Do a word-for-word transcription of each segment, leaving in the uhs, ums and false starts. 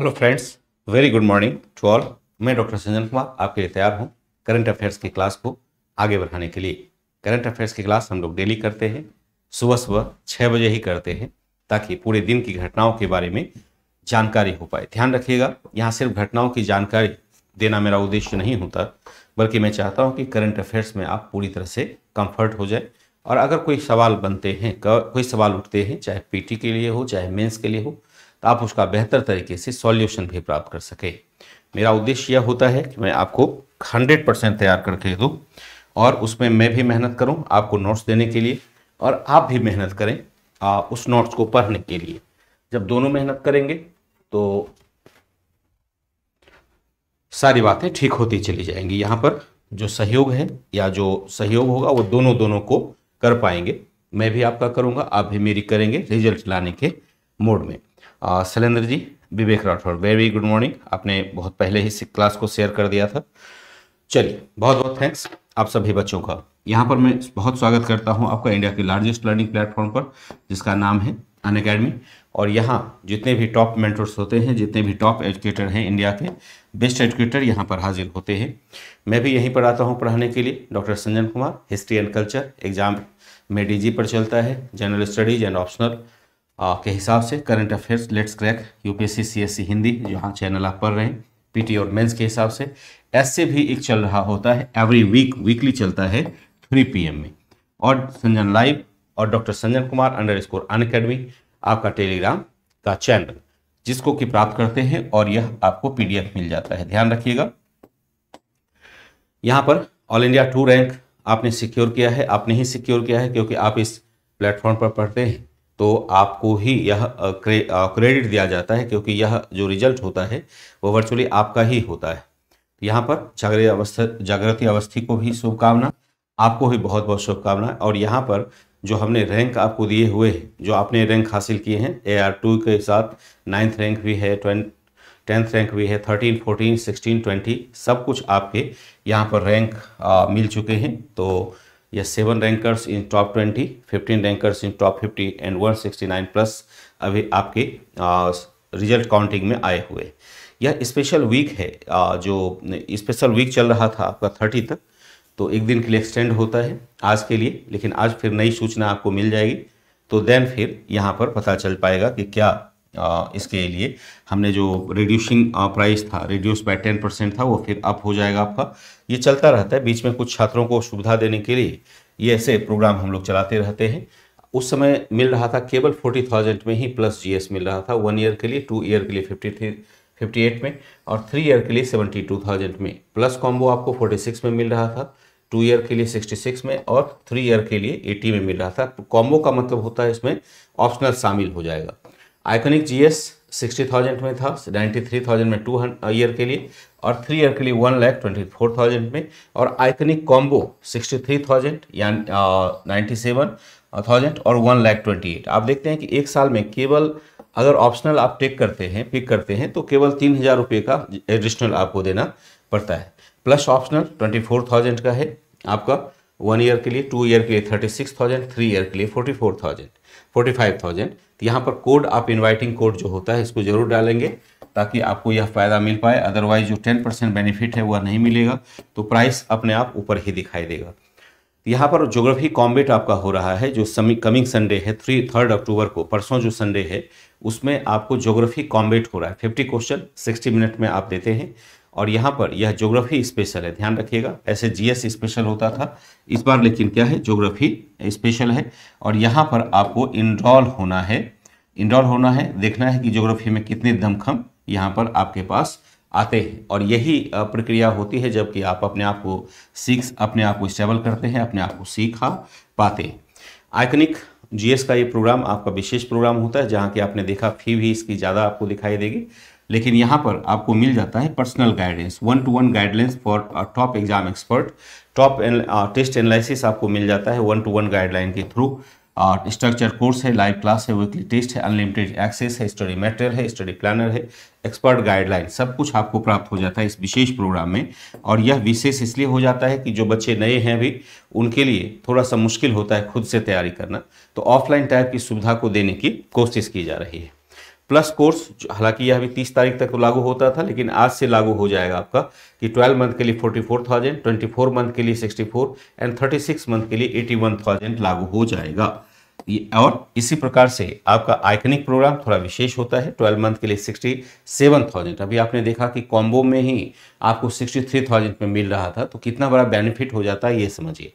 Hello friends, very good morning to all. मैं doctor Sanjan Kumar आपके लिए तैयार हूं करंट अफेयर्स की क्लास को आगे बढ़ाने के लिए। करंट अफेयर्स की क्लास हम लोग डेली करते हैं, सुबह सुबह छः बजे ही करते हैं ताकि पूरे दिन की घटनाओं के बारे में जानकारी हो पाए। ध्यान रखिएगा, यहाँ सिर्फ घटनाओं की जानकारी देना मेरा उद्देश्य नहीं होता, बल्कि मैं चाहता हूँ कि करंट अफेयर्स में आप पूरी तरह से कम्फर्ट हो जाए। और अगर कोई सवाल बनते हैं, कोई सवाल उठते हैं, चाहे पी टी के लिए हो चाहे मेन्स के लिए हो, तो आप उसका बेहतर तरीके से सॉल्यूशन भी प्राप्त कर सके। मेरा उद्देश्य यह होता है कि मैं आपको सौ परसेंट तैयार करके दूँ और उसमें मैं भी मेहनत करूँ आपको नोट्स देने के लिए, और आप भी मेहनत करें आ, उस नोट्स को पढ़ने के लिए। जब दोनों मेहनत करेंगे तो सारी बातें ठीक होती चली जाएंगी। यहाँ पर जो सहयोग है या जो सहयोग होगा वो दोनों दोनों को कर पाएंगे। मैं भी आपका करूँगा, आप भी मेरी करेंगे, रिजल्ट लाने के मोड में। Shailendra ji, Vivek Rathore, very good morning. आपने बहुत पहले ही क्लास को शेयर कर दिया था। चलिए, बहुत बहुत थैंक्स आप सभी बच्चों का। यहाँ पर मैं बहुत स्वागत करता हूँ आपका इंडिया के लार्जेस्ट लर्निंग प्लेटफॉर्म पर, जिसका नाम है अनअकैडमी। और यहाँ जितने भी टॉप मेंटर्स होते हैं, जितने भी टॉप एजुकेटर हैं, इंडिया के बेस्ट एजुकेटर यहाँ पर हाजिर होते हैं। मैं भी यहीं पर आता हूँ पढ़ाने के लिए। Doctor Sanjan Kumar, history and culture exam में डी जी पर चलता है, जनरल स्टडीज एंड ऑप्शनल के हिसाब से। Current affairs, let's crack UPSC CSE Hindi, जहाँ चैनल आप पढ़ रहे हैं, पीटी और मेंस के हिसाब से। ऐसे भी एक चल रहा होता है एवरी वीक, वीकली चलता है थ्री पी एम में। और संजन लाइव और doctor Sanjan Kumar underscore Unacademy आपका टेलीग्राम का चैनल, जिसको कि प्राप्त करते हैं और यह आपको पीडीएफ मिल जाता है। ध्यान रखिएगा, यहाँ पर ऑल इंडिया टू रैंक आपने सिक्योर किया है, आपने ही सिक्योर किया है, क्योंकि आप इस प्लेटफॉर्म पर पढ़ते हैं तो आपको ही यह क्रे, क्रेडिट दिया जाता है, क्योंकि यह जो रिजल्ट होता है वो वर्चुअली आपका ही होता है। यहाँ पर जागृति अवस्था जागृति अवस्थी को भी शुभकामना, आपको भी बहुत बहुत शुभकामना। और यहाँ पर जो हमने रैंक आपको दिए हुए हैं, जो आपने रैंक हासिल किए हैं, ए आर टू के साथ नाइन्थ रैंक भी है, टेंथ रैंक भी है, थर्टीन फोर्टीन सिक्सटीन ट्वेंटी सब कुछ आपके यहाँ पर रैंक आ, मिल चुके हैं। तो यह seven rankers in top twenty, fifteen rankers in top fifty and one sixty nine plus अभी आपके आ, रिजल्ट काउंटिंग में आए हुए। यह स्पेशल वीक है, आ, जो स्पेशल वीक चल रहा था आपका थर्टी तक, तो एक दिन के लिए एक्सटेंड होता है आज के लिए, लेकिन आज फिर नई सूचना आपको मिल जाएगी। तो देन फिर यहाँ पर पता चल पाएगा कि क्या आ, इसके लिए हमने जो रिड्यूसिंग प्राइस था, रिड्यूस बाय टेन परसेंट था, वो फिर अप हो जाएगा आपका। ये चलता रहता है, बीच में कुछ छात्रों को सुविधा देने के लिए ये ऐसे प्रोग्राम हम लोग चलाते रहते हैं। उस समय मिल रहा था केवल फोर्टी थाउजेंड में ही प्लस जीएस मिल रहा था, वन ईयर के लिए, टू ईयर के लिए फिफ्टी थ्री फिफ्टी एट में, और थ्री ईयर के लिए सेवेंटी टू थाउजेंड में। प्लस कॉम्बो आपको फोर्टी सिक्स में मिल रहा था, टू ईयर के लिए सिक्सटी सिक्स में, और थ्री ईयर के लिए एटी में मिल रहा था। कॉम्बो का मतलब होता है इसमें ऑप्शनल शामिल हो जाएगा। आइकनिक जीएस साठ हज़ार में था, तिरानवे हज़ार में टू ईयर के लिए, और थ्री ईयर के लिए one lakh twenty four thousand में। और आइकनिक कॉम्बो तिरेसठ हज़ार या सत्तानवे हज़ार और वन लाख ट्वेंटी एट। आप देखते हैं कि एक साल में केवल अगर ऑप्शनल आप टेक करते हैं, पिक करते हैं, तो केवल तीन हज़ार रुपये का एडिशनल आपको देना पड़ता है। Plus optional twenty four thousand का है आपका वन ईयर के लिए, टू ईयर के लिए thirty six thousand, three year के लिए forty four thousand forty five thousand. यहाँ पर कोड आप इनवाइटिंग कोड जो होता है इसको जरूर डालेंगे ताकि आपको यह फ़ायदा मिल पाए, अदरवाइज जो टेन परसेंट बेनिफिट है वह नहीं मिलेगा, तो प्राइस अपने आप ऊपर ही दिखाई देगा। यहाँ पर ज्योग्राफी कॉम्बेट आपका हो रहा है, जो समी कमिंग संडे है, थ्री थर्ड अक्टूबर को, परसों जो संडे है, उसमें आपको ज्योग्राफी कॉम्बेट हो रहा है। फिफ्टी क्वेश्चन सिक्सटी मिनट में आप देते हैं, और यहाँ पर यह ज्योग्राफी स्पेशल है। ध्यान रखिएगा, ऐसे जीएस स्पेशल होता था, इस बार लेकिन क्या है, ज्योग्राफी स्पेशल है। और यहाँ पर आपको इनरोल होना है, इनरोल होना है, देखना है कि ज्योग्राफी में कितने दमखम यहाँ पर आपके पास आते हैं। और यही प्रक्रिया होती है जबकि आप अपने आप को सीख अपने आप को स्टेबल करते हैं, अपने आप को सीखा पाते हैं। आइकनिक जीएस का ये प्रोग्राम आपका विशेष प्रोग्राम होता है, जहाँ कि आपने देखा फी भी इसकी ज़्यादा आपको दिखाई देगी, लेकिन यहाँ पर आपको मिल जाता है personal guidance, one to one guidelines for top exam expert, top test analysis आपको मिल जाता है वन टू वन गाइडलाइन के थ्रू। स्ट्रक्चर कोर्स है, लाइव क्लास है, वीकली टेस्ट है, अनलिमिटेड एक्सेस है, स्टडी मटेरियल है, स्टडी प्लानर है, एक्सपर्ट गाइडलाइन, सब कुछ आपको प्राप्त हो जाता है इस विशेष प्रोग्राम में। और यह विशेष इसलिए हो जाता है कि जो बच्चे नए हैं भी उनके लिए थोड़ा सा मुश्किल होता है खुद से तैयारी करना, तो ऑफलाइन टाइप की सुविधा को देने की कोशिश की जा रही है। प्लस कोर्स, हालांकि यह अभी तीस तारीख तक तो लागू होता था लेकिन आज से लागू हो जाएगा आपका कि ट्वेल्व मंथ के लिए forty four thousand, twenty four month के लिए sixty four and thirty six month के लिए एटी वन थाउजेंड लागू हो जाएगा। और इसी प्रकार से आपका आइकनिक प्रोग्राम थोड़ा विशेष होता है, ट्वेल्व मंथ के लिए सिक्सटी सेवन थाउजेंड। अभी आपने देखा कि कॉम्बो में ही आपको सिक्सटी थ्री थाउजेंड में मिल रहा था, तो कितना बड़ा बेनिफिट हो जाता है ये समझिए।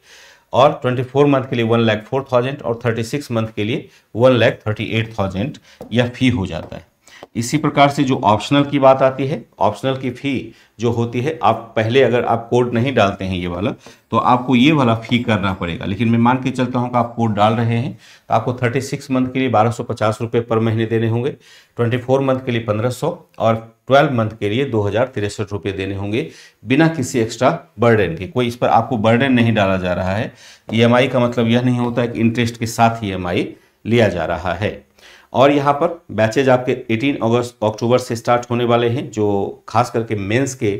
और ट्वेंटी फोर मंथ के लिए वन लैख फोर थाउजेंड और थर्टी सिक्स मंथ के लिए one lakh thirty eight thousand यह फी हो जाता है। इसी प्रकार से जो ऑप्शनल की बात आती है, ऑप्शनल की फ़ी जो होती है, आप पहले अगर आप कोड नहीं डालते हैं ये वाला, तो आपको ये वाला फ़ी करना पड़ेगा। लेकिन मैं मान के चलता हूँ कि आप कोड डाल रहे हैं तो आपको थर्टी सिक्स मंथ के लिए बारह सौ पचास रुपये पर महीने देने होंगे, ट्वेंटी फोर मंथ के लिए पंद्रह सौ और ट्वेल्व मंथ के लिए दो हज़ार तिरसठ रुपये देने होंगे बिना किसी एक्स्ट्रा बर्डन के। कोई इस पर आपको बर्डन नहीं डाला जा रहा है। ई एम आई का मतलब यह नहीं होता है कि इंटरेस्ट के साथ ई एम आई लिया जा रहा है। और यहाँ पर बैचेज आपके अठारह अगस्त अक्टूबर से स्टार्ट होने वाले हैं, जो खास करके मेंस के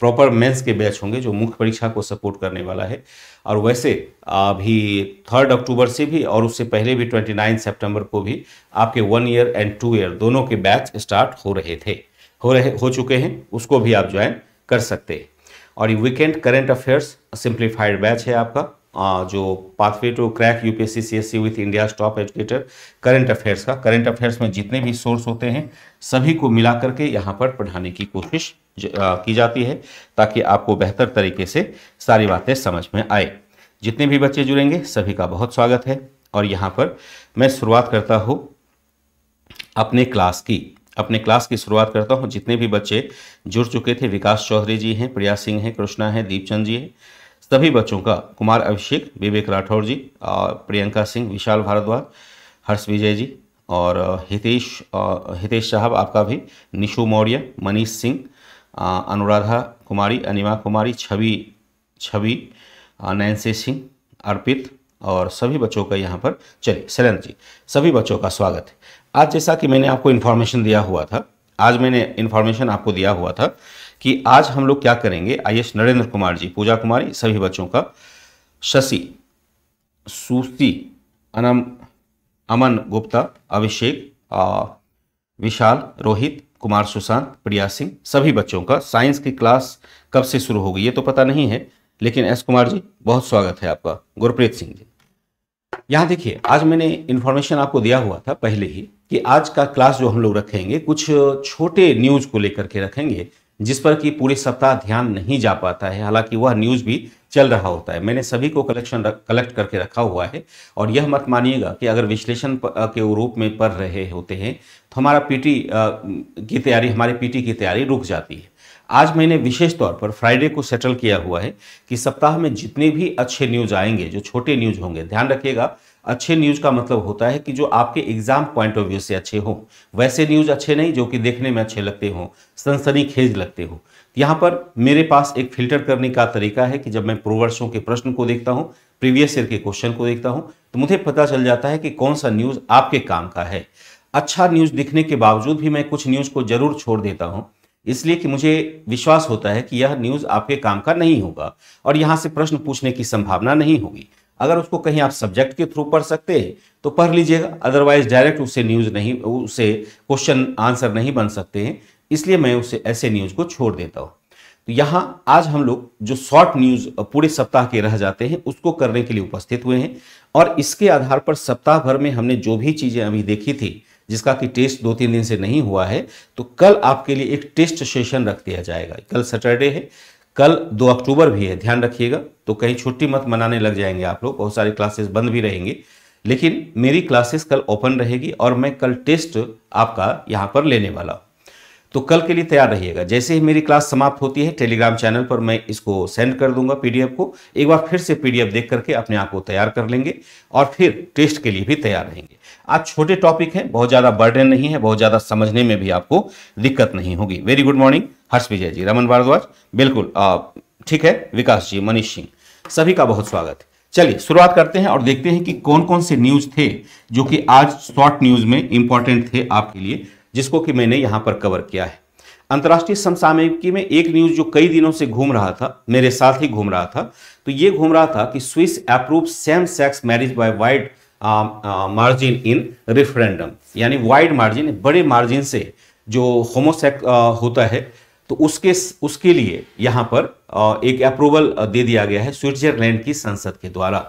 प्रॉपर मेंस के बैच होंगे जो मुख्य परीक्षा को सपोर्ट करने वाला है। और वैसे अभी थर्ड अक्टूबर से भी और उससे पहले भी उनतीस सितंबर को भी आपके one year and two year दोनों के बैच स्टार्ट हो रहे थे हो रहे हो चुके हैं, उसको भी आप ज्वाइन कर सकते हैं। और ये weekend current affairs simplified batch है आपका, जो pathway to crack UPSC CSE with India top educator current affairs का। करंट अफेयर्स में जितने भी सोर्स होते हैं सभी को मिला करके यहाँ पर पढ़ाने की कोशिश की जाती है ताकि आपको बेहतर तरीके से सारी बातें समझ में आए। जितने भी बच्चे जुड़ेंगे सभी का बहुत स्वागत है। और यहाँ पर मैं शुरुआत करता हूँ अपने क्लास की अपने क्लास की शुरुआत करता हूँ। जितने भी बच्चे जुड़ चुके थे, विकास चौधरी जी हैं, प्रिया सिंह हैं, कृष्णा हैं, दीपचंद जी हैं, सभी बच्चों का, कुमार अभिषेक, विवेक राठौर जी, प्रियंका सिंह, विशाल भारद्वाज, हर्ष विजय जी और हितेश हितेश साहब आपका भी, निशु मौर्य, मनीष सिंह, अनुराधा कुमारी, अनिमा कुमारी, छवि छवि नैन्सी सिंह, अर्पित और सभी बच्चों का यहाँ पर, चलिए शरण जी, सभी बच्चों का स्वागत है। आज जैसा कि मैंने आपको इन्फॉर्मेशन दिया हुआ था आज मैंने इन्फॉर्मेशन आपको दिया हुआ था कि आज हम लोग क्या करेंगे। आईएस नरेंद्र कुमार जी, पूजा कुमारी, सभी बच्चों का, शशि, सूसी, अनम, अमन गुप्ता, अभिषेक, विशाल, रोहित, कुमार, सुशांत, प्रिया सिंह, सभी बच्चों का साइंस की क्लास कब से शुरू होगी ये तो पता नहीं है, लेकिन एस कुमार जी बहुत स्वागत है आपका, गुरप्रीत सिंह जी। यहाँ देखिए, आज मैंने इन्फॉर्मेशन आपको दिया हुआ था पहले ही कि आज का क्लास जो हम लोग रखेंगे कुछ छोटे न्यूज़ को लेकर के रखेंगे जिस पर कि पूरे सप्ताह ध्यान नहीं जा पाता है, हालांकि वह न्यूज़ भी चल रहा होता है। मैंने सभी को कलेक्शन कलेक्ट करके रखा हुआ है। और यह मत मानिएगा कि अगर विश्लेषण के रूप में पढ़ रहे होते हैं तो हमारा पीटी की तैयारी हमारे पीटी की तैयारी रुक जाती है। आज मैंने विशेष तौर पर फ्राइडे को सेटल किया हुआ है कि सप्ताह में जितने भी अच्छे न्यूज़ आएंगे, जो छोटे न्यूज़ होंगे, ध्यान रखिएगा अच्छे न्यूज़ का मतलब होता है कि जो आपके एग्जाम पॉइंट ऑफ व्यू से अच्छे हों, वैसे न्यूज़ अच्छे नहीं जो कि देखने में अच्छे लगते हों, सनसनीखेज लगते हों। यहाँ पर मेरे पास एक फिल्टर करने का तरीका है कि जब मैं प्रोवर्सों के प्रश्न को देखता हूँ, प्रीवियस ईयर के क्वेश्चन को देखता हूँ, तो मुझे पता चल जाता है कि कौन सा न्यूज़ आपके काम का है। अच्छा न्यूज़ दिखने के बावजूद भी मैं कुछ न्यूज़ को ज़रूर छोड़ देता हूँ, इसलिए कि मुझे विश्वास होता है कि यह न्यूज़ आपके काम का नहीं होगा और यहाँ से प्रश्न पूछने की संभावना नहीं होगी। अगर उसको कहीं आप सब्जेक्ट के थ्रू पढ़ सकते हैं तो पढ़ लीजिएगा, अदरवाइज डायरेक्ट उससे न्यूज़ नहीं, उससे क्वेश्चन आंसर नहीं बन सकते हैं, इसलिए मैं उसे ऐसे न्यूज़ को छोड़ देता हूँ। तो यहाँ आज हम लोग जो शॉर्ट न्यूज़ पूरे सप्ताह के रह जाते हैं उसको करने के लिए उपस्थित हुए हैं। और इसके आधार पर सप्ताह भर में हमने जो भी चीज़ें अभी देखी थी जिसका कि टेस्ट दो तीन दिन से नहीं हुआ है, तो कल आपके लिए एक टेस्ट सेशन रख दिया जाएगा। कल सैटरडे है, कल दो अक्टूबर भी है, ध्यान रखिएगा, तो कहीं छुट्टी मत मनाने लग जाएंगे आप लोग, बहुत सारे क्लासेस बंद भी रहेंगे, लेकिन मेरी क्लासेस कल ओपन रहेगी और मैं कल टेस्ट आपका यहाँ पर लेने वाला हूँ। तो कल के लिए तैयार रहिएगा। जैसे ही मेरी क्लास समाप्त होती है टेलीग्राम चैनल पर मैं इसको सेंड कर दूंगा पीडीएफ को, एक बार फिर से पीडीएफ देख करके अपने आप को तैयार कर लेंगे और फिर टेस्ट के लिए भी तैयार रहेंगे। आज छोटे टॉपिक हैं, बहुत ज़्यादा बर्डन नहीं है, बहुत ज़्यादा समझने में भी आपको दिक्कत नहीं होगी। Very good morning Harsh Vijay ji, Raman Bhardwaj, बिल्कुल ठीक है, विकास जी, मनीष सिंह, सभी का बहुत स्वागत है। चलिए शुरुआत करते हैं और देखते हैं कि कौन कौन से न्यूज़ थे जो कि आज शॉर्ट न्यूज़ में इंपॉर्टेंट थे आपके लिए, जिसको कि मैंने यहाँ पर कवर किया है। अंतर्राष्ट्रीय समसामयिकी में एक न्यूज़ जो कई दिनों से घूम रहा था, मेरे साथ ही घूम रहा था, तो ये घूम रहा था कि Swiss approve same sex marriage by wide margin in referendum, यानी वाइड मार्जिन, बड़े मार्जिन से जो होमोसेक होता है तो उसके उसके लिए यहाँ पर आ, एक अप्रूवल दे दिया गया है स्विट्जरलैंड की संसद के द्वारा।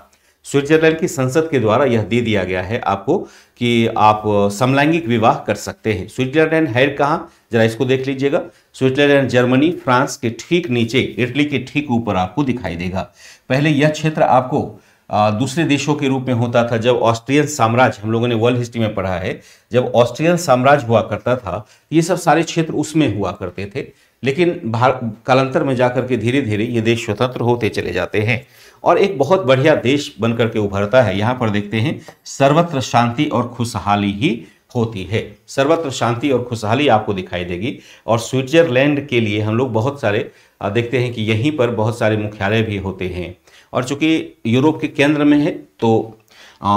स्विट्जरलैंड की संसद के द्वारा यह दे दिया गया है आपको कि आप समलैंगिक विवाह कर सकते हैं। स्विट्जरलैंड है कहाँ, जरा इसको देख लीजिएगा। स्विट्जरलैंड जर्मनी फ्रांस के ठीक नीचे, इटली के ठीक ऊपर आपको दिखाई देगा। पहले यह क्षेत्र आपको आ, दूसरे देशों के रूप में होता था। जब ऑस्ट्रियन साम्राज्य, हम लोगों ने वर्ल्ड हिस्ट्री में पढ़ा है, जब ऑस्ट्रियन साम्राज्य हुआ करता था ये सब सारे क्षेत्र उसमें हुआ करते थे, लेकिन भारत कालांतर में जाकर के धीरे धीरे ये देश स्वतंत्र होते चले जाते हैं और एक बहुत बढ़िया देश बनकर के उभरता है। यहाँ पर देखते हैं, सर्वत्र शांति और खुशहाली ही होती है, सर्वत्र शांति और खुशहाली आपको दिखाई देगी। और स्विट्जरलैंड के लिए हम लोग बहुत सारे देखते हैं कि यहीं पर बहुत सारे मुख्यालय भी होते हैं और चूंकि यूरोप के केंद्र में है तो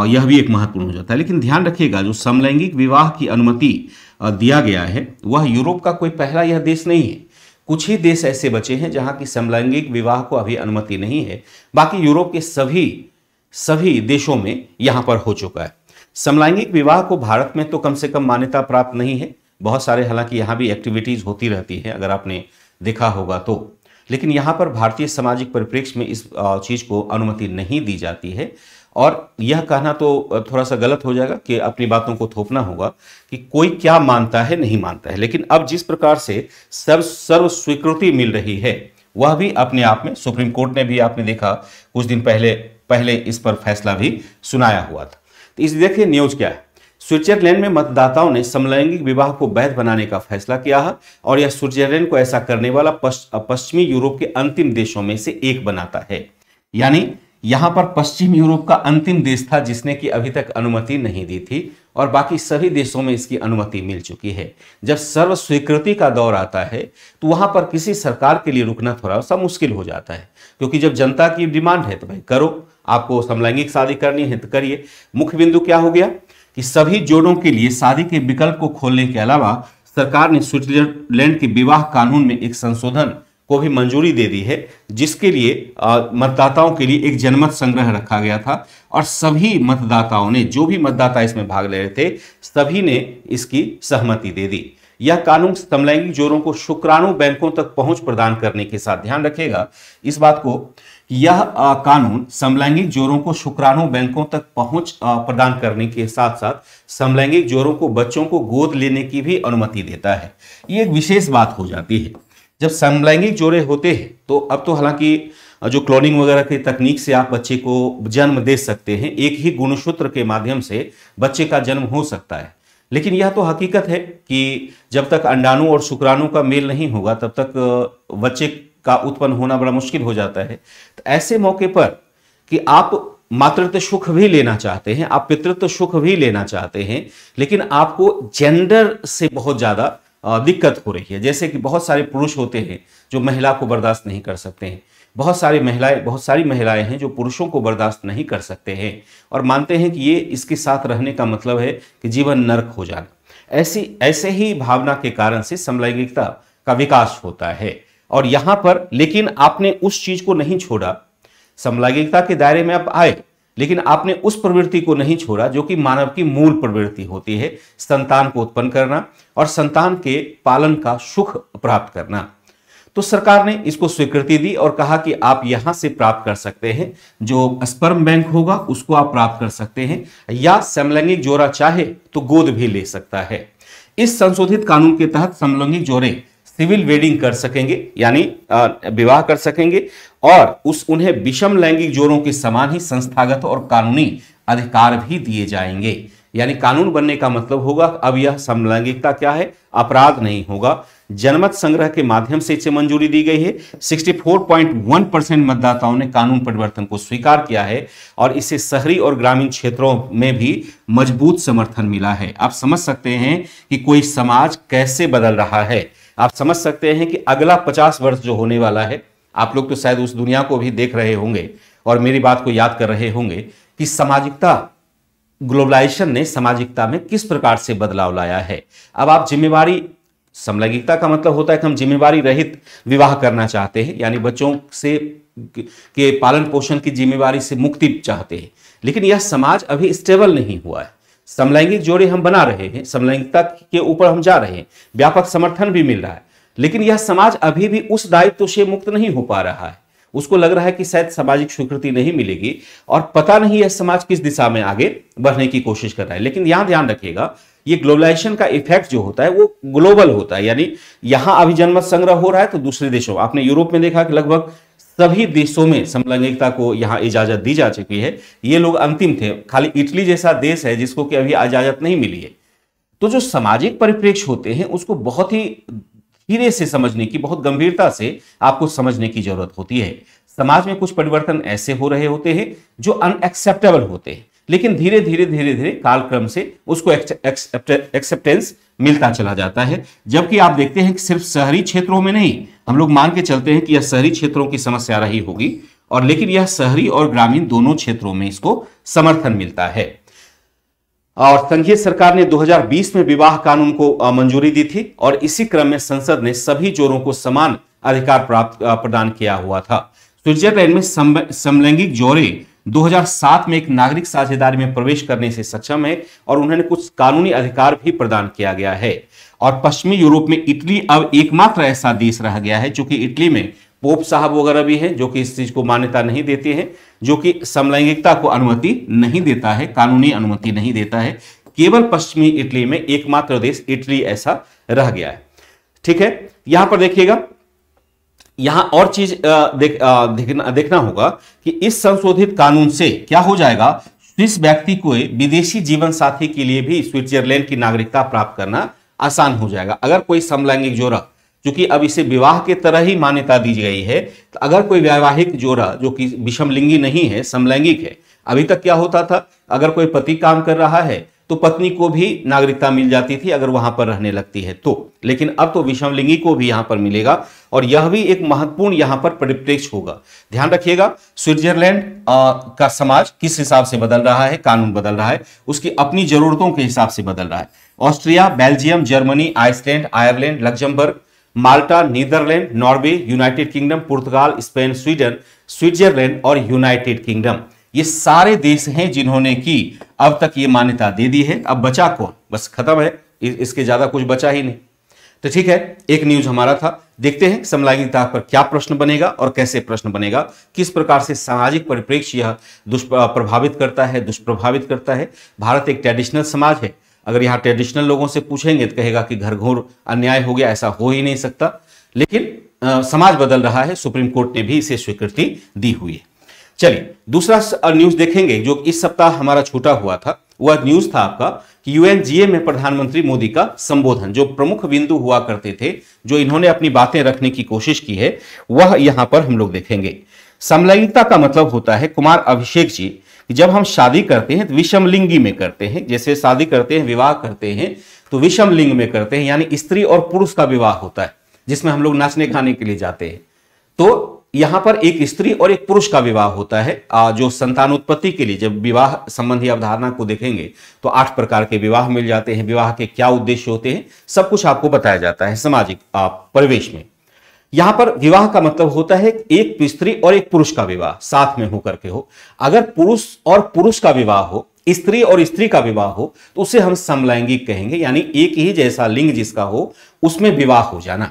यह भी एक महत्वपूर्ण हो जाता है। लेकिन ध्यान रखिएगा, जो समलैंगिक विवाह की अनुमति दिया गया है वह यूरोप का कोई पहला यह देश नहीं है। कुछ ही देश ऐसे बचे हैं जहां की समलैंगिक विवाह को अभी अनुमति नहीं है, बाकी यूरोप के सभी सभी देशों में यहाँ पर हो चुका है। समलैंगिक विवाह को भारत में तो कम से कम मान्यता प्राप्त नहीं है, बहुत सारे हालांकि यहाँ भी एक्टिविटीज़ होती रहती है अगर आपने देखा होगा तो, लेकिन यहाँ पर भारतीय सामाजिक परिप्रेक्ष्य में इस चीज़ को अनुमति नहीं दी जाती है। और यह कहना तो थोड़ा सा गलत हो जाएगा कि अपनी बातों को थोपना होगा कि कोई क्या मानता है नहीं मानता है, लेकिन अब जिस प्रकार से सर्व सर्व स्वीकृति मिल रही है वह भी अपने आप में, सुप्रीम कोर्ट ने भी आपने देखा कुछ दिन पहले पहले इस पर फैसला भी सुनाया हुआ था। तो इस देखिए न्यूज क्या है, स्विट्जरलैंड में मतदाताओं ने समलैंगिक विवाह को वैध बनाने का फैसला किया है और यह स्विट्जरलैंड को ऐसा करने वाला पश्चिमी यूरोप के अंतिम देशों में से एक बनाता है। यानी यहाँ पर पश्चिम यूरोप का अंतिम देश था जिसने कि अभी तक अनुमति नहीं दी थी और बाकी सभी देशों में इसकी अनुमति मिल चुकी है। जब सर्व स्वीकृति का दौर आता है तो वहाँ पर किसी सरकार के लिए रुकना थोड़ा सा मुश्किल हो जाता है, क्योंकि जब जनता की डिमांड है तो भाई करो, आपको समलैंगिक शादी करनी है तो करिए। मुख्य बिंदु क्या हो गया कि सभी जोड़ों के लिए शादी के विकल्प को खोलने के अलावा सरकार ने स्विट्जरलैंड के विवाह कानून में एक संशोधन को भी मंजूरी दे दी है, जिसके लिए मतदाताओं के लिए एक जनमत संग्रह रखा गया था और सभी मतदाताओं ने, जो भी मतदाता इसमें भाग ले रहे थे, सभी ने इसकी सहमति दे दी। यह कानून समलैंगिक जोड़ों को शुक्राणु बैंकों तक पहुंच प्रदान करने के साथ, ध्यान रखेगा इस बात को, यह कानून समलैंगिक जोड़ों को शुक्राणु बैंकों तक पहुंच प्रदान करने के साथ साथ समलैंगिक जोड़ों को बच्चों को गोद लेने की भी अनुमति देता है। ये एक विशेष बात हो जाती है। जब समलैंगिक जोड़े होते हैं तो अब तो हालांकि जो क्लोनिंग वगैरह की तकनीक से आप बच्चे को जन्म दे सकते हैं, एक ही गुणसूत्र के माध्यम से बच्चे का जन्म हो सकता है, लेकिन यह तो हकीकत है कि जब तक अंडाणु और शुक्राणु का मेल नहीं होगा तब तक बच्चे का उत्पन्न होना बड़ा मुश्किल हो जाता है। तो ऐसे मौके पर कि आप मातृत्व सुख भी लेना चाहते हैं, आप पितृत्व सुख भी लेना चाहते हैं, लेकिन आपको जेंडर से बहुत ज़्यादा दिक्कत हो रही है। जैसे कि बहुत सारे पुरुष होते हैं जो महिला को बर्दाश्त नहीं कर सकते हैं, बहुत सारी महिलाएं बहुत सारी महिलाएं हैं जो पुरुषों को बर्दाश्त नहीं कर सकते हैं और मानते हैं कि ये इसके साथ रहने का मतलब है कि जीवन नरक हो जाना। ऐसी ऐसे ही भावना के कारण से समलैंगिकता का विकास होता है। और यहाँ पर लेकिन आपने उस चीज़ को नहीं छोड़ा, समलैंगिकता के दायरे में आप आए लेकिन आपने उस प्रवृत्ति को नहीं छोड़ा जो कि मानव की मूल प्रवृत्ति होती है, संतान को उत्पन्न करना और संतान के पालन का सुख प्राप्त करना। तो सरकार ने इसको स्वीकृति दी और कहा कि आप यहाँ से प्राप्त कर सकते हैं, जो स्पर्म बैंक होगा उसको आप प्राप्त कर सकते हैं, या समलैंगिक जोड़ा चाहे तो गोद भी ले सकता है। इस संशोधित कानून के तहत समलैंगिक जोड़े सिविल वेडिंग कर सकेंगे, यानी विवाह कर सकेंगे और उस उन्हें विषम लैंगिक जोड़ों के समान ही संस्थागत और कानूनी अधिकार भी दिए जाएंगे। यानी कानून बनने का मतलब होगा अब यह समलैंगिकता क्या है, अपराध नहीं होगा। जनमत संग्रह के माध्यम से इसे मंजूरी दी गई है। चौंसठ पॉइंट एक परसेंट मतदाताओं ने कानून परिवर्तन को स्वीकार किया है और इसे शहरी और ग्रामीण क्षेत्रों में भी मजबूत समर्थन मिला है। आप समझ सकते हैं कि कोई समाज कैसे बदल रहा है। आप समझ सकते हैं कि अगला पचास वर्ष जो होने वाला है, आप लोग तो शायद उस दुनिया को भी देख रहे होंगे और मेरी बात को याद कर रहे होंगे कि सामाजिकता, ग्लोबलाइजेशन ने सामाजिकता में किस प्रकार से बदलाव लाया है। अब आप जिम्मेवारी, समलैंगिकता का मतलब होता है कि हम जिम्मेवारी रहित विवाह करना चाहते हैं, यानी बच्चों से के पालन पोषण की जिम्मेवारी से मुक्ति चाहते हैं, लेकिन यह समाज अभी स्टेबल नहीं हुआ है। समलैंगिक जोड़े हम बना रहे हैं, समलैंगिकता के ऊपर हम जा रहे हैं, व्यापक समर्थन भी मिल रहा है, लेकिन यह समाज अभी भी उस दायित्व से मुक्त नहीं हो पा रहा है। उसको लग रहा है कि शायद सामाजिक स्वीकृति नहीं मिलेगी और पता नहीं यह समाज किस दिशा में आगे बढ़ने की कोशिश कर रहा है। लेकिन यहां ध्यान रखिएगा, ये ग्लोबलाइजेशन का इफेक्ट जो होता है वो ग्लोबल होता है, यानी यहां अभी जनमत संग्रह हो रहा है तो दूसरे देशों, आपने यूरोप में देखा कि लगभग सभी देशों में समलैंगिकता को यहाँ इजाजत दी जा चुकी है। ये लोग अंतिम थे, खाली इटली जैसा देश है जिसको कि अभी इजाजत नहीं मिली है। तो जो सामाजिक परिप्रेक्ष्य होते हैं उसको बहुत ही धीरे से समझने की, बहुत गंभीरता से आपको समझने की जरूरत होती है। समाज में कुछ परिवर्तन ऐसे हो रहे होते हैं जो अनएक्सेप्टेबल होते हैं, लेकिन धीरे धीरे धीरे धीरे कालक्रम से उसको एक्सेप्टेंस मिलता चला जाता है। जबकि आप देखते हैं कि सिर्फ शहरी क्षेत्रों में नहीं, हम लोग मान के चलते हैं कि यह शहरी क्षेत्रों की समस्या रही होगी, और लेकिन यह शहरी और ग्रामीण दोनों क्षेत्रों में इसको समर्थन मिलता है। और संघीय सरकार ने दो हज़ार बीस में विवाह कानून को मंजूरी दी थी, और इसी क्रम में संसद ने सभी जोड़ों को समान अधिकार प्राप्त प्रदान किया हुआ था। स्विट्जरलैंड में समलैंगिक जोड़े दो हज़ार सात में एक नागरिक साझेदारी में प्रवेश करने से सक्षम है और उन्होंने कुछ कानूनी अधिकार भी प्रदान किया गया है। और पश्चिमी यूरोप में इटली अब एकमात्र ऐसा देश रह गया है, चूंकि इटली में पोप साहब वगैरह भी हैं जो कि इस चीज को मान्यता नहीं देते हैं, जो कि समलैंगिकता को अनुमति नहीं देता है, कानूनी अनुमति नहीं देता है। केवल पश्चिमी इटली में एकमात्र देश इटली ऐसा रह गया है। ठीक है, यहां पर देखिएगा, यहां और चीज देख, देखना, देखना होगा कि इस संशोधित कानून से क्या हो जाएगा, स्विस व्यक्ति को विदेशी जीवन साथी के लिए भी स्विट्जरलैंड की नागरिकता प्राप्त करना आसान हो जाएगा। अगर कोई समलैंगिक जोड़ा, क्योंकि अब इसे विवाह के तरह ही मान्यता दी गई है, तो अगर कोई वैवाहिक जोड़ा जो कि विषमलिंगी नहीं है, समलैंगिक है, अभी तक क्या होता था, अगर कोई पति काम कर रहा है तो पत्नी को भी नागरिकता मिल जाती थी अगर वहां पर रहने लगती है तो, लेकिन अब तो विषमलिंगी को भी यहां पर मिलेगा, और यह भी एक महत्वपूर्ण यहां पर परिप्रेक्ष्य होगा। ध्यान रखिएगा, स्विट्जरलैंड का समाज किस हिसाब से बदल रहा है, कानून बदल रहा है, उसकी अपनी जरूरतों के हिसाब से बदल रहा है। Austria, Belgium, Germany, Iceland, Ireland, Luxembourg, Malta, Netherlands, Norway, United Kingdom, पुर्तगाल, स्पेन, स्वीडन, स्विट्जरलैंड और यूनाइटेड किंगडम, ये सारे देश हैं जिन्होंने की अब तक ये मान्यता दे दी है। अब बचा कौन, बस खत्म है, इसके ज्यादा कुछ बचा ही नहीं। तो ठीक है, एक न्यूज हमारा था। देखते हैं समलैंगिकता पर क्या प्रश्न बनेगा और कैसे प्रश्न बनेगा, किस प्रकार से सामाजिक परिप्रेक्ष्य यह दुष्प्रभावित करता है, दुष्प्रभावित करता है। भारत एक ट्रेडिशनल समाज है, अगर यहाँ ट्रेडिशनल लोगों से पूछेंगे तो कहेगा कि घरघोर अन्याय हो गया, ऐसा हो ही नहीं सकता। लेकिन आ, समाज बदल रहा है, सुप्रीम कोर्ट ने भी इसे स्वीकृति दी हुई है। चलिए, दूसरा न्यूज देखेंगे जो इस सप्ताह हमारा छूटा हुआ था। वह न्यूज था आपका कि यूएनजीए में प्रधानमंत्री मोदी का संबोधन, जो प्रमुख बिंदु हुआ करते थे, जो इन्होंने अपनी बातें रखने की कोशिश की है, वह यहां पर हम लोग देखेंगे। समलैंगिकता का मतलब होता है, कुमार अभिषेक जी, जब हम शादी करते हैं तो विषमलिंगी में करते हैं, जैसे शादी करते हैं, विवाह करते हैं तो विषमलिंग में करते हैं, यानी स्त्री और पुरुष का विवाह होता है, जिसमें हम लोग नाचने खाने के लिए जाते हैं। तो यहां पर एक स्त्री और एक पुरुष का विवाह होता है। जो संतानोत्पत्ति के लिए जब विवाह संबंधी अवधारणा को देखेंगे तो आठ प्रकार के विवाह मिल जाते हैं, विवाह के क्या उद्देश्य होते हैं, सब कुछ आपको बताया जाता है सामाजिक परिवेश में। यहां पर विवाह का मतलब होता है एक स्त्री और एक पुरुष का विवाह साथ में होकर के हो। अगर पुरुष और पुरुष का विवाह हो, स्त्री और स्त्री का विवाह हो, तो उसे हम समलैंगिक कहेंगे, यानी एक ही जैसा लिंग जिसका हो उसमें विवाह हो जाना।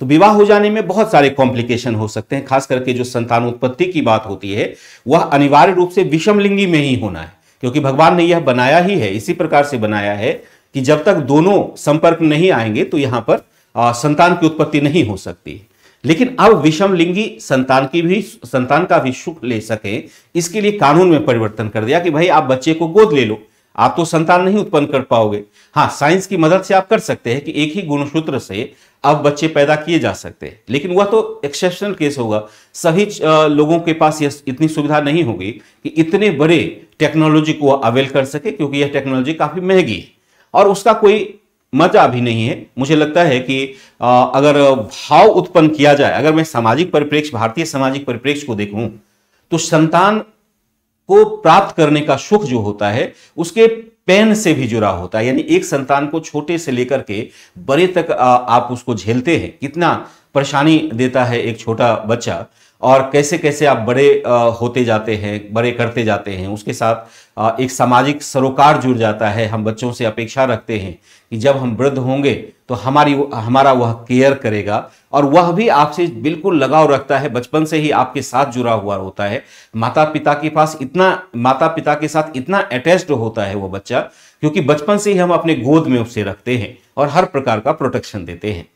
तो विवाह हो जाने में बहुत सारे कॉम्प्लिकेशन हो सकते हैं, खास करके जो संतानोत्पत्ति की बात होती है वह अनिवार्य रूप से विषमलिंगी में ही होना है, क्योंकि भगवान ने यह बनाया ही है, इसी प्रकार से बनाया है कि जब तक दोनों संपर्क नहीं आएंगे तो यहाँ पर आ, संतान की उत्पत्ति नहीं हो सकती। लेकिन अब विषमलिंगी संतान की भी संतान का भी सुख ले सके, इसके लिए कानून में परिवर्तन कर दिया कि भाई आप बच्चे को गोद ले लो, आप तो संतान नहीं उत्पन्न कर पाओगे, हाँ साइंस की मदद से आप कर सकते हैं कि एक ही गुणसूत्र से अब बच्चे पैदा किए जा सकते हैं, लेकिन वह तो एक्सेप्शनल केस होगा। सभी लोगों के पास यह इतनी सुविधा नहीं होगी कि इतने बड़े टेक्नोलॉजी को अवेल कर सके, क्योंकि यह टेक्नोलॉजी काफी महंगी है और उसका कोई मजा भी नहीं है। मुझे लगता है कि अगर भाव उत्पन्न किया जाए, अगर मैं सामाजिक परिप्रेक्ष्य, भारतीय सामाजिक परिप्रेक्ष्य को देखूं तो संतान को प्राप्त करने का सुख जो होता है उसके पेन से भी जुड़ा होता है, यानी एक संतान को छोटे से लेकर के बड़े तक आप उसको झेलते हैं, कितना परेशानी देता है एक छोटा बच्चा, और कैसे कैसे आप बड़े आ, होते जाते हैं, बड़े करते जाते हैं, उसके साथ आ, एक सामाजिक सरोकार जुड़ जाता है। हम बच्चों से अपेक्षा रखते हैं कि जब हम वृद्ध होंगे तो हमारी हमारा वह केयर करेगा, और वह भी आपसे बिल्कुल लगाव रखता है, बचपन से ही आपके साथ जुड़ा हुआ होता है। माता पिता के पास इतना माता पिता के साथ इतना अटैच्ड होता है वो बच्चा, क्योंकि बचपन से ही हम अपने गोद में उसे रखते हैं और हर प्रकार का प्रोटेक्शन देते हैं।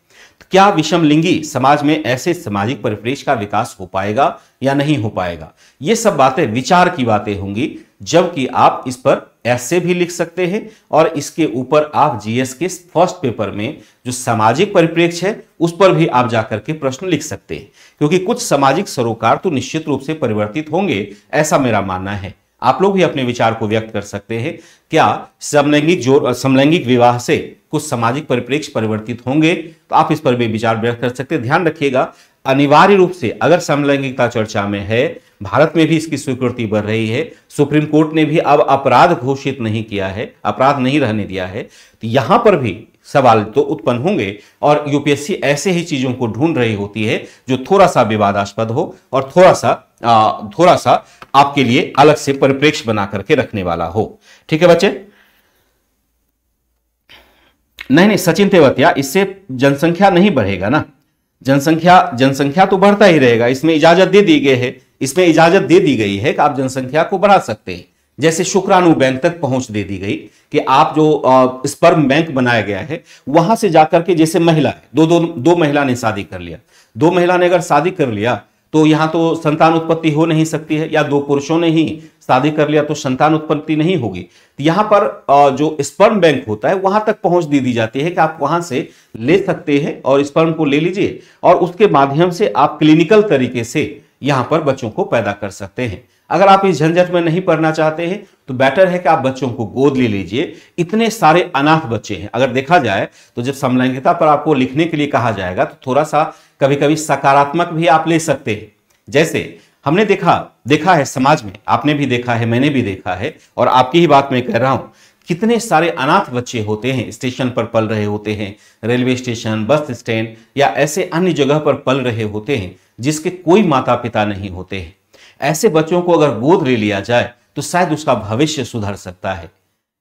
क्या विषमलिंगी समाज में ऐसे सामाजिक परिप्रेक्ष्य का विकास हो पाएगा या नहीं हो पाएगा, ये सब बातें विचार की बातें होंगी, जबकि आप इस पर ऐसे भी लिख सकते हैं और इसके ऊपर आप जीएस के फर्स्ट पेपर में जो सामाजिक परिप्रेक्ष्य है उस पर भी आप जाकर के प्रश्न लिख सकते हैं, क्योंकि कुछ सामाजिक सरोकार तो निश्चित रूप से परिवर्तित होंगे, ऐसा मेरा मानना है। आप लोग भी अपने विचार को व्यक्त कर सकते हैं, क्या समलैंगिक जोड़ समलैंगिक विवाह से कुछ सामाजिक परिप्रेक्ष्य परिवर्तित होंगे, तो आप इस पर भी विचार व्यक्त कर सकते हैं। ध्यान रखिएगा, अनिवार्य रूप से अगर समलैंगिकता चर्चा में है, भारत में भी इसकी स्वीकृति बढ़ रही है, सुप्रीम कोर्ट ने भी अब अपराध घोषित नहीं किया है, अपराध नहीं रहने दिया है, तो यहां पर भी सवाल तो उत्पन्न होंगे, और यूपीएससी ऐसे ही चीजों को ढूंढ रही होती है जो थोड़ा सा विवादास्पद हो और थोड़ा सा आ, थोड़ा सा आपके लिए अलग से परिप्रेक्ष्य बना करके रखने वाला हो। ठीक है बच्चे? नहीं नहीं सचिन तेवतिया, इससे जनसंख्या नहीं बढ़ेगा ना, जनसंख्या जनसंख्या तो बढ़ता ही रहेगा, इसमें इजाजत दे दी गई है इसमें इजाजत दे दी गई है कि आप जनसंख्या को बढ़ा सकते हैं, जैसे शुक्राणु बैंक तक पहुंच दे दी गई कि आप जो स्पर्म बैंक बनाया गया है वहां से जाकर के, जैसे महिला है, दो दो दो महिला ने शादी कर लिया, दो महिला ने अगर शादी कर लिया तो यहाँ तो संतान उत्पत्ति हो नहीं सकती है, या दो पुरुषों ने ही शादी कर लिया तो संतान उत्पत्ति नहीं होगी, तो यहाँ पर जो स्पर्म बैंक होता है वहां तक पहुंच दे दी जाती है कि आप वहां से ले सकते हैं और स्पर्म को ले लीजिए, और उसके माध्यम से आप क्लिनिकल तरीके से यहाँ पर बच्चों को पैदा कर सकते हैं। अगर आप इस झंझट में नहीं पढ़ना चाहते हैं तो बेटर है कि आप बच्चों को गोद ले लीजिए, इतने सारे अनाथ बच्चे हैं। अगर देखा जाए तो जब समलैंगिकता पर आपको लिखने के लिए कहा जाएगा तो थोड़ा सा कभी कभी सकारात्मक भी आप ले सकते हैं, जैसे हमने देखा देखा है समाज में, आपने भी देखा है, मैंने भी देखा है, और आपकी ही बात मैं कह रहा हूं, कितने सारे अनाथ बच्चे होते हैं, स्टेशन पर पल रहे होते हैं, रेलवे स्टेशन, बस स्टैंड या ऐसे अन्य जगह पर पल रहे होते हैं जिसके कोई माता पिता नहीं होते हैं। ऐसे बच्चों को अगर गोद ले लिया जाए तो शायद उसका भविष्य सुधर सकता है।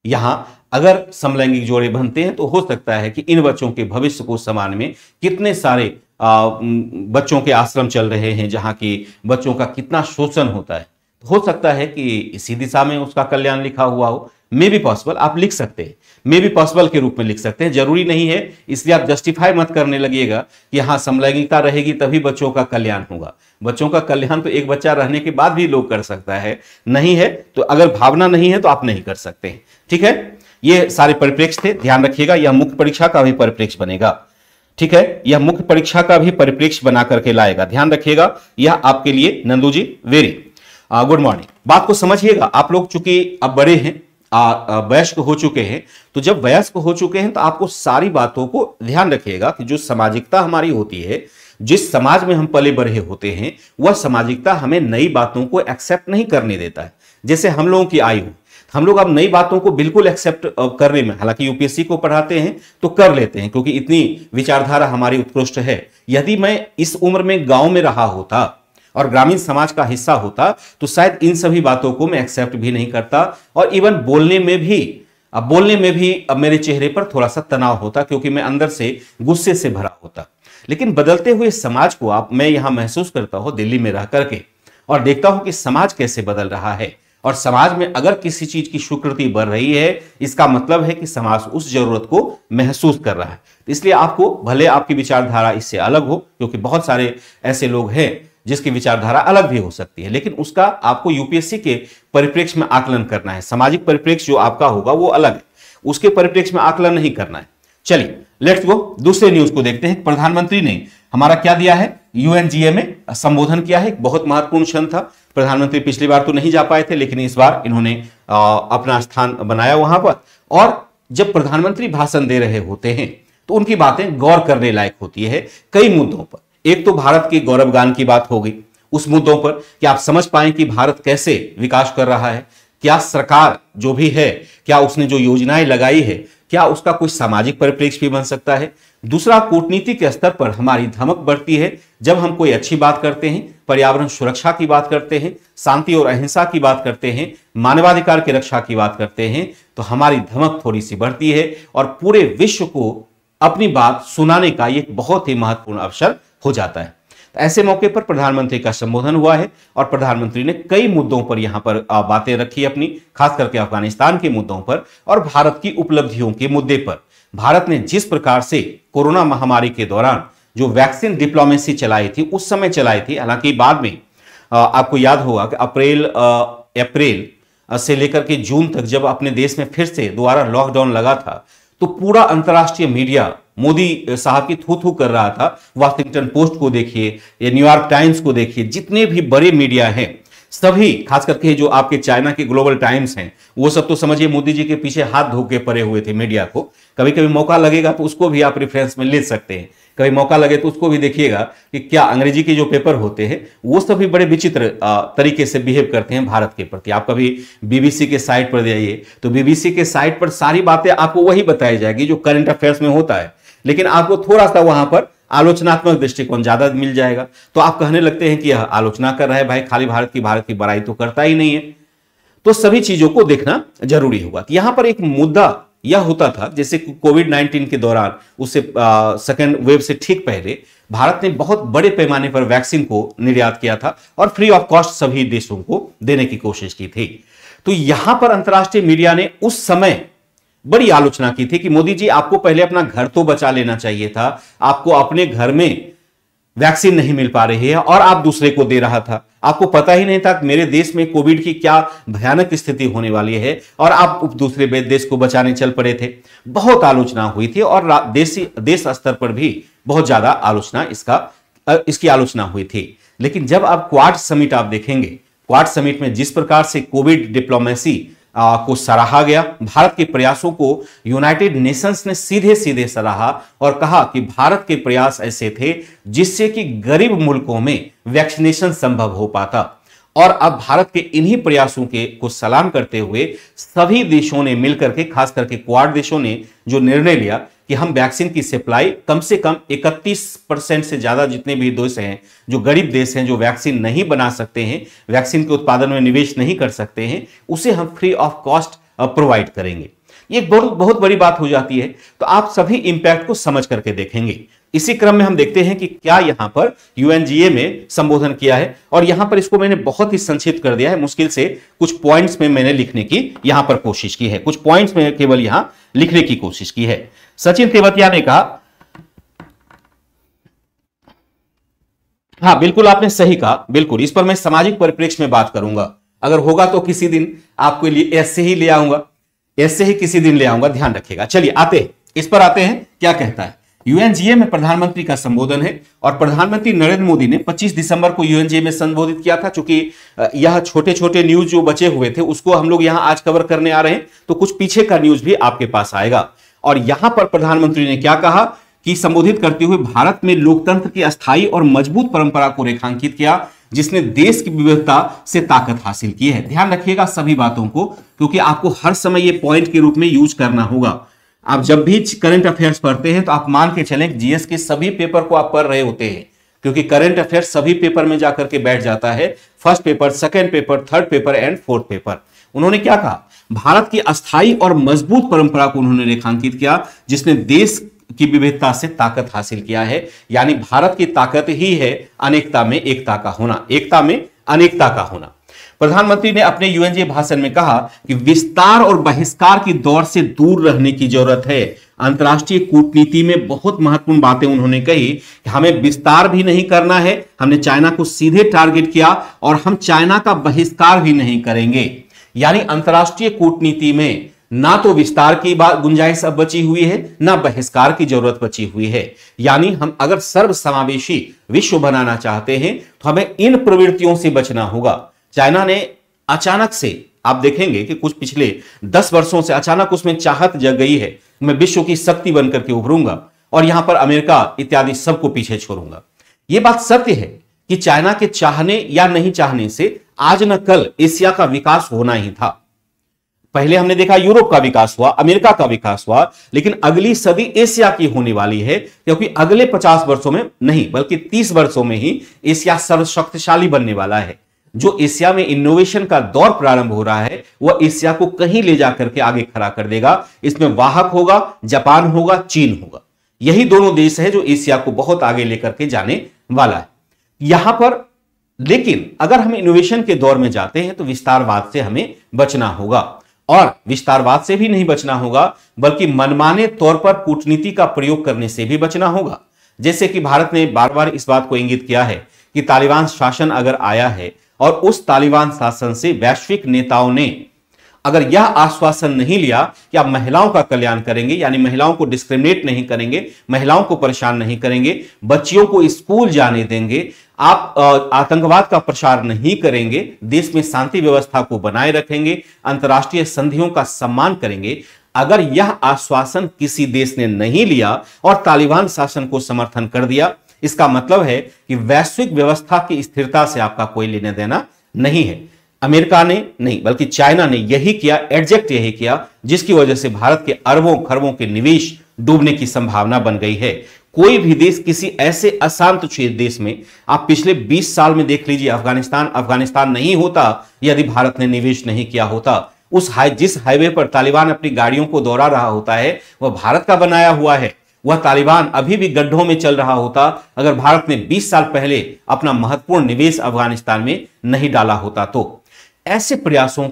यहां अगर समलैंगिक जोड़े बनते हैं तो हो सकता है कि इन बच्चों के भविष्य को समान में कितने सारे आ, बच्चों के आश्रम चल रहे हैं जहां की बच्चों का कितना शोषण होता है, हो सकता है कि इसी दिशा में उसका कल्याण लिखा हुआ हो। मे बी पॉसिबल आप लिख सकते हैं, मे बी पॉसिबल के रूप में लिख सकते हैं, जरूरी नहीं है, इसलिए आप जस्टिफाई मत करने लगिएगा कि हाँ समलैंगिकता रहेगी तभी बच्चों का कल्याण होगा। बच्चों का कल्याण तो एक बच्चा रहने के बाद भी लोग कर सकता है, नहीं है तो अगर भावना नहीं है तो आप नहीं कर सकते हैं। ठीक है, ये सारे परिप्रेक्ष्य थे, ध्यान रखिएगा, यह मुख्य परीक्षा का भी परिप्रेक्ष्य बनेगा। ठीक है, यह मुख्य परीक्षा का भी परिप्रेक्ष्य बना करके लाएगा, ध्यान रखिएगा। यह आपके लिए Nandu ji very good morning. बात को समझिएगा, आप लोग चूंकि अब बड़े हैं, वयस्क हो चुके हैं, तो जब वयस्क हो चुके हैं तो आपको सारी बातों को ध्यान रखिएगा कि जो सामाजिकता हमारी होती है, जिस समाज में हम पले बढ़े होते हैं, वह सामाजिकता हमें नई बातों को एक्सेप्ट नहीं करने देता है। जैसे हम लोगों की आयु, हम लोग अब नई बातों को बिल्कुल एक्सेप्ट करने में, हालांकि यूपीएससी को पढ़ाते हैं तो कर लेते हैं क्योंकि इतनी विचारधारा हमारी उत्कृष्ट है। यदि मैं इस उम्र में गांव में रहा होता और ग्रामीण समाज का हिस्सा होता तो शायद इन सभी बातों को मैं एक्सेप्ट भी नहीं करता, और इवन बोलने में भी अब बोलने में भी अब मेरे चेहरे पर थोड़ा सा तनाव होता क्योंकि मैं अंदर से गुस्से से भरा होता। लेकिन बदलते हुए समाज को आप मैं यहाँ महसूस करता हूँ दिल्ली में रह करके, और देखता हूँ कि समाज कैसे बदल रहा है, और समाज में अगर किसी चीज की स्वीकृति बढ़ रही है इसका मतलब है कि समाज उस जरूरत को महसूस कर रहा है। इसलिए आपको, भले आपकी विचारधारा इससे अलग हो, क्योंकि बहुत सारे ऐसे लोग हैं जिसकी विचारधारा अलग भी हो सकती है, लेकिन उसका आपको यूपीएससी के परिप्रेक्ष्य में आकलन करना है। सामाजिक परिप्रेक्ष्य जो आपका होगा वो अलग है, उसके परिप्रेक्ष्य में आकलन नहीं करना है। चलिए लेट्स गो, दूसरे न्यूज को देखते हैं। प्रधानमंत्री ने हमारा क्या दिया है, यूएनजीए में संबोधन किया है, बहुत महत्वपूर्ण क्षण था। प्रधानमंत्री पिछली बार तो नहीं जा पाए थे, लेकिन इस बार इन्होंने अपना स्थान बनाया वहां पर। और जब प्रधानमंत्री भाषण दे रहे होते हैं तो उनकी बातें गौर करने लायक होती है कई मुद्दों पर। एक तो भारत के गौरवगान की बात हो गई, उस मुद्दों पर कि आप समझ पाए कि भारत कैसे विकास कर रहा है, क्या सरकार जो भी है, क्या उसने जो योजनाएं लगाई है, क्या उसका कोई सामाजिक परिप्रेक्ष्य भी बन सकता है। दूसरा, कूटनीतिक स्तर पर हमारी धमक बढ़ती है जब हम कोई अच्छी बात करते हैं, पर्यावरण सुरक्षा की बात करते हैं, शांति और अहिंसा की बात करते हैं, मानवाधिकार की रक्षा की बात करते हैं, तो हमारी धमक थोड़ी सी बढ़ती है और पूरे विश्व को अपनी बात सुनाने का एक बहुत ही महत्वपूर्ण अवसर हो जाता है। ऐसे मौके पर प्रधानमंत्री का संबोधन हुआ है और प्रधानमंत्री ने कई मुद्दों पर यहां पर बातें रखी अपनी, खास करके अफगानिस्तान के मुद्दों पर और भारत की उपलब्धियों के मुद्दे पर। भारत ने जिस प्रकार से कोरोना महामारी के दौरान जो वैक्सीन डिप्लोमेसी चलाई थी, उस समय चलाई थी, हालांकि बाद में आपको याद होगा कि अप्रैल अप्रैल से लेकर के जून तक जब अपने देश में फिर से दोबारा लॉकडाउन लगा था, तो पूरा अंतर्राष्ट्रीय मीडिया मोदी साहब की थू थू कर रहा था। वाशिंगटन पोस्ट को देखिए या न्यूयॉर्क टाइम्स को देखिए, जितने भी बड़े मीडिया हैं सभी, खास करके जो आपके चाइना के ग्लोबल टाइम्स हैं, वो सब तो समझिए मोदी जी के पीछे हाथ धो के पड़े हुए थे मीडिया को। कभी कभी मौका लगेगा तो उसको भी आप रेफरेंस में ले सकते हैं, कभी मौका लगे तो उसको भी देखिएगा कि क्या अंग्रेजी के जो पेपर होते हैं वो सभी बड़े विचित्र तरीके से बिहेव करते हैं भारत के प्रति। आप कभी बीबीसी के साइट पर जाइए तो बीबीसी के साइट पर सारी बातें आपको वही बताई जाएगी जो करंट अफेयर्स में होता है, लेकिन आपको थोड़ा सा वहां पर आलोचनात्मक दृष्टिकोण ज्यादा मिल जाएगा, तो आप कहने लगते हैं कि यह आलोचना कर रहा है भाई, खाली भारत की भारत की बड़ाई तो करता ही नहीं है। तो सभी चीजों को देखना जरूरी होगा। यहां पर एक मुद्दा यह होता था, जैसे कोविड नाइन्टीन के दौरान, उससे सेकेंड वेव से ठीक पहले भारत ने बहुत बड़े पैमाने पर वैक्सीन को निर्यात किया था और फ्री ऑफ कॉस्ट सभी देशों को देने की कोशिश की थी। तो यहां पर अंतर्राष्ट्रीय मीडिया ने उस समय बड़ी आलोचना की थी कि मोदी जी आपको पहले अपना घर तो बचा लेना चाहिए था, आपको अपने घर में वैक्सीन नहीं मिल पा रही है और आप दूसरे को दे रहा था, आपको पता ही नहीं था कि मेरे देश में कोविड की क्या भयानक स्थिति होने वाली है और आप दूसरे देश को बचाने चल पड़े थे। बहुत आलोचना हुई थी और देशी देश स्तर पर भी बहुत ज्यादा आलोचना इसका इसकी आलोचना हुई थी। लेकिन जब आप क्वाड समिट आप देखेंगे, क्वाड समिट में जिस प्रकार से कोविड डिप्लोमेसी आ, को सराहा गया, भारत के प्रयासों को यूनाइटेड नेशंस ने सीधे सीधे सराहा और कहा कि भारत के प्रयास ऐसे थे जिससे कि गरीब मुल्कों में वैक्सीनेशन संभव हो पाता। और अब भारत के इन्हीं प्रयासों के को सलाम करते हुए सभी देशों ने मिलकर के, खास करके क्वाड देशों ने जो निर्णय लिया कि हम वैक्सीन की सप्लाई कम से कम इकतीस परसेंट से ज्यादा, जितने भी देश हैं जो गरीब देश हैं, जो वैक्सीन नहीं बना सकते हैं, वैक्सीन के उत्पादन में निवेश नहीं कर सकते हैं, उसे हम फ्री ऑफ कॉस्ट प्रोवाइड करेंगे। ये बहुत बहुत बड़ी बात हो जाती है। तो आप सभी इंपैक्ट को समझ करके देखेंगे। इसी क्रम में हम देखते हैं कि क्या यहां पर यूएनजीए में संबोधन किया है, और यहां पर इसको मैंने बहुत ही संक्षिप्त कर दिया है, मुश्किल से कुछ पॉइंट्स में मैंने लिखने की यहां पर कोशिश की है, कुछ पॉइंट्स में केवल यहां लिखने की कोशिश की है। सचिन तेवतिया ने कहा, हाँ बिल्कुल आपने सही कहा, बिल्कुल इस पर मैं सामाजिक परिप्रेक्ष्य में बात करूंगा, अगर होगा तो किसी दिन आपके लिए ऐसे ही ले आऊंगा, ऐसे ही किसी दिन ले आऊंगा, ध्यान रखिएगा। चलिए आते हैं, इस पर आते हैं, क्या कहता है। यूएनजीए में प्रधानमंत्री का संबोधन है और प्रधानमंत्री नरेंद्र मोदी ने पच्चीस दिसंबर को यूएनजीए में संबोधित किया था। चूंकि यह छोटे छोटे न्यूज जो बचे हुए थे उसको हम लोग यहां आज कवर करने आ रहे हैं, तो कुछ पीछे का न्यूज भी आपके पास आएगा। और यहां पर प्रधानमंत्री ने क्या कहा कि संबोधित करते हुए भारत में लोकतंत्र की अस्थायी और मजबूत परंपरा को रेखांकित किया जिसने देश की विविधता से ताकत हासिल की है। ध्यान रखिएगा सभी बातों को, क्योंकि आपको हर समय ये पॉइंट के रूप में यूज करना होगा। आप जब भी करंट अफेयर्स पढ़ते हैं तो आप मान के चलें जीएस के सभी पेपर को आप पढ़ रहे होते हैं, क्योंकि करंट अफेयर्स सभी पेपर में जाकर के बैठ जाता है, first paper, second paper, third paper and fourth paper. उन्होंने क्या कहा, भारत की अस्थायी और मजबूत परंपरा को उन्होंने रेखांकित किया जिसने देश की विविधता से ताकत हासिल किया है। यानी भारत की ताकत ही है अनेकता में एकता का होना, एकता में अनेकता का होना। प्रधानमंत्री ने अपने यूएनजी भाषण में कहा कि विस्तार और बहिष्कार की दौर से दूर रहने की जरूरत है। अंतर्राष्ट्रीय कूटनीति में बहुत महत्वपूर्ण बातें उन्होंने कही कि हमें विस्तार भी नहीं करना है, हमने चाइना को सीधे टारगेट किया और हम चाइना का बहिष्कार भी नहीं करेंगे। यानी अंतर्राष्ट्रीय कूटनीति में ना तो विस्तार की गुंजाइश अब बची हुई है, ना बहिष्कार की जरूरत बची हुई है। यानी हम अगर सर्वसमावेशी विश्व बनाना चाहते हैं तो हमें इन प्रवृत्तियों से बचना होगा। चाइना ने अचानक से, आप देखेंगे कि कुछ पिछले दस वर्षों से अचानक उसमें चाहत जग गई है, मैं विश्व की शक्ति बनकर के उभरूंगा और यहां पर अमेरिका इत्यादि सबको पीछे छोड़ूंगा। ये बात सत्य है कि चाइना के चाहने या नहीं चाहने से आज न कल एशिया का विकास होना ही था। पहले हमने देखा यूरोप का विकास हुआ, अमेरिका का विकास हुआ, लेकिन अगली सदी एशिया की होने वाली है, क्योंकि अगले पचास वर्षों में नहीं बल्कि तीस वर्षों में ही एशिया सर्वशक्तिशाली बनने वाला है। जो एशिया में इनोवेशन का दौर प्रारंभ हो रहा है वह एशिया को कहीं ले जाकर के आगे खड़ा कर देगा। इसमें वाहक होगा जापान, होगा चीन, होगा। यही दोनों देश है जो एशिया को बहुत आगे लेकर के जाने वाला है। यहां पर लेकिन अगर हम इनोवेशन के दौर में जाते हैं तो विस्तारवाद से हमें बचना होगा, और विस्तारवाद से भी नहीं बचना होगा बल्कि मनमाने तौर पर कूटनीति का प्रयोग करने से भी बचना होगा। जैसे कि भारत ने बार बार इस बात को इंगित किया है कि तालिबान शासन अगर आया है और उस तालिबान शासन से वैश्विक नेताओं ने अगर यह आश्वासन नहीं लिया कि आप महिलाओं का कल्याण करेंगे, यानी महिलाओं को डिस्क्रिमिनेट नहीं करेंगे, महिलाओं को परेशान नहीं करेंगे, बच्चियों को स्कूल जाने देंगे, आप आतंकवाद का प्रसार नहीं करेंगे, देश में शांति व्यवस्था को बनाए रखेंगे, अंतर्राष्ट्रीय संधियों का सम्मान करेंगे, अगर यह आश्वासन किसी देश ने नहीं लिया और तालिबान शासन को समर्थन कर दिया, इसका मतलब है कि वैश्विक व्यवस्था की स्थिरता से आपका कोई लेना देना नहीं है। अमेरिका ने नहीं बल्कि चाइना ने यही किया, एग्जैक्ट यही किया, जिसकी वजह से भारत के अरबों खरबों के निवेश डूबने की संभावना बन गई है। कोई भी देश किसी ऐसे अशांत देश में, आप पिछले बीस साल में देख लीजिए, अफगानिस्तान अफगानिस्तान नहीं होता यदि भारत ने निवेश नहीं किया होता। उस हाई जिस हाईवे पर तालिबान अपनी गाड़ियों को दौड़ा रहा होता है वह भारत का बनाया हुआ है, वह तालिबान अभी भी गड्ढों में चल रहा होता अगर भारत ने बीस साल पहले अपना महत्वपूर्ण निवेश अफगानिस्तान में नहीं डाला होता। तो ऐसे प्रयासों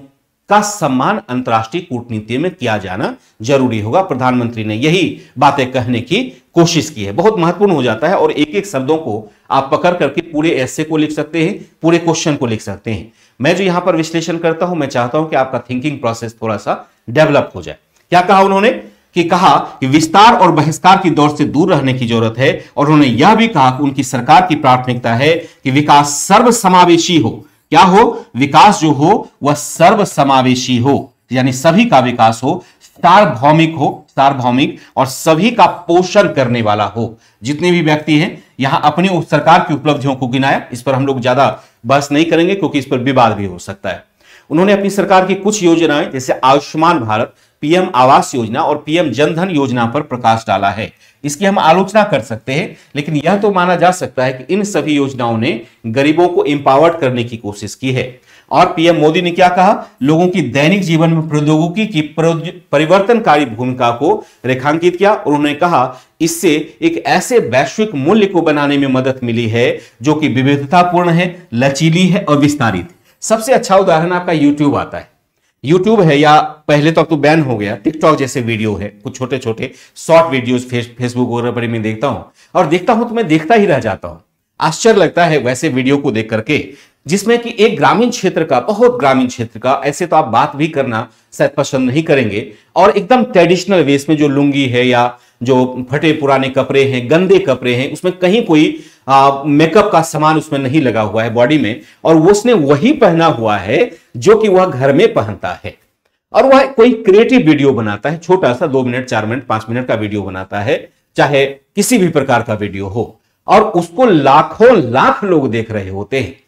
का सम्मान अंतर्राष्ट्रीय कूटनीति में किया जाना जरूरी होगा। प्रधानमंत्री ने यही बातें कहने की कोशिश की है। बहुत महत्वपूर्ण हो जाता है और एक एक शब्दों को आप पकड़ करके पूरे ऐसे को लिख सकते हैं, पूरे क्वेश्चन को लिख सकते हैं। मैं जो यहां पर विश्लेषण करता हूं, मैं चाहता हूं कि आपका थिंकिंग प्रोसेस थोड़ा सा डेवलप हो जाए। क्या कहा उन्होंने कि कहा कि विस्तार और बहिष्कार की दौर से दूर रहने की जरूरत है, और उन्होंने यह भी कहा कि उनकी सरकार की प्राथमिकता है कि विकास सर्वसमावेशी हो। क्या हो? विकास जो हो वह सर्वसमावेशी हो, यानी सभी का विकास हो, सार्वभौमिक हो, सार्वभौमिक और सभी का पोषण करने वाला हो। जितने भी व्यक्ति हैं, यहां अपनी उप सरकार की उपलब्धियों को गिनाया, इस पर हम लोग ज्यादा बहस नहीं करेंगे क्योंकि इस पर विवाद भी हो सकता है। उन्होंने अपनी सरकार की कुछ योजनाएं जैसे आयुष्मान भारत, पीएम आवास योजना और पीएम जनधन योजना पर प्रकाश डाला है। इसकी हम आलोचना कर सकते हैं, लेकिन यह तो माना जा सकता है कि इन सभी योजनाओं ने गरीबों को एम्पावर्ड करने की कोशिश की है। और पीएम मोदी ने क्या कहा? लोगों की दैनिक जीवन में प्रौद्योगिकी की परिवर्तनकारी भूमिका को रेखांकित किया। उन्होंने कहा इससे एक ऐसे वैश्विक मूल्य को बनाने में मदद मिली है जो कि विविधतापूर्ण है, लचीली है और विस्तारित। सबसे अच्छा उदाहरण आपका यूट्यूब आता है। यूट्यूब है, या पहले तो अब तो बैन हो गया, टिकटॉक जैसे वीडियो है, कुछ छोटे छोटे शॉर्ट वीडियोस फेसबुक वगैरह पर मैं देखता हूँ और देखता हूँ तो मैं देखता ही रह जाता हूँ। आश्चर्य लगता है वैसे वीडियो को देख करके, जिसमें कि एक ग्रामीण क्षेत्र का, बहुत ग्रामीण क्षेत्र का, ऐसे तो आप बात भी करना शायद पसंद नहीं करेंगे, और एकदम ट्रेडिशनल वेस में जो लुंगी है या जो फटे पुराने कपड़े हैं, गंदे कपड़े हैं, उसमें कहीं कोई मेकअप का सामान उसमें नहीं लगा हुआ है बॉडी में, और उसने वही पहना हुआ है जो कि वह घर में पहनता है। और वह कोई क्रिएटिव वीडियो बनाता है, छोटा सा दो मिनट चार मिनट पांच मिनट का वीडियो बनाता है, चाहे किसी भी प्रकार का वीडियो हो, और उसको लाखों लाख लोग देख रहे होते हैं।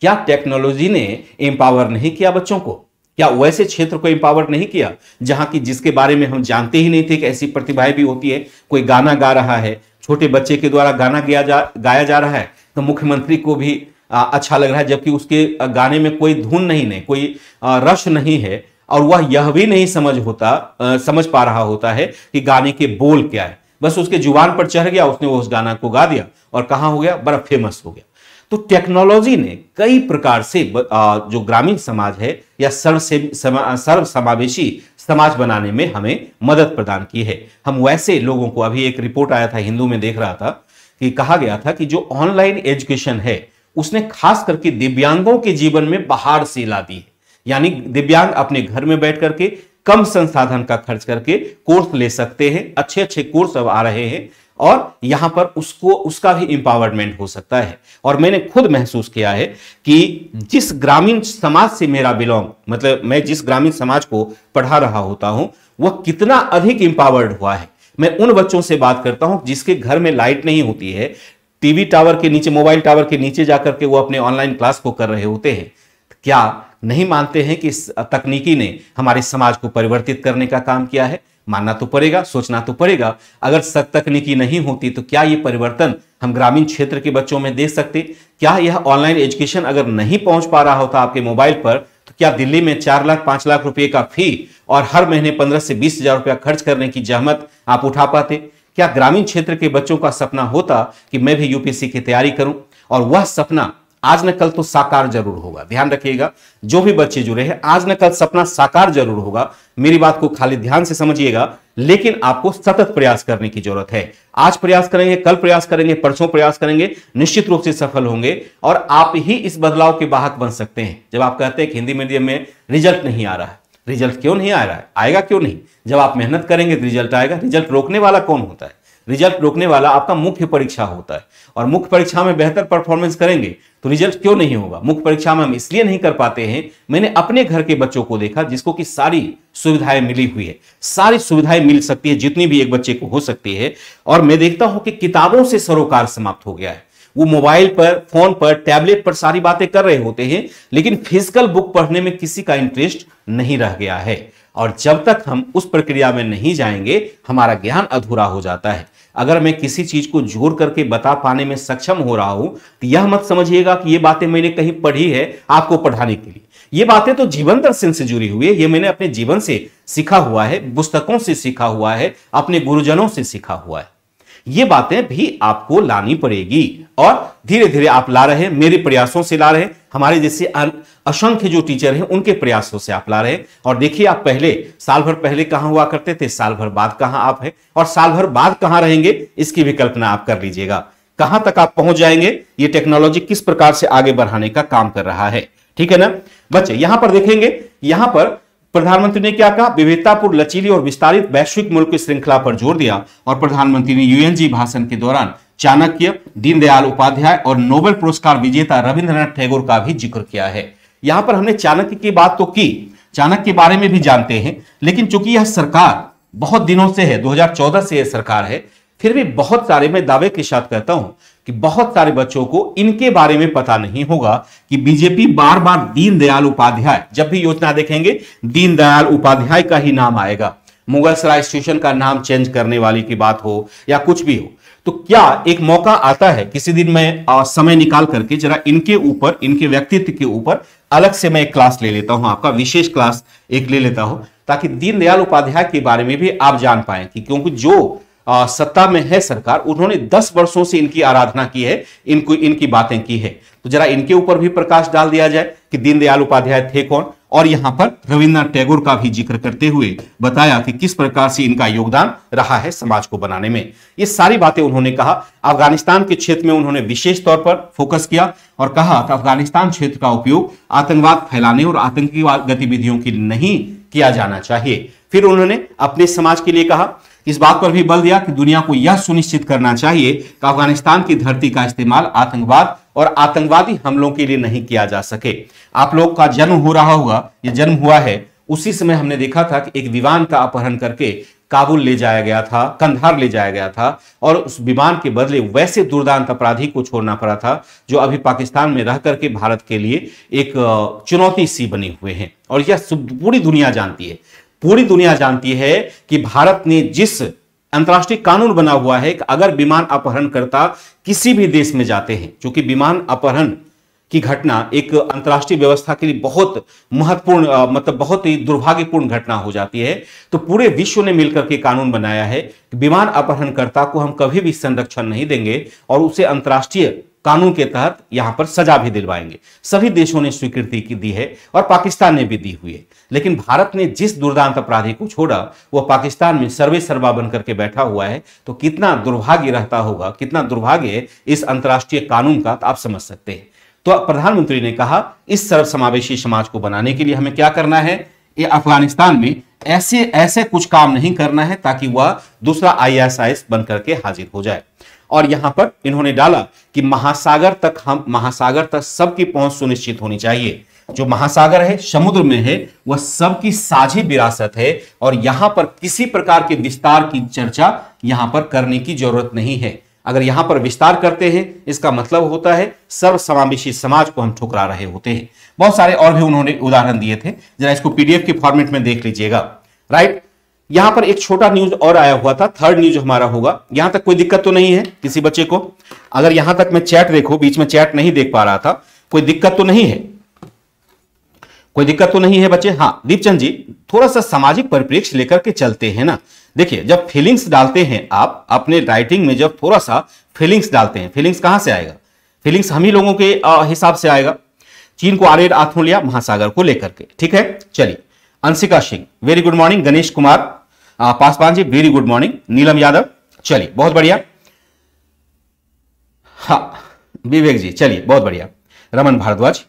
क्या टेक्नोलॉजी ने एम्पावर नहीं किया बच्चों को? क्या वैसे क्षेत्र को एम्पावर नहीं किया जहां की जिसके बारे में हम जानते ही नहीं थे कि ऐसी प्रतिभाएं भी होती है? कोई गाना गा रहा है, छोटे बच्चे के द्वारा गाना गाया जा गाया जा रहा है तो मुख्यमंत्री को भी आ, अच्छा लग रहा है, जबकि उसके गाने में कोई धुन नहीं, नहीं कोई आ, रस नहीं है, और वह यह भी नहीं समझ होता आ, समझ पा रहा होता है कि गाने के बोल क्या है। बस उसके जुबान पर चढ़ गया, उसने उस गाना को गा दिया और कहाँ हो गया? बड़ा फेमस हो गया। तो टेक्नोलॉजी ने कई प्रकार से जो ग्रामीण समाज है या सर्व सर्वसमावेशी समाज बनाने में हमें मदद प्रदान की है। हम वैसे लोगों को, अभी एक रिपोर्ट आया था हिंदू में, देख रहा था कि कहा गया था कि जो ऑनलाइन एजुकेशन है उसने खास करके दिव्यांगों के जीवन में बहार से ला दी है। यानी दिव्यांग अपने घर में बैठ करके कम संसाधन का खर्च करके कोर्स ले सकते हैं, अच्छे अच्छे कोर्स अब आ रहे हैं, और यहां पर उसको उसका भी एम्पावरमेंट हो सकता है। और मैंने खुद महसूस किया है कि जिस ग्रामीण समाज से मेरा बिलोंग, मतलब मैं जिस ग्रामीण समाज को पढ़ा रहा होता हूं, वह कितना अधिक एम्पावर्ड हुआ है। मैं उन बच्चों से बात करता हूं जिसके घर में लाइट नहीं होती है, टीवी टावर के नीचे, मोबाइल टावर के नीचे जाकर के वो अपने ऑनलाइन क्लास को कर रहे होते हैं। क्या नहीं मानते हैं कि इस तकनीकी ने हमारे समाज को परिवर्तित करने का काम किया है? मानना तो पड़ेगा, सोचना तो पड़ेगा। अगर तकनीकी नहीं होती तो क्या ये परिवर्तन हम ग्रामीण क्षेत्र के बच्चों में देख सकते? क्या यह ऑनलाइन एजुकेशन अगर नहीं पहुंच पा रहा होता आपके मोबाइल पर, तो क्या दिल्ली में चार लाख पांच लाख रुपए का फी और हर महीने पंद्रह से बीस हजार रुपया खर्च करने की जहमत आप उठा पाते? क्या ग्रामीण क्षेत्र के बच्चों का सपना होता कि मैं भी यूपीएससी की तैयारी करूं? और वह सपना आज न कल तो साकार जरूर होगा। ध्यान रखिएगा, जो भी बच्चे जुड़े हैं, आज न कल सपना साकार जरूर होगा। मेरी बात को खाली ध्यान से समझिएगा, लेकिन आपको सतत प्रयास करने की जरूरत है। आज प्रयास करेंगे, कल प्रयास करेंगे, परसों प्रयास करेंगे, निश्चित रूप से सफल होंगे और आप ही इस बदलाव के वाहक बन सकते हैं। जब आप कहते हैं कि हिंदी मीडियम में रिजल्ट नहीं आ रहा है, रिजल्ट क्यों नहीं आ रहा है? आएगा क्यों नहीं? जब आप मेहनत करेंगे तो रिजल्ट आएगा। रिजल्ट रोकने वाला कौन होता है? रिजल्ट रोकने वाला आपका मुख्य परीक्षा होता है। और मुख्य परीक्षा में बेहतर परफॉर्मेंस करेंगे तो रिजल्ट क्यों नहीं होगा? मुख्य परीक्षा में हम इसलिए नहीं कर पाते हैं, मैंने अपने घर के बच्चों को देखा जिसको कि सारी सुविधाएं मिली हुई है, सारी सुविधाएं मिल सकती है जितनी भी एक बच्चे को हो सकती है, और मैं देखता हूं कि किताबों से सरोकार समाप्त हो गया है। वो मोबाइल पर, फोन पर, टैबलेट पर सारी बातें कर रहे होते हैं, लेकिन फिजिकल बुक पढ़ने में किसी का इंटरेस्ट नहीं रह गया है। और जब तक हम उस प्रक्रिया में नहीं जाएंगे, हमारा ज्ञान अधूरा हो जाता है। अगर मैं किसी चीज को जोड़ करके बता पाने में सक्षम हो रहा हूं तो यह मत समझिएगा कि ये बातें मैंने कहीं पढ़ी है आपको पढ़ाने के लिए। ये बातें तो जीवन दर्शन से जुड़ी हुई है, ये मैंने अपने जीवन से सीखा हुआ है, पुस्तकों से सीखा हुआ है, अपने गुरुजनों से सीखा हुआ है। ये बातें भी आपको लानी पड़ेगी और धीरे धीरे आप ला रहे हैं, मेरे प्रयासों से ला रहे हैं, हमारे जैसे असंख्य जो टीचर हैं उनके प्रयासों से आप ला रहे हैं। और देखिए, आप पहले साल भर पहले कहां हुआ करते थे, साल भर बाद कहां आप हैं और साल भर बाद कहां रहेंगे, इसकी भी कल्पना आप कर लीजिएगा। कहां तक आप पहुंच जाएंगे, ये टेक्नोलॉजी किस प्रकार से आगे बढ़ाने का काम कर रहा है। ठीक है ना बच्चे? यहां पर देखेंगे, यहां पर प्रधानमंत्री ने क्या कहा? विविधतापूर्ण, लचीली और विस्तारित वैश्विक मूल्य की श्रृंखला पर जोर दिया। और प्रधानमंत्री ने यूएनजी भाषण के दौरान चाणक्य, दीनदयाल उपाध्याय और नोबेल पुरस्कार विजेता रविंद्रनाथ टैगोर का भी जिक्र किया है। यहां पर हमने चाणक्य की बात तो की, चाणक्य के बारे में भी जानते हैं, लेकिन चूंकि यह सरकार बहुत दिनों से है, दो हजार चौदह से यह सरकार है, फिर भी बहुत सारे, मैं दावे के साथ कहता हूं कि बहुत सारे बच्चों को इनके बारे में पता नहीं होगा कि बीजेपी बार बार दीनदयाल उपाध्याय, जब भी योजना देखेंगे दीनदयाल उपाध्याय का ही नाम आएगा। मुगलसराय स्टेशन का नाम चेंज करने वाली की बात हो या कुछ भी हो, तो क्या एक मौका आता है किसी दिन मैं आ, समय निकाल करके जरा इनके ऊपर, इनके व्यक्तित्व के ऊपर अलग से मैं एक क्लास ले लेता हूं, आपका विशेष क्लास एक ले लेता हूं, ताकि दीनदयाल उपाध्याय के बारे में भी आप जान पाए। कि क्योंकि जो आ, सत्ता में है सरकार, उन्होंने दस वर्षों से इनकी आराधना की है, इनको इनकी बातें की है, तो जरा इनके ऊपर भी प्रकाश डाल दिया जाए कि दीनदयाल उपाध्याय थे कौन। और यहां पर रविन्द्रनाथ टैगोर का भी जिक्र करते हुए बताया कि किस प्रकार से इनका योगदान रहा है समाज को बनाने में। ये सारी बातें उन्होंने कहा। अफगानिस्तान के क्षेत्र में उन्होंने विशेष तौर पर फोकस किया और कहा कि अफगानिस्तान क्षेत्र का उपयोग आतंकवाद फैलाने और आतंकी गतिविधियों की नहीं किया जाना चाहिए। फिर उन्होंने अपने समाज के लिए कहा, इस बात पर भी बल दिया कि दुनिया को यह सुनिश्चित करना चाहिए कि अफगानिस्तान की धरती का इस्तेमाल आतंकवाद और आतंकवादी हमलों के लिए नहीं किया जा सके। आप लोग का जन्म हो रहा होगा, यह जन्म हुआ है, उसी समय हमने देखा था कि एक विमान का अपहरण करके काबुल ले जाया गया था, कंधार ले जाया गया था, और उस विमान के बदले वैसे दुर्दांत अपराधी को छोड़ना पड़ा था जो अभी पाकिस्तान में रह करके भारत के लिए एक चुनौती सी बने हुए हैं। और यह पूरी दुनिया जानती है, पूरी दुनिया जानती है कि भारत ने जिस अंतर्राष्ट्रीय कानून बना हुआ है कि अगर विमान अपहरणकर्ता किसी भी देश में जाते हैं, क्योंकि विमान अपहरण की घटना एक अंतर्राष्ट्रीय व्यवस्था के लिए बहुत महत्वपूर्ण, मतलब बहुत ही दुर्भाग्यपूर्ण घटना हो जाती है, तो पूरे विश्व ने मिलकर के कानून बनाया है कि विमान अपहरणकर्ता को हम कभी भी संरक्षण नहीं देंगे और उसे अंतर्राष्ट्रीय कानून के तहत यहां पर सजा भी दिलवाएंगे। सभी देशों ने स्वीकृति की दी है और पाकिस्तान ने भी दी हुई है, लेकिन भारत ने जिस दुर्दांत अपराधी को छोड़ा वह पाकिस्तान में सर्वे सर्वा बन करके बैठा हुआ है। तो कितना दुर्भाग्य रहता होगा, कितना दुर्भाग्य इस अंतर्राष्ट्रीय कानून का, तो आप समझ सकते हैं। तो प्रधानमंत्री ने कहा, इस सर्वसमावेशी समाज को बनाने के लिए हमें क्या करना है, ये अफगानिस्तान में ऐसे ऐसे कुछ काम नहीं करना है ताकि वह दूसरा आईएसआईएस बन करके हाजिर हो जाए। और यहां पर इन्होंने डाला कि महासागर तक हम महासागर तक सबकी पहुंच सुनिश्चित होनी चाहिए। जो महासागर है, समुद्र में है, वह सबकी साझी विरासत है और यहां पर किसी प्रकार के विस्तार की चर्चा यहां पर करने की जरूरत नहीं है। अगर यहां पर विस्तार करते हैं, इसका मतलब होता है सर्वसमावेशी समाज को हम ठुकरा रहे होते हैं। बहुत सारे और भी उन्होंने उदाहरण दिए थे, जरा इसको पीडीएफ के फॉर्मेट में देख लीजिएगा। राइट, यहां पर एक छोटा न्यूज और आया हुआ था, थर्ड न्यूज हमारा होगा। यहां तक कोई दिक्कत तो नहीं है किसी बच्चे को? अगर यहां तक मैं चैट देखो, बीच में चैट नहीं देख पा रहा था, कोई दिक्कत तो नहीं है? कोई दिक्कत तो नहीं है बच्चे? हाँ दीपचंद जी, थोड़ा सा सामाजिक परिप्रेक्ष्य लेकर के चलते हैं ना। देखिए, जब फीलिंग्स डालते हैं आप अपने राइटिंग में, जब थोड़ा सा फीलिंग्स डालते हैं, फीलिंग्स कहां से आएगा? फीलिंग्स हम ही लोगों के हिसाब से आएगा। चीन को आर्य आथों लिया महासागर को लेकर के, ठीक है। चलिए, Anshika Singh very good morning, Ganesh Kumar Paswan ji very good morning, Neelam Yadav चलिए बहुत बढ़िया, हाँ विवेक जी चलिए बहुत बढ़िया, रमन भारद्वाज।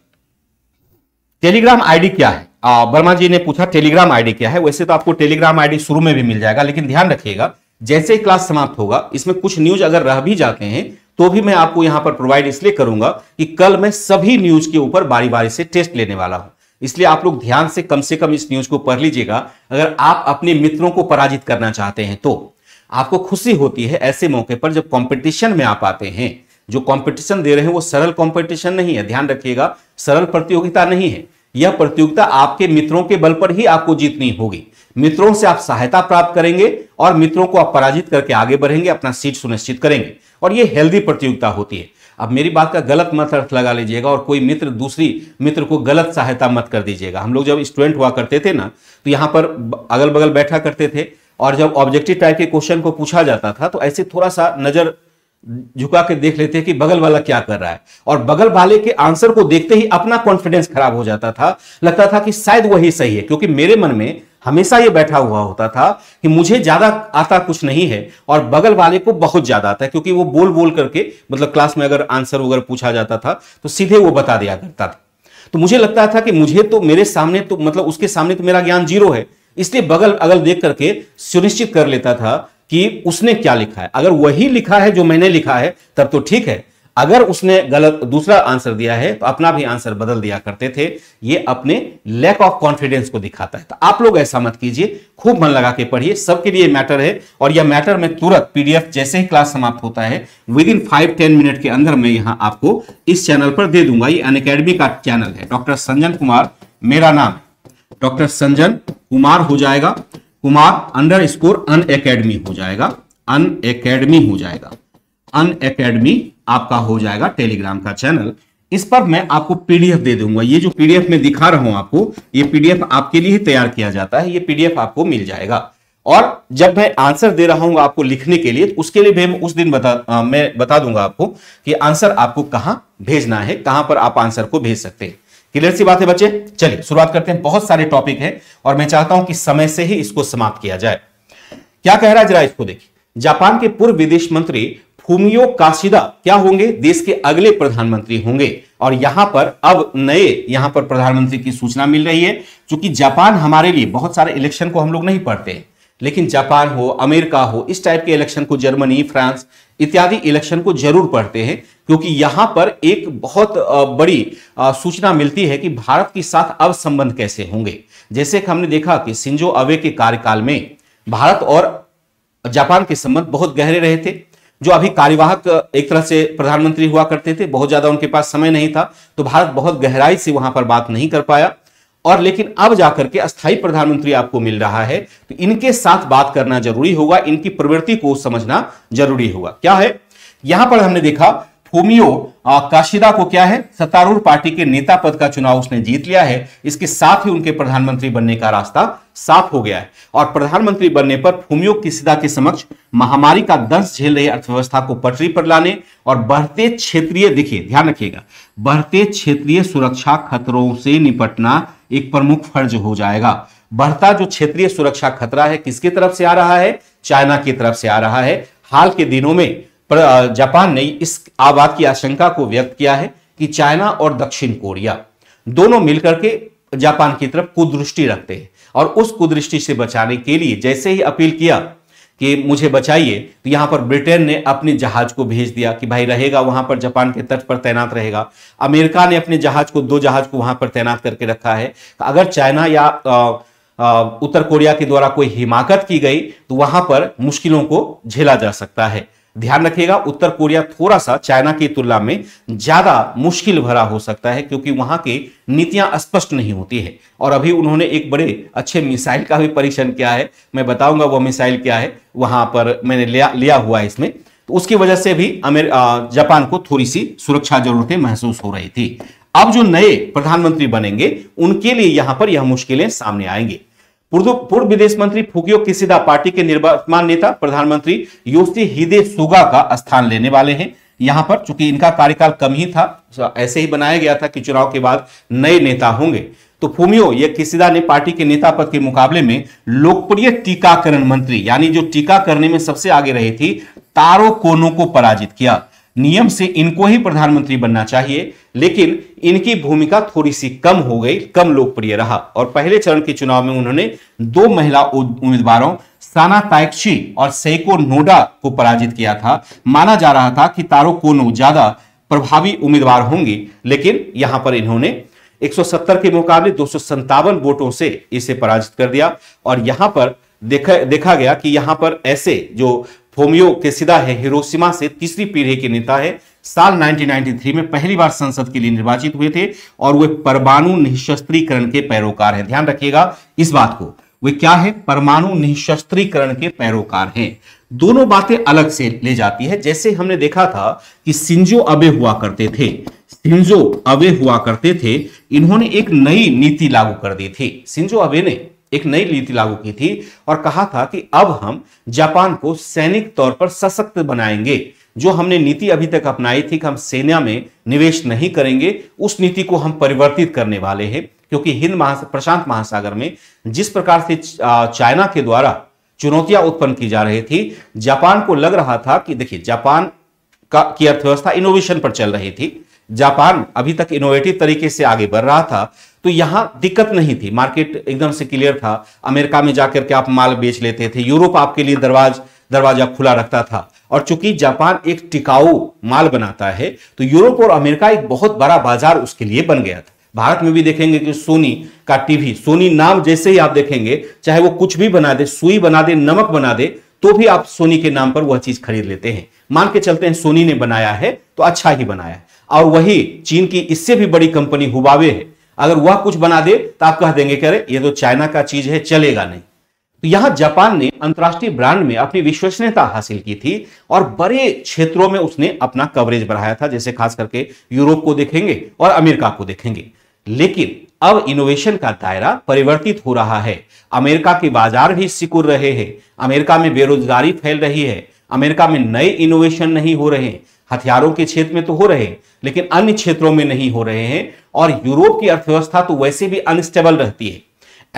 टेलीग्राम आईडी क्या है? आ, वर्मा जी ने पूछा टेलीग्राम आईडी क्या है। वैसे तो आपको टेलीग्राम आईडी शुरू में भी मिल जाएगा, लेकिन ध्यान रखिएगा जैसे ही क्लास समाप्त होगा, इसमें कुछ न्यूज अगर रह भी जाते हैं तो भी मैं आपको यहां पर प्रोवाइड इसलिए करूंगा कि कल मैं सभी न्यूज के ऊपर बारी बारी से टेस्ट लेने वाला हूं, इसलिए आप लोग ध्यान से कम से कम इस न्यूज को पढ़ लीजिएगा। अगर आप अपने मित्रों को पराजित करना चाहते हैं तो आपको खुशी होती है ऐसे मौके पर जब कंपटीशन में आप आते हैं। जो कंपटीशन दे रहे हैं वो सरल कंपटीशन नहीं है, ध्यान रखिएगा, सरल प्रतियोगिता नहीं है। यह प्रतियोगिता आपके मित्रों के बल पर ही आपको जीतनी होगी। मित्रों से आप सहायता प्राप्त करेंगे और मित्रों को आप पराजित करके आगे बढ़ेंगे, अपना सीट सुनिश्चित करेंगे, और यह हेल्दी प्रतियोगिता होती है। अब मेरी बात का गलत मत अर्थ लगा लीजिएगा और कोई मित्र दूसरी मित्र को गलत सहायता मत कर दीजिएगा। हम लोग जब स्टूडेंट हुआ करते थे ना, तो यहाँ पर अगल बगल बैठा करते थे, और जब ऑब्जेक्टिव टाइप के क्वेश्चन को पूछा जाता था तो ऐसे थोड़ा सा नजर झुका के देख लेते कि बगल वाला क्या कर रहा है, और बगल वाले के आंसर को देखते ही अपना कॉन्फिडेंस खराब हो जाता था। लगता था कि शायद वही सही है, क्योंकि मेरे मन में हमेशा ये बैठा हुआ होता था कि मुझे ज्यादा आता कुछ नहीं है और बगल वाले को बहुत ज्यादा आता है, क्योंकि वो बोल बोल करके, मतलब क्लास में अगर आंसर वगैरह पूछा जाता था तो सीधे वो बता दिया करता था। तो मुझे लगता था कि मुझे तो, मेरे सामने तो, मतलब उसके सामने तो मेरा ज्ञान जीरो है, इसलिए बगल अगल देख करके सुनिश्चित कर लेता था कि उसने क्या लिखा है। अगर वही लिखा है जो मैंने लिखा है तब तो ठीक है, अगर उसने गलत दूसरा आंसर दिया है तो अपना भी आंसर बदल दिया करते थे। ये अपने लैक ऑफ कॉन्फिडेंस को दिखाता है। तो आप लोग ऐसा मत कीजिए, खूब मन लगा के पढ़िए, सबके लिए मैटर है। और यह मैटर में तुरंत पीडीएफ जैसे ही क्लास समाप्त होता है, within five ten minute के अंदर मैं यहाँ आपको इस चैनल पर दे दूंगा। ये अनअकैडमी का चैनल है, डॉक्टर संजन कुमार मेरा नाम है, डॉक्टर संजन कुमार हो जाएगा, कुमार अंडर स्कोर अनअकैडमी हो जाएगा, अनअकैडमी हो जाएगा, अनअकैडमी आपका हो जाएगा टेलीग्राम का चैनल। इस पर मैं आपको पीडीएफ दे दूंगा। ये जो पीडीएफ मैं दिखा रहा हूं आपको, ये पीडीएफ आपके लिए तैयार किया जाता है, ये पीडीएफ आपको मिल जाएगा। और जब मैं आंसर दे रहा हूं आपको लिखने के लिए, उसके लिए भी मैं उस दिन बता आ, मैं बता दूंगा आपको कि आंसर आपको कहां भेजना है, कहां पर आप आंसर को भेज सकते हैं। क्लियर सी बात है बच्चे? चलिए शुरुआत करते हैं। बहुत सारे टॉपिक है और मैं चाहता हूं कि समय से ही इसको समाप्त किया जाए। क्या कह रहा है जरा इसको देखिए। जापान के पूर्व विदेश मंत्री फूमियो काशिदा क्या होंगे? देश के अगले प्रधानमंत्री होंगे। और यहां पर अब नए यहां पर प्रधानमंत्री की सूचना मिल रही है। क्योंकि जापान हमारे लिए, बहुत सारे इलेक्शन को हम लोग नहीं पढ़ते हैं, लेकिन जापान हो, अमेरिका हो, इस टाइप के इलेक्शन को, जर्मनी, फ्रांस इत्यादि इलेक्शन को जरूर पढ़ते हैं, क्योंकि यहां पर एक बहुत बड़ी सूचना मिलती है कि भारत के साथ अब संबंध कैसे होंगे। जैसे कि हमने देखा कि शिंजो अबे के कार्यकाल में भारत और जापान के संबंध बहुत गहरे रहे थे। जो अभी कार्यवाहक एक तरह से प्रधानमंत्री हुआ करते थे, बहुत ज्यादा उनके पास समय नहीं था, तो भारत बहुत गहराई से वहां पर बात नहीं कर पाया। और लेकिन अब जाकर के अस्थायी प्रधानमंत्री आपको मिल रहा है, तो इनके साथ बात करना जरूरी होगा, इनकी प्रवृत्ति को समझना जरूरी होगा। क्या है यहां पर हमने देखा, फूमियो काशिदा को क्या है, सत्तारूढ़ पार्टी के नेता पद का चुनाव उसने जीत लिया है। इसके साथ ही उनके प्रधानमंत्री बनने का रास्ता साफ हो गया है। और प्रधानमंत्री बनने पर फूमियो काशिदा के समक्ष महामारी का दंश झेल रही अर्थव्यवस्था को पटरी पर लाने और बढ़ते क्षेत्रीय, देखिए ध्यान रखिएगा, बढ़ते क्षेत्रीय सुरक्षा खतरों से निपटना एक प्रमुख फर्ज हो जाएगा। बढ़ता जो क्षेत्रीय सुरक्षा खतरा है किसकी तरफ से आ रहा है? चाइना की तरफ से आ रहा है। हाल के दिनों में जापान ने इस आबाद की आशंका को व्यक्त किया है कि चाइना और दक्षिण कोरिया दोनों मिलकर के जापान की तरफ कुदृष्टि रखते हैं, और उस कुदृष्टि से बचाने के लिए जैसे ही अपील किया कि मुझे बचाइए, तो यहां पर ब्रिटेन ने अपने जहाज को भेज दिया कि भाई रहेगा वहां पर, जापान के तट पर तैनात रहेगा। अमेरिका ने अपने जहाज को, दो जहाज को वहां पर तैनात करके रखा है। अगर चाइना या आ, उत्तर कोरिया के द्वारा कोई हिमाकत की गई तो वहां पर मुश्किलों को झेला जा सकता है। ध्यान रखिएगा उत्तर कोरिया थोड़ा सा चाइना की तुलना में ज्यादा मुश्किल भरा हो सकता है क्योंकि वहां की नीतियां स्पष्ट नहीं होती है। और अभी उन्होंने एक बड़े अच्छे मिसाइल का भी परीक्षण किया है, मैं बताऊंगा वो मिसाइल क्या है, वहां पर मैंने लिया लिया हुआ है इसमें। तो उसकी वजह से भी जापान को थोड़ी सी सुरक्षा जरूरतें महसूस हो रही थी। अब जो नए प्रधानमंत्री बनेंगे उनके लिए यहां पर यह मुश्किलें सामने आएंगी। पूर्व विदेश मंत्री फुकियो किशिदा पार्टी के निर्वाचन नेता प्रधानमंत्री योशिहिदे सुगा का स्थान लेने वाले हैं। यहां पर चूंकि इनका कार्यकाल कम ही था, ऐसे ही बनाया गया था कि चुनाव के बाद नए नेता होंगे। तो फूमियो ये किशिदा ने पार्टी के नेता पद के मुकाबले में लोकप्रिय टीकाकरण मंत्री यानी जो टीका करने में सबसे आगे रही थी तारो कोनो को पराजित किया। नियम से इनको ही प्रधानमंत्री बनना चाहिए लेकिन इनकी भूमिका थोड़ी सी कम हो गई, कम लोकप्रिय रहा। और पहले चरण के चुनाव में उन्होंने दो महिला उम्मीदवारों साना ताइक्शी और सेइको नोडा को पराजित किया था। माना जा रहा था कि तारो कोनो ज्यादा प्रभावी उम्मीदवार होंगी लेकिन यहां पर इन्होंने एक सौ सत्तर के मुकाबले दो सौ संतावन वोटों से इसे पराजित कर दिया। और यहां पर देखा देखा गया कि यहां पर ऐसे जो फूमियो किशिदा है हिरोशिमा से तीसरी पीढ़ी के नेता है, साल उन्नीस सौ तिरानवे में पहली बार संसद के लिए निर्वाचित हुए थे और वे परमाणु निःशस्त्रीकरण के पैरोकार हैं। ध्यान रखिएगा इस बात को, वे क्या है, परमाणु निःशस्त्रीकरण के पैरोकार हैं। दोनों बातें अलग से ले जाती है। जैसे हमने देखा था कि शिंजो अबे हुआ करते थे, शिंजो अबे हुआ करते थे इन्होंने एक नई नीति लागू कर दी थी। शिंजो अबे ने एक नई नीति लागू की थी और कहा था कि अब हम जापान को सैनिक तौर पर सशक्त बनाएंगे। जो हमने नीति अभी तक अपनाई थी कि हम सेना में निवेश नहीं करेंगे, उस नीति को हम परिवर्तित करने वाले हैं क्योंकि हिंद महासागर प्रशांत महासागर में जिस प्रकार से चाइना के द्वारा चुनौतियां उत्पन्न की जा रही थी, जापान को लग रहा था कि देखिए जापान का की अर्थव्यवस्था इनोवेशन पर चल रही थी, जापान अभी तक इनोवेटिव तरीके से आगे बढ़ रहा था तो यहां दिक्कत नहीं थी, मार्केट एकदम से क्लियर था। अमेरिका में जाकर के आप माल बेच लेते थे, यूरोप आपके लिए दरवाज दरवाजा खुला रखता था। और चूंकि जापान एक टिकाऊ माल बनाता है तो यूरोप और अमेरिका एक बहुत बड़ा बाजार उसके लिए बन गया था। भारत में भी देखेंगे कि सोनी का टीवी, सोनी नाम जैसे ही आप देखेंगे चाहे वो कुछ भी बना दे, सुई बना दे, नमक बना दे, तो भी आप सोनी के नाम पर वह चीज खरीद लेते हैं, मान के चलते हैं सोनी ने बनाया है तो अच्छा ही बनाया है। और वही चीन की इससे भी बड़ी कंपनी हुवावे है, अगर वह कुछ बना दे तो आप कह देंगे अरे ये तो चाइना का चीज है, चलेगा नहीं। तो यहां जापान ने अंतरराष्ट्रीय ब्रांड में अपनी विश्वसनीयता हासिल की थी और बड़े क्षेत्रों में उसने अपना कवरेज बढ़ाया था, जैसे खास करके यूरोप को देखेंगे और अमेरिका को देखेंगे। लेकिन अब इनोवेशन का दायरा परिवर्तित हो रहा है, अमेरिका के बाजार भी सिकुड़ रहे हैं, अमेरिका में बेरोजगारी फैल रही है, अमेरिका में नए इनोवेशन नहीं हो रहे, हथियारों के क्षेत्र में तो हो रहे हैं लेकिन अन्य क्षेत्रों में नहीं हो रहे हैं। और यूरोप की अर्थव्यवस्था तो वैसे भी अनस्टेबल रहती है,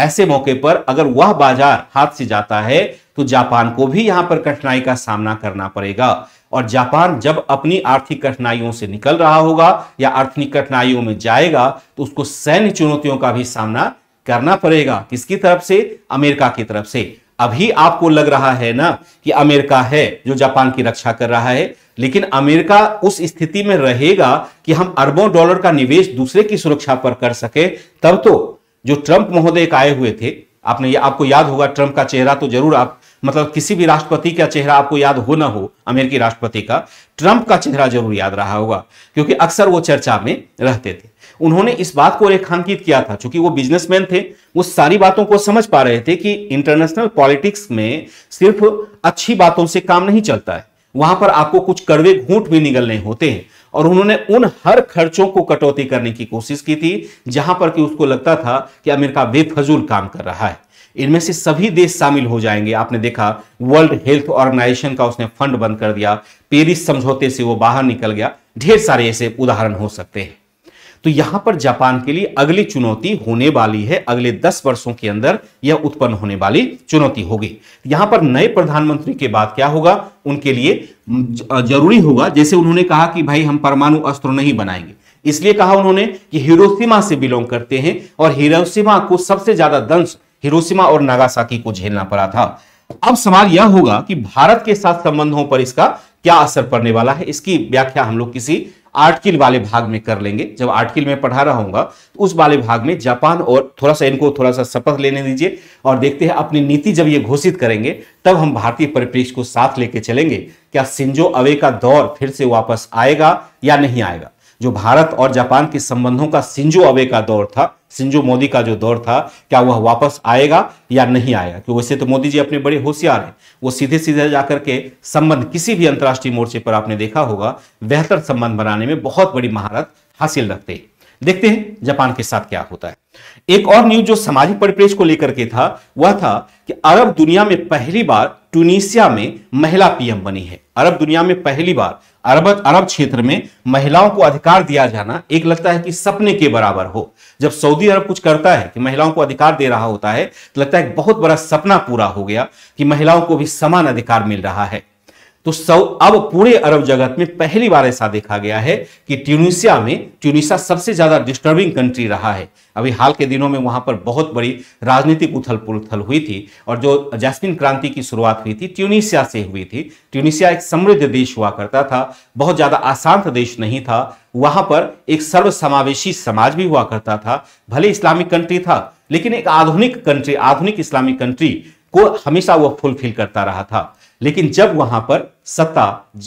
ऐसे मौके पर अगर वह बाजार हाथ से जाता है तो जापान को भी यहां पर कठिनाई का सामना करना पड़ेगा। और जापान जब अपनी आर्थिक कठिनाइयों से निकल रहा होगा या आर्थिक कठिनाइयों में जाएगा तो उसको सैन्य चुनौतियों का भी सामना करना पड़ेगा। किसकी तरफ से? अमेरिका की तरफ से। अभी आपको लग रहा है ना कि अमेरिका है जो जापान की रक्षा कर रहा है, लेकिन अमेरिका उस स्थिति में रहेगा कि हम अरबों डॉलर का निवेश दूसरे की सुरक्षा पर कर सके। तब तो जो ट्रंप महोदय आए हुए थे, आपने आपको याद होगा, ट्रंप का चेहरा तो जरूर आप मतलब किसी भी राष्ट्रपति का चेहरा आपको याद हो ना हो, अमेरिकी राष्ट्रपति का, ट्रंप का चेहरा जरूर याद रहा होगा क्योंकि अक्सर वो चर्चा में रहते थे। उन्होंने इस बात को रेखांकित किया था, चूंकि वो बिजनेसमैन थे, वो सारी बातों को समझ पा रहे थे कि इंटरनेशनल पॉलिटिक्स में सिर्फ अच्छी बातों से काम नहीं चलता है, वहां पर आपको कुछ कड़वे घूंट भी निगलने होते हैं। और उन्होंने उन हर खर्चों को कटौती करने की कोशिश की थी जहां पर कि उसको लगता था कि अमेरिका बेफजूल काम कर रहा है। इनमें से सभी देश शामिल हो जाएंगे। आपने देखा वर्ल्ड हेल्थ ऑर्गेनाइजेशन का उसने फंड बंद कर दिया, पेरिस समझौते से वो बाहर निकल गया, ढेर सारे ऐसे उदाहरण हो सकते हैं। तो यहां पर जापान के लिए अगली चुनौती होने वाली है, अगले दस वर्षों के अंदर यह उत्पन्न होने वाली चुनौती होगी। यहां पर नए प्रधानमंत्री के बाद क्या होगा, उनके लिए जरूरी होगा, जैसे उन्होंने कहा कि भाई हम परमाणु अस्त्र नहीं बनाएंगे, इसलिए कहा उन्होंने कि हिरोशिमा से बिलोंग करते हैं और हिरोशिमा को सबसे ज्यादा दंश हिरोशिमा और नागासाकी को झेलना पड़ा था। अब सवाल यह होगा कि भारत के साथ संबंधों पर इसका क्या असर पड़ने वाला है, इसकी व्याख्या हम लोग किसी आर्टिकल वाले भाग में कर लेंगे। जब आर्टिकल में पढ़ा रहा हूँगा तो उस वाले भाग में जापान और थोड़ा सा इनको थोड़ा सा शपथ लेने दीजिए और देखते हैं अपनी नीति जब ये घोषित करेंगे तब हम भारतीय परिप्रेक्ष्य को साथ लेके चलेंगे। क्या शिंजो अबे का दौर फिर से वापस आएगा या नहीं आएगा? जो भारत और जापान के संबंधों का शिंजो अबे का दौर था, शिंजो मोदी का जो दौर था, क्या वह वापस आएगा या नहीं आएगा? क्योंकि वैसे तो मोदी जी अपने बड़े होशियार हैं, वो सीधे सीधे जाकर के संबंध किसी भी अंतर्राष्ट्रीय मोर्चे पर आपने देखा होगा बेहतर संबंध बनाने में बहुत बड़ी महारत हासिल रखते हैं। देखते हैं जापान के साथ क्या होता है। एक और न्यूज जो सामाजिक परिप्रेक्ष्य को लेकर के था वह था कि अरब दुनिया में पहली बार ट्यूनीशिया में महिला पीएम बनी है। अरब दुनिया में पहली बार अरब अरब क्षेत्र में महिलाओं को अधिकार दिया जाना एक लगता है कि सपने के बराबर हो। जब सऊदी अरब कुछ करता है कि महिलाओं को अधिकार दे रहा होता है तो लगता है बहुत बड़ा सपना पूरा हो गया कि महिलाओं को भी समान अधिकार मिल रहा है। तो अब पूरे अरब जगत में पहली बार ऐसा देखा गया है कि ट्यूनीशिया में, ट्यूनीशिया सबसे ज्यादा डिस्टर्बिंग कंट्री रहा है। अभी हाल के दिनों में वहां पर बहुत बड़ी राजनीतिक उथल पुथल हुई थी और जो जैस्मीन क्रांति की शुरुआत हुई थी ट्यूनीशिया से हुई थी। ट्यूनीशिया एक समृद्ध देश हुआ करता था, बहुत ज्यादा अशांत देश नहीं था। वहां पर एक सर्वसमावेशी समाज भी हुआ करता था, भले इस्लामिक कंट्री था लेकिन एक आधुनिक कंट्री, आधुनिक इस्लामिक कंट्री को हमेशा वह फुलफिल करता रहा था। लेकिन जब वहां पर सत्ता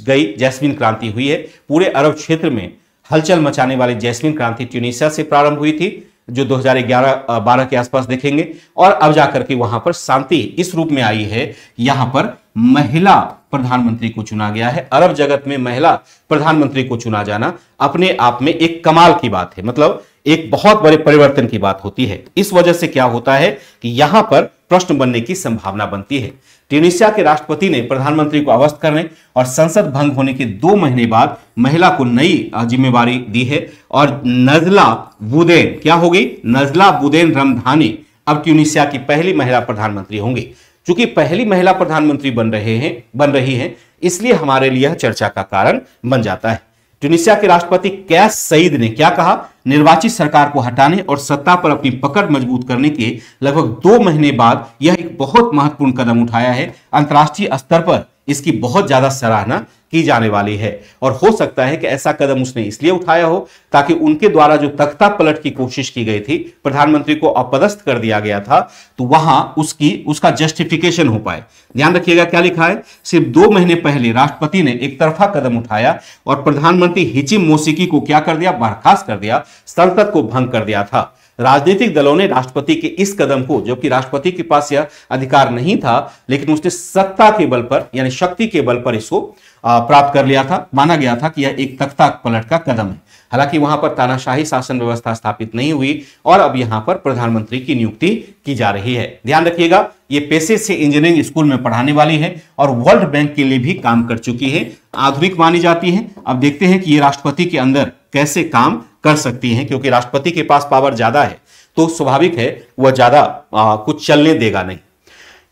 गई, जैस्मीन क्रांति हुई है, पूरे अरब क्षेत्र में हलचल मचाने वाली जैस्मीन क्रांति ट्यूनीशिया से प्रारंभ हुई थी जो दो हज़ार ग्यारह बारह के आसपास देखेंगे और अब जाकर के वहां पर शांति इस रूप में आई है। यहां पर महिला प्रधानमंत्री को चुना गया है। अरब जगत में महिला प्रधानमंत्री को चुना जाना अपने आप में एक कमाल की बात है, मतलब एक बहुत बड़े परिवर्तन की बात होती है। इस वजह से क्या होता है कि यहां पर प्रश्न बनने की संभावना बनती है। ट्यूनीशिया के राष्ट्रपति ने प्रधानमंत्री को अवस्थ करने और संसद भंग होने के दो महीने बाद महिला को नई जिम्मेदारी दी है और नजला बुदेन क्या होगी, नजला बुदेन रमधानी अब ट्यूनीशिया की पहली महिला प्रधानमंत्री होंगी। चूंकि पहली महिला प्रधानमंत्री बन रहे हैं बन रही हैं इसलिए हमारे लिए यह चर्चा का कारण बन जाता है। ट्यूनीशिया के राष्ट्रपति कैस सईद ने क्या कहा, निर्वाचित सरकार को हटाने और सत्ता पर अपनी पकड़ मजबूत करने के लगभग दो महीने बाद यह एक बहुत महत्वपूर्ण कदम उठाया है। अंतर्राष्ट्रीय स्तर पर इसकी बहुत ज्यादा सराहना की जाने वाली है और हो सकता है कि ऐसा कदम उसने इसलिए उठाया हो ताकि उनके द्वारा जो तख्ता पलट की कोशिश की गई थी, प्रधानमंत्री को अपदस्थ कर दिया गया था, तो वहां उसकी उसका जस्टिफिकेशन हो पाए। ध्यान रखिएगा क्या लिखा है, सिर्फ दो महीने पहले राष्ट्रपति ने एक तरफा कदम उठाया और प्रधानमंत्री हिची मोसिकी को क्या कर दिया, बर्खास्त कर दिया, संसद को भंग कर दिया था। राजनीतिक दलों ने राष्ट्रपति के इस कदम को, जबकि राष्ट्रपति के पास यह अधिकार नहीं था लेकिन उसने सत्ता के बल पर यानी शक्ति के बल पर इसको प्राप्त कर लिया था। माना गया था कि यह एक तख्ता पलट का कदम है। हालांकि वहां पर तानाशाही शासन व्यवस्था स्थापित नहीं हुई और अब यहां पर प्रधानमंत्री की नियुक्ति की जा रही है। ध्यान रखिएगा ये पेशे से इंजीनियरिंग स्कूल में पढ़ाने वाली है और वर्ल्ड बैंक के लिए भी काम कर चुकी है, आधुनिक मानी जाती है। अब देखते हैं कि ये राष्ट्रपति के अंदर कैसे काम कर सकती हैं, क्योंकि राष्ट्रपति के पास पावर ज्यादा है तो स्वाभाविक है वह ज्यादा कुछ चलने देगा नहीं।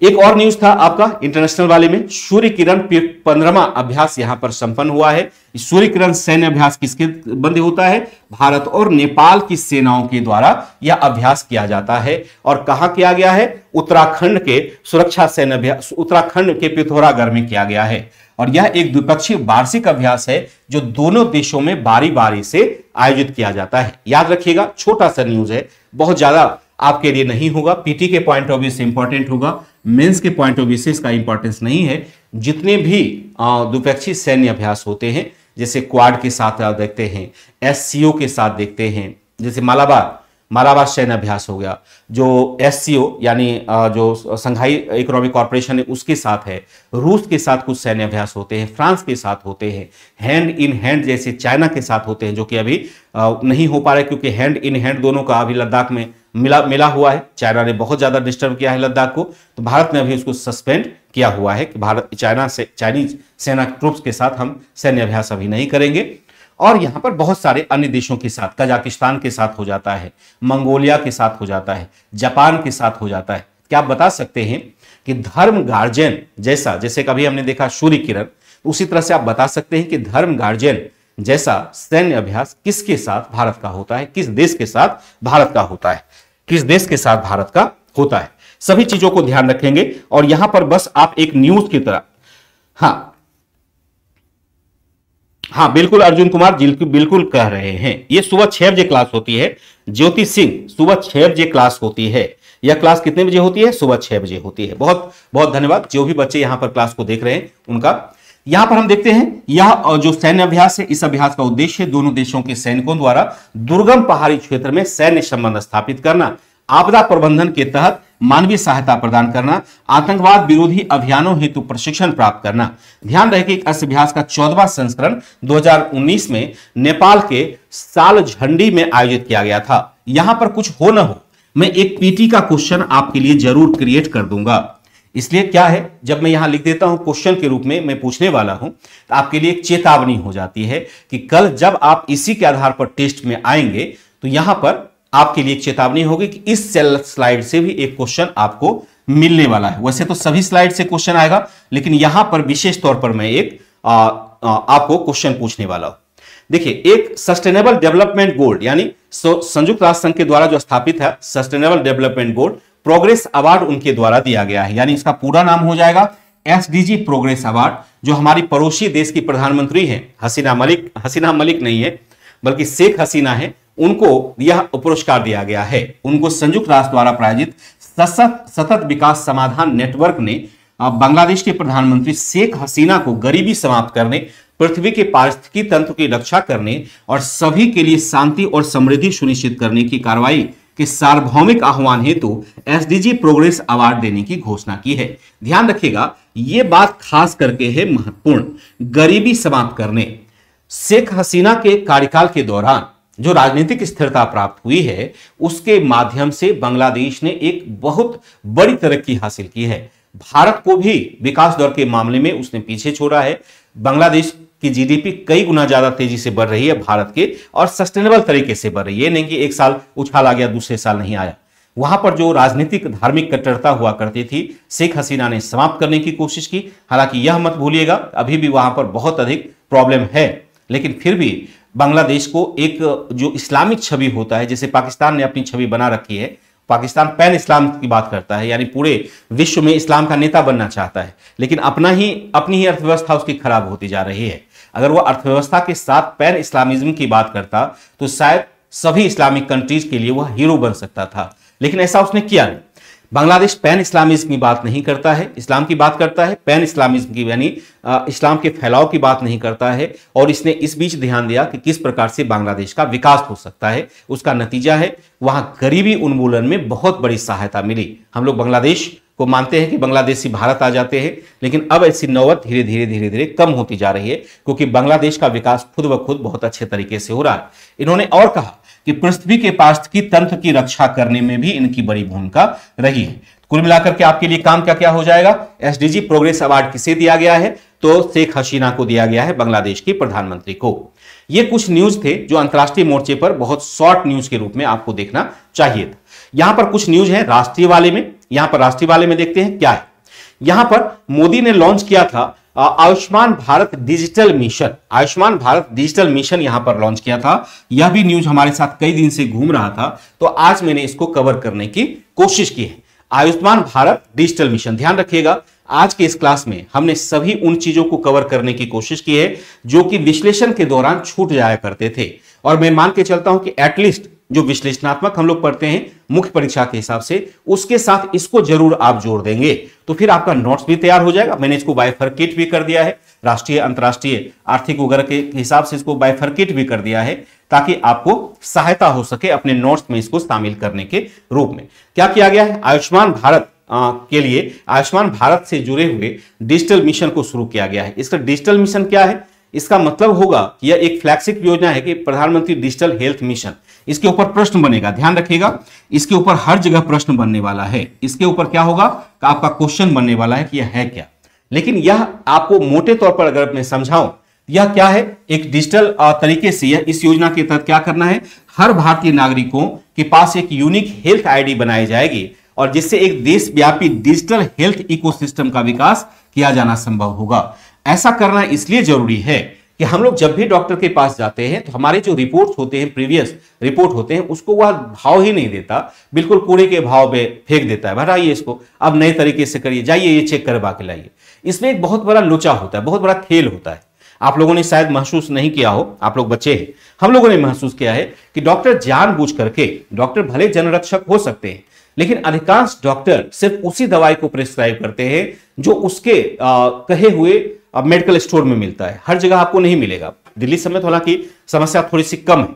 एक और न्यूज था आपका इंटरनेशनल वाले में, सूर्य किरण पंद्रहवां अभ्यास यहां पर संपन्न हुआ है। सूर्य किरण सैन्य अभ्यास किसके बंदे होता है, भारत और नेपाल की सेनाओं के द्वारा यह अभ्यास किया जाता है और कहां किया गया है, उत्तराखंड के सुरक्षा सैन्य अभ्यास उत्तराखंड के पिथौरागढ़ में किया गया है और यह एक द्विपक्षीय वार्षिक अभ्यास है जो दोनों देशों में बारी बारी से आयोजित किया जाता है। याद रखिएगा छोटा सा न्यूज है, बहुत ज्यादा आपके लिए नहीं होगा, पीटी के पॉइंट ऑफ व्यू से इंपॉर्टेंट होगा, मेंस के पॉइंट ऑफ व्यू से इसका इंपॉर्टेंस नहीं है। जितने भी द्विपक्षीय सैन्य अभ्यास होते हैं जैसे क्वाड के साथ आप देखते हैं, एससीओ के साथ देखते हैं, जैसे मालाबार मालाबार सैन्य अभ्यास हो गया जो एससीओ यानी जो शंघाई इकोनॉमिक कॉरपोरेशन है उसके साथ है, रूस के साथ कुछ सैन्य अभ्यास होते हैं, फ्रांस के साथ होते हैं, हैंड इन हैंड जैसे चाइना के साथ होते हैं जो कि अभी नहीं हो पा रहा है क्योंकि हैंड इन हैंड दोनों का अभी लद्दाख में मिला मिला हुआ है। चाइना ने बहुत ज्यादा डिस्टर्ब किया है लद्दाख को, तो भारत ने अभी उसको सस्पेंड किया हुआ है कि भारत चाइना से चाइनीज सेना ट्रूप्स के साथ हम सैन्य अभ्यास अभी नहीं करेंगे। और यहाँ पर बहुत सारे अन्य देशों के साथ, कजाकिस्तान के साथ हो जाता है, मंगोलिया के साथ हो जाता है, जापान के साथ हो जाता है। क्या आप बता सकते हैं कि धर्म गार्जियन जैसा, जैसे कभी हमने देखा सूर्य किरण, उसी तरह से आप बता सकते हैं कि धर्म गार्जियन जैसा सैन्य अभ्यास किसके साथ भारत का होता है, किस देश के साथ भारत का होता है, किस देश के साथ भारत का होता है। सभी चीजों को ध्यान रखेंगे और यहां पर बस आप एक न्यूज की तरह, हाँ हाँ बिल्कुल अर्जुन कुमार जी बिल्कुल कह रहे हैं। ये सुबह छह बजे क्लास होती है। ज्योति सिंह, सुबह छह बजे क्लास होती है। यह क्लास कितने बजे होती है? सुबह छह बजे होती है। बहुत बहुत धन्यवाद जो भी बच्चे यहाँ पर क्लास को देख रहे हैं उनका। यहां पर हम देखते हैं यह जो सैन्य अभ्यास है, इस अभ्यास का उद्देश्य दोनों देशों के सैनिकों द्वारा दुर्गम पहाड़ी क्षेत्र में सैन्य संबंध स्थापित करना, आपदा प्रबंधन के तहत मानवीय सहायता प्रदान करना, आतंकवाद विरोधी अभियानों हेतु प्रशिक्षण प्राप्त करना। ध्यान रहे कि इस अभ्यास का चौदहवां संस्करण दो हजार उन्नीस में नेपाल के साल झंडी में आयोजित किया गया था। यहां पर कुछ हो ना हो, मैं एक पीटी का क्वेश्चन आपके लिए जरूर क्रिएट कर दूंगा। इसलिए क्या है, जब मैं यहां लिख देता हूं क्वेश्चन के रूप में मैं पूछने वाला हूं, तो आपके लिए एक चेतावनी हो जाती है कि कल जब आप इसी के आधार पर टेस्ट में आएंगे तो यहां पर आपके लिए एक चेतावनी होगी कि इस स्लाइड से भी एक क्वेश्चन आपको मिलने वाला है। वैसे तो सभी स्लाइड से क्वेश्चन आएगा, लेकिन यहां पर विशेष तौर पर मैं एक आ, आ, आपको क्वेश्चन पूछने वाला हूं। देखिए, एक सस्टेनेबल डेवलपमेंट गोल यानी संयुक्त राष्ट्र संघ के द्वारा जो स्थापित है sustainable development goal progress award उनके द्वारा दिया गया है, यानी इसका पूरा नाम हो जाएगा एसडीजी प्रोग्रेस अवार्ड, जो हमारी पड़ोसी देश की प्रधानमंत्री हैं हसीना मलिक, हसीना मलिक नहीं है बल्कि शेख हसीना है, उनको यह पुरस्कार दिया गया है। उनको संयुक्त राष्ट्र द्वारा प्रायोजित सशक्त सतत विकास समाधान नेटवर्क ने बांग्लादेश के प्रधानमंत्री शेख हसीना को गरीबी समाप्त करने, पृथ्वी के पारिस्थितिकी तंत्र की रक्षा करने और सभी के लिए शांति और समृद्धि सुनिश्चित करने की कार्रवाई के सार्वभौमिक आह्वान हेतु एसडीजी प्रोग्रेस अवार्ड देने की घोषणा की है। ध्यान रखिएगा, ये बात खास करके है महत्वपूर्ण, गरीबी समाप्त करने। शेख हसीना के कार्यकाल के दौरान जो राजनीतिक स्थिरता प्राप्त हुई है, उसके माध्यम से बांग्लादेश ने एक बहुत बड़ी तरक्की हासिल की है। भारत को भी विकास दौर के मामले में उसने पीछे छोड़ा है। बांग्लादेश कि जीडीपी कई गुना ज्यादा तेजी से बढ़ रही है भारत के, और सस्टेनेबल तरीके से बढ़ रही है, नहीं कि एक साल उछाल आ गया दूसरे साल नहीं आया। वहां पर जो राजनीतिक धार्मिक कट्टरता हुआ करती थी, शेख हसीना ने समाप्त करने की कोशिश की। हालांकि यह मत भूलिएगा अभी भी वहां पर बहुत अधिक प्रॉब्लम है, लेकिन फिर भी बांग्लादेश को एक जो इस्लामिक छवि होता है, जैसे पाकिस्तान ने अपनी छवि बना रखी है, पाकिस्तान पैन इस्लाम की बात करता है, यानी पूरे विश्व में इस्लाम का नेता बनना चाहता है, लेकिन अपना ही अपनी ही अर्थव्यवस्था उसकी खराब होती जा रही है। अगर वो अर्थव्यवस्था के साथ पैन इस्लामिज्म की बात करता तो शायद सभी इस्लामिक कंट्रीज के लिए वह हीरो बन सकता था, लेकिन ऐसा उसने किया नहीं। बांग्लादेश पैन इस्लामिज्म की बात नहीं करता है, इस्लाम की बात करता है, पैन इस्लामिज्म की यानी इस्लाम के फैलाव की बात नहीं करता है। और इसने इस बीच ध्यान दिया कि किस प्रकार से बांग्लादेश का विकास हो सकता है। उसका नतीजा है वहां गरीबी उन्मूलन में बहुत बड़ी सहायता मिली। हम लोग बांग्लादेश को मानते हैं कि बांग्लादेशी भारत आ जाते हैं, लेकिन अब ऐसी नौबत धीरे धीरे धीरे धीरे कम होती जा रही है, क्योंकि बांग्लादेश का विकास खुद ब खुद बहुत अच्छे तरीके से हो रहा है। इन्होंने और कहा कि पृथ्वी के पारिस्थितिकी तंत्र की रक्षा करने में भी इनकी बड़ी भूमिका रही है। कुल मिलाकर के आपके लिए काम क्या क्या हो जाएगा, एसडीजी प्रोग्रेस अवार्ड किसे दिया गया है, तो शेख हसीना को दिया गया है, बांग्लादेश की प्रधानमंत्री को। ये कुछ न्यूज थे जो अंतर्राष्ट्रीय मोर्चे पर बहुत शॉर्ट न्यूज के रूप में आपको देखना चाहिए था। यहां पर कुछ न्यूज है राष्ट्रीय वाले में, यहां पर राष्ट्रीय वाले में देखते हैं क्या है। यहां पर मोदी ने लॉन्च किया था Ayushman Bharat digital mission, Ayushman Bharat digital mission यहां पर लॉन्च किया था। यह भी न्यूज हमारे साथ कई दिन से घूम रहा था, तो आज मैंने इसको कवर करने की कोशिश की है। आयुष्मान भारत डिजिटल मिशन, ध्यान रखिएगा आज के इस क्लास में हमने सभी उन चीजों को कवर करने की कोशिश की है जो कि विश्लेषण के दौरान छूट जाया करते थे, और मैं मान के चलता हूं कि एटलीस्ट जो विश्लेषणात्मक हम लोग पढ़ते हैं मुख्य परीक्षा के हिसाब से, उसके साथ इसको जरूर आप जोड़ देंगे तो फिर आपका नोट्स भी तैयार हो जाएगा। मैंने इसको बाइफरकेट भी कर दिया है, राष्ट्रीय अंतर्राष्ट्रीय आर्थिक वगैरह के हिसाब से इसको बाइफरकेट भी कर दिया है, ताकि आपको सहायता हो सके अपने नोट्स में इसको शामिल करने के रूप में। क्या किया गया है, आयुष्मान भारत आ, के लिए आयुष्मान भारत से जुड़े हुए डिजिटल मिशन को शुरू किया गया है। इसका डिजिटल मिशन क्या है, इसका मतलब होगा कि यह एक फ्लैगशिप योजना है कि प्रधानमंत्री डिजिटल हेल्थ मिशन, इसके ऊपर प्रश्न बनेगा। ध्यान रखिएगा इसके ऊपर हर जगह प्रश्न बनने वाला है। इसके ऊपर क्या होगा, आपका क्वेश्चन बनने वाला है कि यह है क्या। लेकिन यह आपको मोटे तौर पर अगर मैं समझाऊं, यह क्या है, एक डिजिटल तरीके से यह इस योजना के तहत क्या करना है, हर भारतीय नागरिकों के पास एक यूनिक हेल्थ आईडी बनाई जाएगी, और जिससे एक देशव्यापी डिजिटल हेल्थ इकोसिस्टम का विकास किया जाना संभव होगा। ऐसा करना इसलिए जरूरी है कि हम लोग जब भी डॉक्टर के पास जाते हैं तो हमारे जो रिपोर्ट्स होते हैं, प्रीवियस रिपोर्ट होते हैं, उसको वह भाव ही नहीं देता, बिल्कुल कूड़े के भाव में फेंक देता है, भराइए इसको, अब नए तरीके से करिए, जाइए ये चेक करवा के लाइए। इसमें एक बहुत बड़ा लोचा होता है, बहुत बड़ा खेल होता है। आप लोगों ने शायद महसूस नहीं किया हो, आप लोग बच्चे हैं, हम लोगों ने महसूस किया है कि डॉक्टर जानबूझ करके, डॉक्टर भले जनरक्षक हो सकते हैं लेकिन अधिकांश डॉक्टर सिर्फ उसी दवाई को प्रिस्क्राइब करते हैं जो उसके आ, कहे हुए मेडिकल स्टोर में मिलता है। हर जगह आपको नहीं मिलेगा, दिल्ली समेत हालांकि समस्या थोड़ी सी कम है,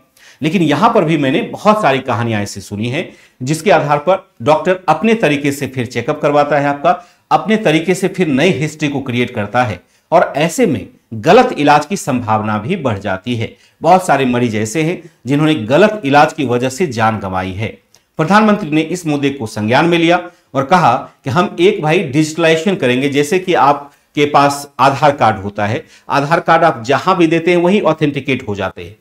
लेकिन यहां पर भी मैंने बहुत सारी कहानियां ऐसी सुनी हैं जिसके आधार पर डॉक्टर अपने तरीके से फिर चेकअप करवाता है आपका, अपने तरीके से फिर नई हिस्ट्री को क्रिएट करता है और ऐसे में गलत इलाज की संभावना भी बढ़ जाती है। बहुत सारे मरीज ऐसे हैं जिन्होंने गलत इलाज की वजह से जान गंवाई है। प्रधानमंत्री ने इस मुद्दे को संज्ञान में लिया और कहा कि हम एक भाई डिजिटलाइजेशन करेंगे, जैसे कि आप के पास आधार कार्ड होता है, आधार कार्ड आप जहां भी देते हैं वहीं ऑथेंटिकेट हो जाते हैं,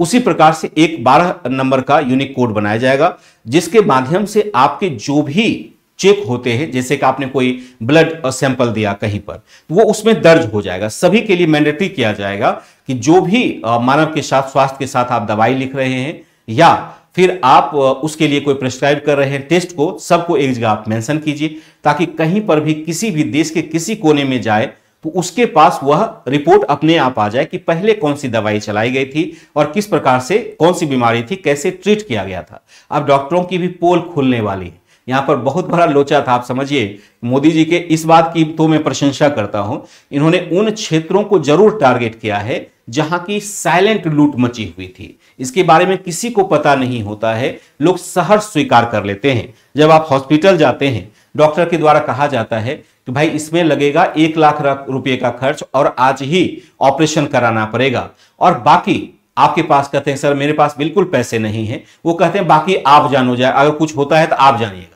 उसी प्रकार से एक बारह नंबर का यूनिक कोड बनाया जाएगा जिसके माध्यम से आपके जो भी चेक होते हैं, जैसे कि आपने कोई ब्लड सैंपल दिया कहीं पर, वो उसमें दर्ज हो जाएगा। सभी के लिए मैंडेटरी किया जाएगा कि जो भी मानव के साथ, स्वास्थ्य के साथ आप दवाई लिख रहे हैं या फिर आप उसके लिए कोई प्रिस्क्राइब कर रहे हैं टेस्ट को, सबको एक जगह आप मेंशन कीजिए ताकि कहीं पर भी किसी भी देश के किसी कोने में जाए तो उसके पास वह रिपोर्ट अपने आप आ जाए कि पहले कौन सी दवाई चलाई गई थी और किस प्रकार से कौन सी बीमारी थी, कैसे ट्रीट किया गया था। अब डॉक्टरों की भी पोल खुलने वाली है, यहाँ पर बहुत बड़ा लोचा था। आप समझिए, मोदी जी के इस बात की तो मैं प्रशंसा करता हूँ, इन्होंने उन क्षेत्रों को जरूर टारगेट किया है जहाँ की साइलेंट लूट मची हुई थी, इसके बारे में किसी को पता नहीं होता है, लोग सहर्ष स्वीकार कर लेते हैं। जब आप हॉस्पिटल जाते हैं, डॉक्टर के द्वारा कहा जाता है कि भाई इसमें लगेगा एक लाख रुपए का खर्च और आज ही ऑपरेशन कराना पड़ेगा, और बाकी आपके पास, कहते हैं सर मेरे पास बिल्कुल पैसे नहीं है, वो कहते हैं बाकी आप जानो जाए, अगर कुछ होता है तो आप जानिएगा।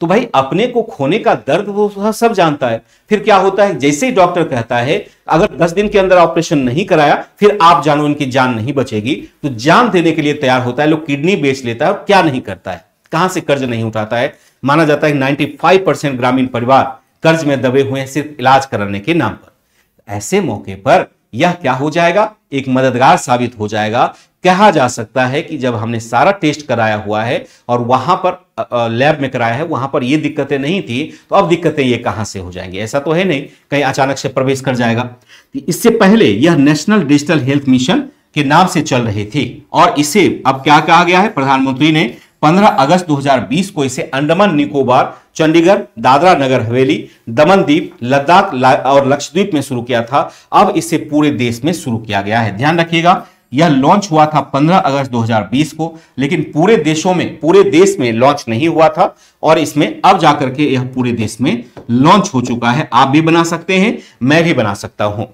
तो भाई अपने को खोने का दर्द वो सब जानता है। फिर क्या होता है, जैसे ही डॉक्टर कहता है अगर दस दिन के अंदर ऑपरेशन नहीं कराया फिर आप जानो इनकी जान नहीं बचेगी, तो जान देने के लिए तैयार होता है, लोग किडनी बेच लेता है और क्या नहीं करता है, कहां से कर्ज नहीं उठाता है। माना जाता है पचानवे परसेंट ग्रामीण परिवार कर्ज में दबे हुए हैं सिर्फ इलाज कराने के नाम पर। ऐसे मौके पर यह क्या हो जाएगा, एक मददगार साबित हो जाएगा। कहा जा सकता है कि जब हमने सारा टेस्ट कराया हुआ है और वहां पर लैब में कराया है, वहां पर ये दिक्कतें नहीं थी, तो अब दिक्कतें ये कहां से हो जाएंगी, ऐसा तो है नहीं कहीं अचानक से प्रवेश कर जाएगा। इससे पहले यह नेशनल डिजिटल हेल्थ मिशन के नाम से चल रही थी और इसे अब क्या कहा गया है, प्रधानमंत्री ने पंद्रह अगस्त दो हज़ार बीस को इसे अंडमान निकोबार, चंडीगढ़, दादरा नगर हवेली, दमन द्वीप, लद्दाख और लक्षद्वीप में शुरू किया था, अब इसे पूरे देश में शुरू किया गया है। ध्यान रखिएगा, यह लॉन्च हुआ था पंद्रह अगस्त दो हज़ार बीस को, लेकिन पूरे देशों में, पूरे देश में लॉन्च नहीं हुआ था और इसमें अब जाकर के यह पूरे देश में लॉन्च हो चुका है। आप भी बना सकते हैं, मैं भी बना सकता हूं।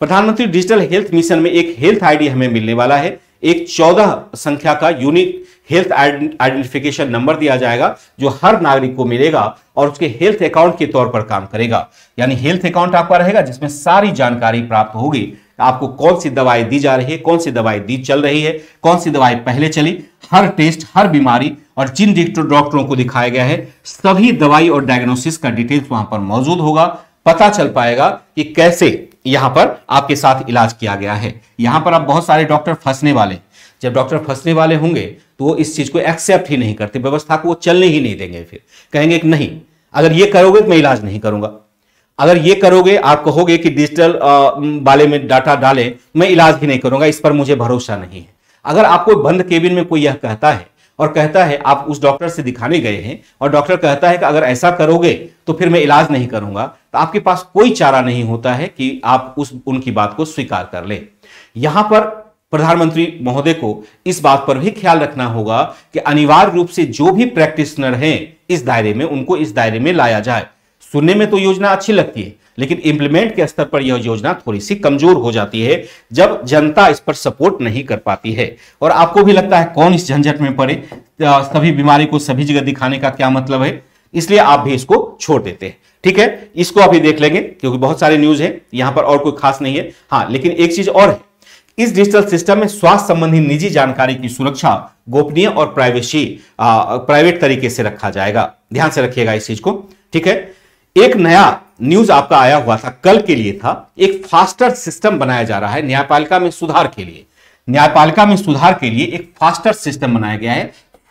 प्रधानमंत्री डिजिटल हेल्थ मिशन में एक हेल्थ आईडी हमें मिलने वाला है, एक चौदह संख्या का यूनिक हेल्थ आइडेंटिफिकेशन नंबर दिया जाएगा जो हर नागरिक को मिलेगा और उसके हेल्थ अकाउंट के तौर पर काम करेगा। यानी हेल्थ अकाउंट आपका रहेगा जिसमें सारी जानकारी प्राप्त होगी, आपको कौन सी दवाई दी जा रही है, कौन सी दवाई दी चल रही है, कौन सी दवाई पहले चली, हर टेस्ट, हर बीमारी और जिन डॉक्टरों को दिखाया गया है सभी दवाई और डायग्नोसिस का डिटेल्स वहां पर मौजूद होगा। पता चल पाएगा कि कैसे यहां पर आपके साथ इलाज किया गया है। यहां पर आप बहुत सारे डॉक्टर फंसने वाले, जब डॉक्टर फंसने वाले होंगे तो वो इस चीज को एक्सेप्ट ही नहीं करते, व्यवस्था को वो चलने ही नहीं देंगे। फिर कहेंगे कि नहीं, अगर ये करोगे तो मैं इलाज नहीं करूंगा, अगर ये करोगे, आप कहोगे कि डिजिटल वाले में डाटा डालें, मैं इलाज भी नहीं करूंगा, इस पर मुझे भरोसा नहीं है। अगर आपको बंद केबिन में कोई यह कहता है और कहता है, आप उस डॉक्टर से दिखाने गए हैं और डॉक्टर कहता है कि अगर ऐसा करोगे तो फिर मैं इलाज नहीं करूंगा, तो आपके पास कोई चारा नहीं होता है कि आप उस उनकी बात को स्वीकार कर लें। यहां पर प्रधानमंत्री महोदय को इस बात पर भी ख्याल रखना होगा कि अनिवार्य रूप से जो भी प्रैक्टिशनर हैं इस दायरे में, उनको इस दायरे में लाया जाए। सुनने में तो योजना अच्छी लगती है लेकिन इंप्लीमेंट के स्तर पर यह योजना थोड़ी सी कमजोर हो जाती है जब जनता इस पर सपोर्ट नहीं कर पाती है। और आपको भी लगता है कौन इस झंझट में पड़े, सभी बीमारी को सभी जगह दिखाने का क्या मतलब है, इसलिए आप भी इसको छोड़ देते हैं। ठीक है, इसको आप ही देख लेंगे क्योंकि बहुत सारे न्यूज है, यहां पर और कोई खास नहीं है। हाँ, लेकिन एक चीज और है, इस डिजिटल सिस्टम में स्वास्थ्य संबंधी निजी जानकारी की सुरक्षा, गोपनीय और प्राइवेसी प्राइवेट तरीके से रखा जाएगा। ध्यान से रखिएगा इस चीज को, ठीक है। एक नया न्यूज आपका आया हुआ था, कल के लिए था, एक फास्टर सिस्टम बनाया जा रहा है न्यायपालिका में सुधार के लिए। न्यायपालिका में सुधार के लिए एक फास्टर सिस्टम बनाया गया है,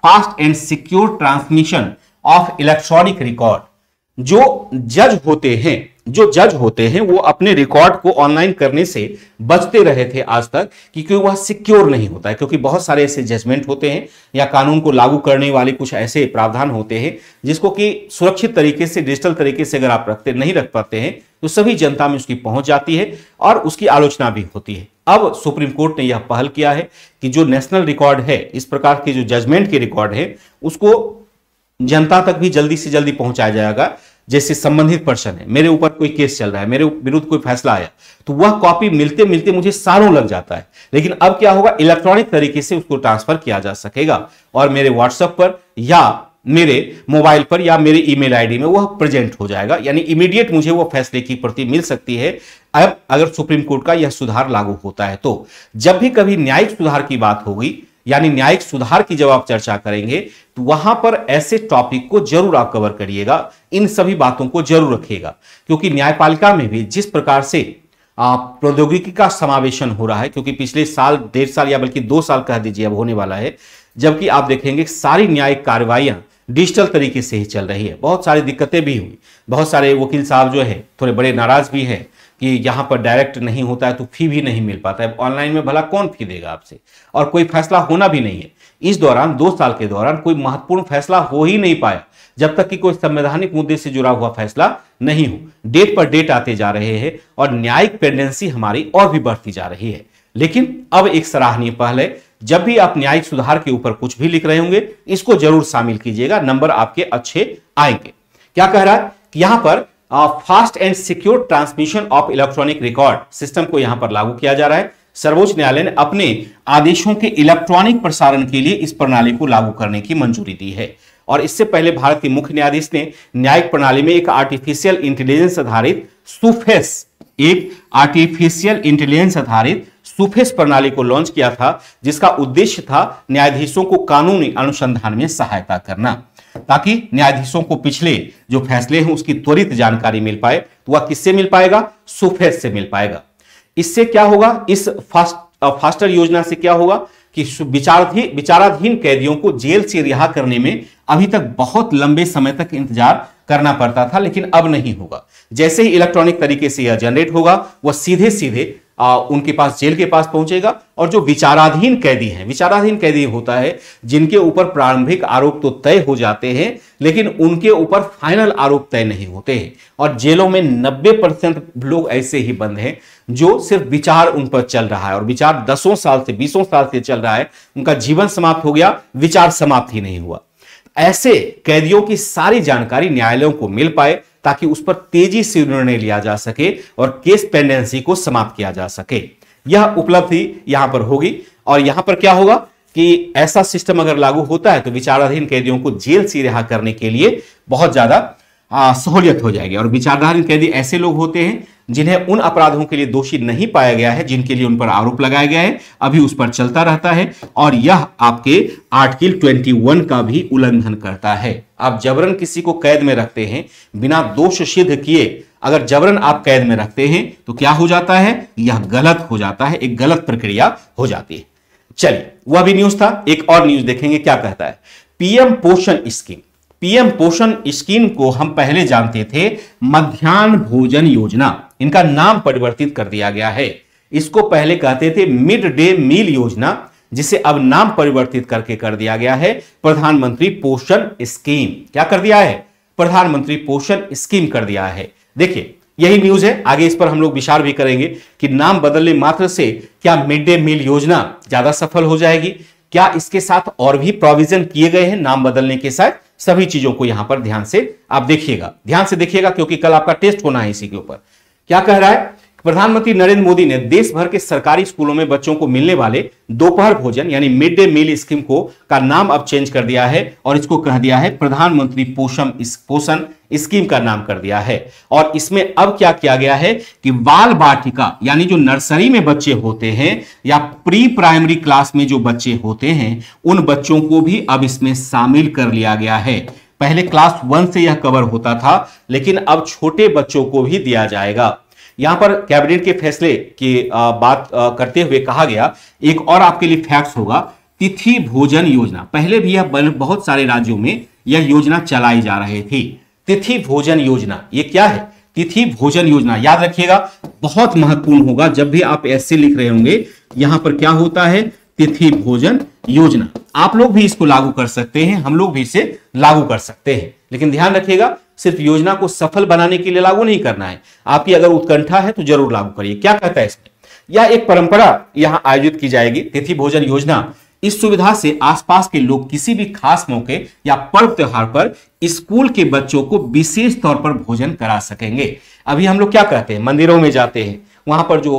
fast and secure transmission of electronic record. जो जज होते हैं, जो जज होते हैं वो अपने रिकॉर्ड को ऑनलाइन करने से बचते रहे थे आज तक, कि क्योंकि वह सिक्योर नहीं होता है, क्योंकि बहुत सारे ऐसे जजमेंट होते हैं या कानून को लागू करने वाले कुछ ऐसे प्रावधान होते हैं जिसको कि सुरक्षित तरीके से डिजिटल तरीके से अगर आप रखते नहीं रख पाते हैं तो सभी जनता में उसकी पहुंच जाती है और उसकी आलोचना भी होती है। अब सुप्रीम कोर्ट ने यह पहल किया है कि जो नेशनल रिकॉर्ड है, इस प्रकार के जो जजमेंट के रिकॉर्ड है, उसको जनता तक भी जल्दी से जल्दी पहुंचाया जाएगा। जैसे संबंधित पर्सन है, मेरे ऊपर कोई केस चल रहा है, मेरे विरुद्ध कोई फैसला आया, तो वह कॉपी मिलते मिलते मुझे सालों लग जाता है, लेकिन अब क्या होगा, इलेक्ट्रॉनिक तरीके से उसको ट्रांसफर किया जा सकेगा और मेरे व्हाट्सएप पर या मेरे मोबाइल पर या मेरे ईमेल आईडी में वह प्रेजेंट हो जाएगा, यानी इमीडिएट मुझे वह फैसले की प्रति मिल सकती है। अब अगर सुप्रीम कोर्ट का यह सुधार लागू होता है तो जब भी कभी न्यायिक सुधार की बात होगी, यानी न्यायिक सुधार की जब आप चर्चा करेंगे तो वहां पर ऐसे टॉपिक को जरूर आप कवर करिएगा, इन सभी बातों को जरूर रखिएगा, क्योंकि न्यायपालिका में भी जिस प्रकार से प्रौद्योगिकी का समावेशन हो रहा है, क्योंकि पिछले साल डेढ़ साल या बल्कि दो साल कह दीजिए अब होने वाला है, जबकि आप देखेंगे सारी न्यायिक कार्रवाइयां डिजिटल तरीके से ही चल रही है। बहुत सारी दिक्कतें भी हुई, बहुत सारे वकील साहब जो है थोड़े बड़े नाराज भी हैं कि यहाँ पर डायरेक्ट नहीं होता है तो फी भी नहीं मिल पाता है, ऑनलाइन में भला कौन फी देगा आपसे, और कोई फैसला होना भी नहीं है। इस दौरान दो साल के दौरान कोई महत्वपूर्ण फैसला हो ही नहीं पाया जब तक कि कोई संवैधानिक मुद्दे से जुड़ा हुआ फैसला नहीं हो। डेट पर डेट आते जा रहे हैं और न्यायिक पेंडेंसी हमारी और भी बढ़ती जा रही है। लेकिन अब एक सराहनीय पहल है, जब भी आप न्यायिक सुधार के ऊपर कुछ भी लिख रहे होंगे इसको जरूर शामिल कीजिएगा, नंबर आपके अच्छे आएंगे। क्या कह रहा है कि यहाँ पर fast and secure transmission of electronic record system को यहां पर लागू किया जा रहा है। सर्वोच्च न्यायालय ने अपने आदेशों के इलेक्ट्रॉनिक प्रसारण के लिए इस प्रणाली को लागू करने की मंजूरी दी है, और इससे पहले भारत के मुख्य न्यायाधीश ने न्यायिक प्रणाली में एक आर्टिफिशियल इंटेलिजेंस आधारित सुफेस एक आर्टिफिशियल इंटेलिजेंस आधारित सुफेस प्रणाली को लॉन्च किया था, जिसका उद्देश्य था न्यायाधीशों को कानूनी अनुसंधान में सहायता करना, ताकि न्यायाधीशों को पिछले जो फैसले हैं उसकी त्वरित जानकारी मिल पाए। तो वह किससे मिल पाएगा? सुफेस से मिल पाएगा। इससे क्या होगा, इस फास्ट फास्टर योजना से क्या होगा कि विचाराधीन विचाराधीन कैदियों को जेल से रिहा करने में अभी तक बहुत लंबे समय तक इंतजार करना पड़ता था, लेकिन अब नहीं होगा। जैसे ही इलेक्ट्रॉनिक तरीके से यह जनरेट होगा, वह सीधे सीधे आ, उनके पास जेल के पास पहुंचेगा, और जो विचाराधीन कैदी हैं, विचाराधीन कैदी होता है जिनके ऊपर प्रारंभिक आरोप तो तय हो जाते हैं लेकिन उनके ऊपर फाइनल आरोप तय नहीं होते हैं, और जेलों में नब्बे परसेंट लोग ऐसे ही बंद हैं जो सिर्फ विचार उन पर चल रहा है, और विचार दसों साल से बीसों साल से चल रहा है, उनका जीवन समाप्त हो गया, विचार समाप्त ही नहीं हुआ। ऐसे कैदियों की सारी जानकारी न्यायालयों को मिल पाए, ताकि उस पर तेजी से निर्णय लिया जा सके और केस पेंडेंसी को समाप्त किया जा सके। यह उपलब्धि यहां पर होगी, और यहां पर क्या होगा कि ऐसा सिस्टम अगर लागू होता है तो विचाराधीन कैदियों को जेल से रिहा करने के लिए बहुत ज्यादा सहूलियत हो जाएगी। और विचाराधीन कैदी ऐसे लोग होते हैं जिन्हें उन अपराधों के लिए दोषी नहीं पाया गया है जिनके लिए उन पर आरोप लगाया गया है, अभी उस पर चलता रहता है, और यह आपके आर्टिकल इक्कीस का भी उल्लंघन करता है। आप जबरन किसी को कैद में रखते हैं बिना दोष सिद्ध किए, अगर जबरन आप कैद में रखते हैं तो क्या हो जाता है, यह गलत हो जाता है, एक गलत प्रक्रिया हो जाती है। चलिए, वह भी न्यूज था, एक और न्यूज देखेंगे क्या कहता है। पीएम पोषण स्कीम, पीएम पोषण स्कीम को हम पहले जानते थे मध्याह्न भोजन योजना, इनका नाम परिवर्तित कर दिया गया है। इसको पहले कहते थे मिड डे मील योजना, जिसे अब नाम परिवर्तित करके कर दिया गया है प्रधानमंत्री पोषण स्कीम। क्या कर दिया है? प्रधानमंत्री पोषण स्कीम कर दिया है। देखिए, यही न्यूज है, आगे इस पर हम लोग विचार भी करेंगे कि नाम बदलने मात्र से क्या मिड डे मील योजना ज्यादा सफल हो जाएगी, क्या इसके साथ और भी प्रोविजन किए गए हैं नाम बदलने के साथ। सभी चीजों को यहां पर ध्यान से आप देखिएगा, ध्यान से देखिएगा, क्योंकि कल आपका टेस्ट होना है इसी के ऊपर। क्या कह रहा है, प्रधानमंत्री नरेंद्र मोदी ने देश भर के सरकारी स्कूलों में बच्चों को मिलने वाले दोपहर भोजन यानी मिड डे मील स्कीम को का नाम अब चेंज कर दिया है, और इसको कह दिया है प्रधानमंत्री पोषण पोषण स्कीम का नाम कर दिया है। और इसमें अब क्या किया गया है कि बाल वाटिका यानी जो नर्सरी में बच्चे होते हैं या प्री प्राइमरी क्लास में जो बच्चे होते हैं, उन बच्चों को भी अब इसमें शामिल कर लिया गया है। पहले क्लास वन से यह कवर होता था, लेकिन अब छोटे बच्चों को भी दिया जाएगा। यहां पर कैबिनेट के फैसले की बात करते हुए कहा गया, एक और आपके लिए फैक्ट होगा, तिथि भोजन योजना। पहले भी यह बहुत सारे राज्यों में यह योजना चलाई जा रही थी। तिथि भोजन योजना ये क्या है? तिथि भोजन योजना, याद रखिएगा बहुत महत्वपूर्ण होगा। जब भी आप ऐसे लिख रहे होंगे यहां पर क्या होता है, तिथि भोजन योजना। आप लोग भी इसको लागू कर सकते हैं, हम लोग भी इसे लागू कर सकते हैं, लेकिन ध्यान रखिएगा सिर्फ योजना को सफल बनाने के लिए लागू नहीं करना है। आपकी अगर उत्कंठा है तो जरूर लागू करिए। क्या कहता है इसमें, यह एक परंपरा यहां आयोजित की जाएगी तिथि भोजन योजना। इस सुविधा से आसपास के लोग किसी भी खास मौके या पर्व त्योहार पर स्कूल के बच्चों को विशेष तौर पर भोजन करा सकेंगे। अभी हम लोग क्या करते हैं, मंदिरों में जाते हैं, वहां पर जो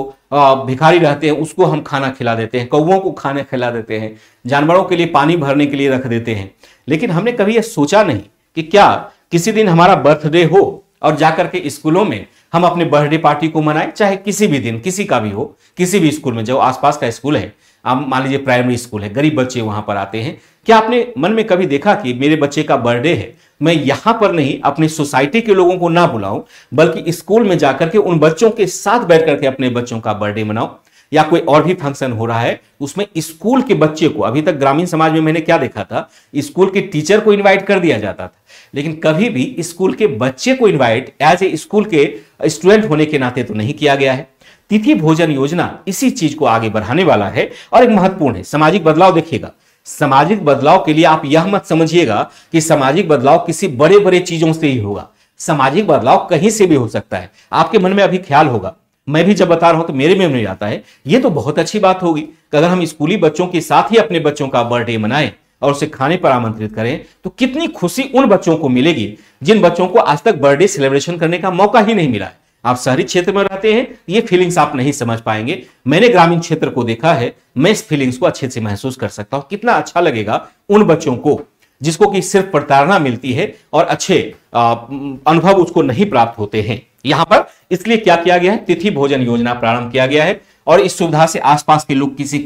भिखारी रहते हैं उसको हम खाना खिला देते हैं, कौओं को खाना खिला देते हैं, जानवरों के लिए पानी भरने के लिए रख देते हैं। लेकिन हमने कभी यह सोचा नहीं कि क्या किसी दिन हमारा बर्थडे हो और जाकर के स्कूलों में हम अपने बर्थडे पार्टी को मनाएं, चाहे किसी भी दिन किसी का भी हो, किसी भी स्कूल में जो आसपास का स्कूल है, आप मान लीजिए प्राइमरी स्कूल है, गरीब बच्चे वहां पर आते हैं। क्या आपने मन में कभी देखा कि मेरे बच्चे का बर्थडे है, मैं यहां पर नहीं अपनी सोसाइटी के लोगों को ना बुलाऊं बल्कि स्कूल में जाकर के उन बच्चों के साथ बैठ करके अपने बच्चों का बर्थडे मनाऊं, या कोई और भी फंक्शन हो रहा है उसमें स्कूल के बच्चे को। अभी तक ग्रामीण समाज में मैंने क्या देखा था, स्कूल के टीचर को इन्वाइट कर दिया जाता था, लेकिन कभी भी स्कूल के बच्चे को इन्वाइट एज ए स्कूल के स्टूडेंट होने के नाते तो नहीं किया गया है। तिथि भोजन योजना इसी चीज को आगे बढ़ाने वाला है और एक महत्वपूर्ण है। सामाजिक बदलाव देखिएगा, सामाजिक बदलाव के लिए आप यह मत समझिएगा कि सामाजिक बदलाव किसी बड़े बड़े चीजों से ही होगा, सामाजिक बदलाव कहीं से भी हो सकता है। आपके मन में अभी ख्याल होगा, मैं भी जब बता रहा हूं तो मेरे में आता है, ये तो बहुत अच्छी बात होगी अगर हम स्कूली बच्चों के साथ ही अपने बच्चों का बर्थडे मनाएं और उसे खाने पर आमंत्रित करें, तो कितनी खुशी उन बच्चों को मिलेगी जिन बच्चों को आज तक बर्थडे सेलिब्रेशन करने का मौका ही नहीं मिला है। आप शहरी क्षेत्र में रहते हैं, ये फीलिंग्स आप नहीं समझ पाएंगे, मैंने ग्रामीण क्षेत्र को देखा है, मैं इस फीलिंग्स को अच्छे से महसूस कर सकता हूं। कितना अच्छा लगेगा उन बच्चों को जिसको कि सिर्फ प्रताड़ना मिलती है और अच्छे अनुभव उसको नहीं प्राप्त होते हैं। यहां पर इसलिए क्या किया गया है, तिथि भोजन योजना प्रारंभ किया गया है और इस सुविधा से आसपास के लोग किसी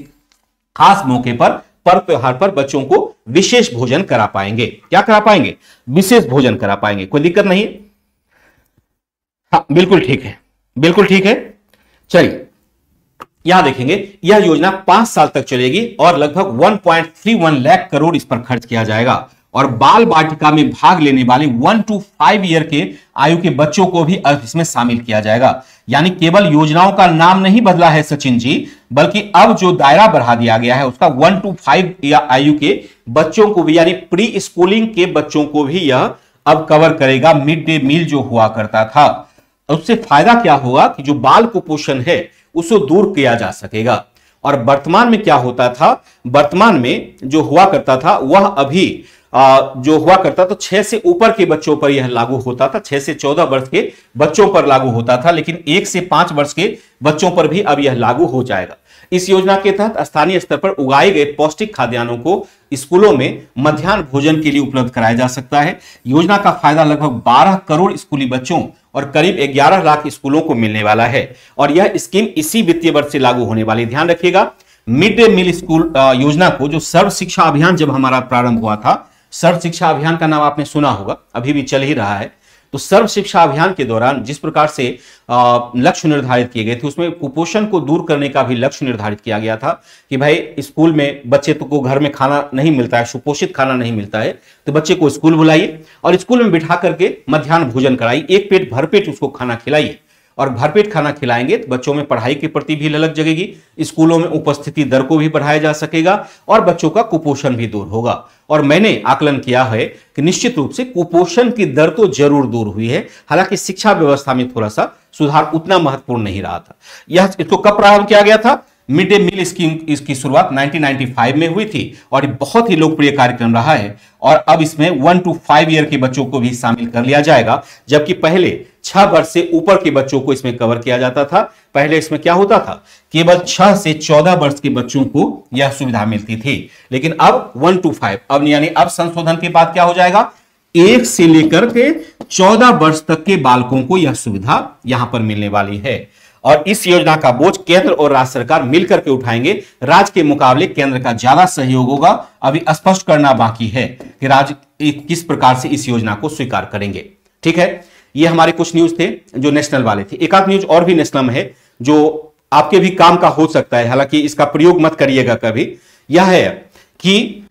खास मौके पर पर्व त्योहार पर बच्चों को विशेष भोजन करा पाएंगे। क्या करा पाएंगे, विशेष भोजन करा पाएंगे, कोई दिक्कत नहीं है। हाँ, बिल्कुल ठीक है, बिल्कुल ठीक है। चलिए यहां देखेंगे, यह योजना पांच साल तक चलेगी और लगभग एक पॉइंट तीन एक लाख करोड़ इस पर खर्च किया जाएगा और बाल वाटिका में भाग लेने वाले वन टू फाइव ईयर के आयु के बच्चों को भी इसमें शामिल किया जाएगा। यानी केवल योजनाओं का नाम नहीं बदला है सचिन जी, बल्कि अब जो दायरा बढ़ा दिया गया है उसका वन टू फाइव आयु के बच्चों को भी, यानी प्री स्कूलिंग के बच्चों को भी यह अब कवर करेगा। मिड डे मील जो हुआ करता था उससे फायदा क्या हुआ कि जो बाल कुपोषण है उसको दूर किया जा सकेगा। और वर्तमान में क्या होता था, वर्तमान में जो हुआ करता था वह अभी आ, जो हुआ करता तो छह से ऊपर के बच्चों पर यह लागू होता था, छह से चौदह वर्ष के बच्चों पर लागू होता था, लेकिन एक से पांच वर्ष के बच्चों पर भी अब यह लागू हो जाएगा। इस योजना के तहत स्थानीय स्तर पर उगाए गए पौष्टिक खाद्यान्नों को स्कूलों में मध्याह्न भोजन के लिए उपलब्ध कराया जा सकता है। योजना का फायदा लगभग बारह करोड़ स्कूली बच्चों और करीब ग्यारह लाख स्कूलों को मिलने वाला है और यह स्कीम इसी वित्तीय वर्ष से लागू होने वाली। ध्यान रखिएगा, मिड डे मील स्कूल योजना को, जो सर्व शिक्षा अभियान जब हमारा प्रारंभ हुआ था, सर्व शिक्षा अभियान का नाम आपने सुना होगा, अभी भी चल ही रहा है। तो सर्व शिक्षा अभियान के दौरान जिस प्रकार से लक्ष्य निर्धारित किए गए थे उसमें कुपोषण को दूर करने का भी लक्ष्य निर्धारित किया गया था कि भाई स्कूल में बच्चे को घर में खाना नहीं मिलता है, सुपोषित खाना नहीं मिलता है, तो बच्चे को स्कूल बुलाइए और स्कूल में बिठा करके मध्याह्न भोजन कराइए, एक पेट भरपेट उसको खाना खिलाइए। और भरपेट खाना खिलाएंगे तो बच्चों में पढ़ाई के प्रति भी ललक जगेगी, स्कूलों में उपस्थिति दर को भी बढ़ाया जा सकेगा और बच्चों का कुपोषण भी दूर होगा। और मैंने आकलन किया है कि निश्चित रूप से कुपोषण की दर तो जरूर दूर हुई है, हालांकि शिक्षा व्यवस्था में थोड़ा सा सुधार उतना महत्वपूर्ण नहीं रहा था। यह इसको कब प्रारंभ किया गया था, मिड डे मील स्कीम इसकी शुरुआत उन्नीस सौ पचानवे में हुई थी और बहुत ही लोकप्रिय कार्यक्रम रहा है। और अब इसमें वन टू फाइव ईयर के बच्चों को भी शामिल कर लिया जाएगा, जबकि पहले छह वर्ष से ऊपर के बच्चों को इसमें कवर किया जाता था। पहले इसमें क्या होता था, केवल छह से चौदह वर्ष के बच्चों को यह सुविधा मिलती थी, लेकिन अब वन टू फाइव अब यानी अब संशोधन के बाद क्या हो जाएगा, एक से लेकर के चौदह वर्ष तक के बालकों को यह सुविधा यहां पर मिलने वाली है। और इस योजना का बोझ केंद्र और राज्य सरकार मिलकर के उठाएंगे। राज्य के मुकाबले केंद्र का ज्यादा सहयोग होगा, अभी स्पष्ट करना बाकी है कि राज्य किस प्रकार से इस योजना को स्वीकार करेंगे। ठीक है, ये हमारे कुछ न्यूज थे जो नेशनल वाले थे। एक आध न्यूज और भी नेशनल में है जो आपके भी काम का हो सकता है, हालांकि इसका प्रयोग मत करिएगा कभी। यह है कि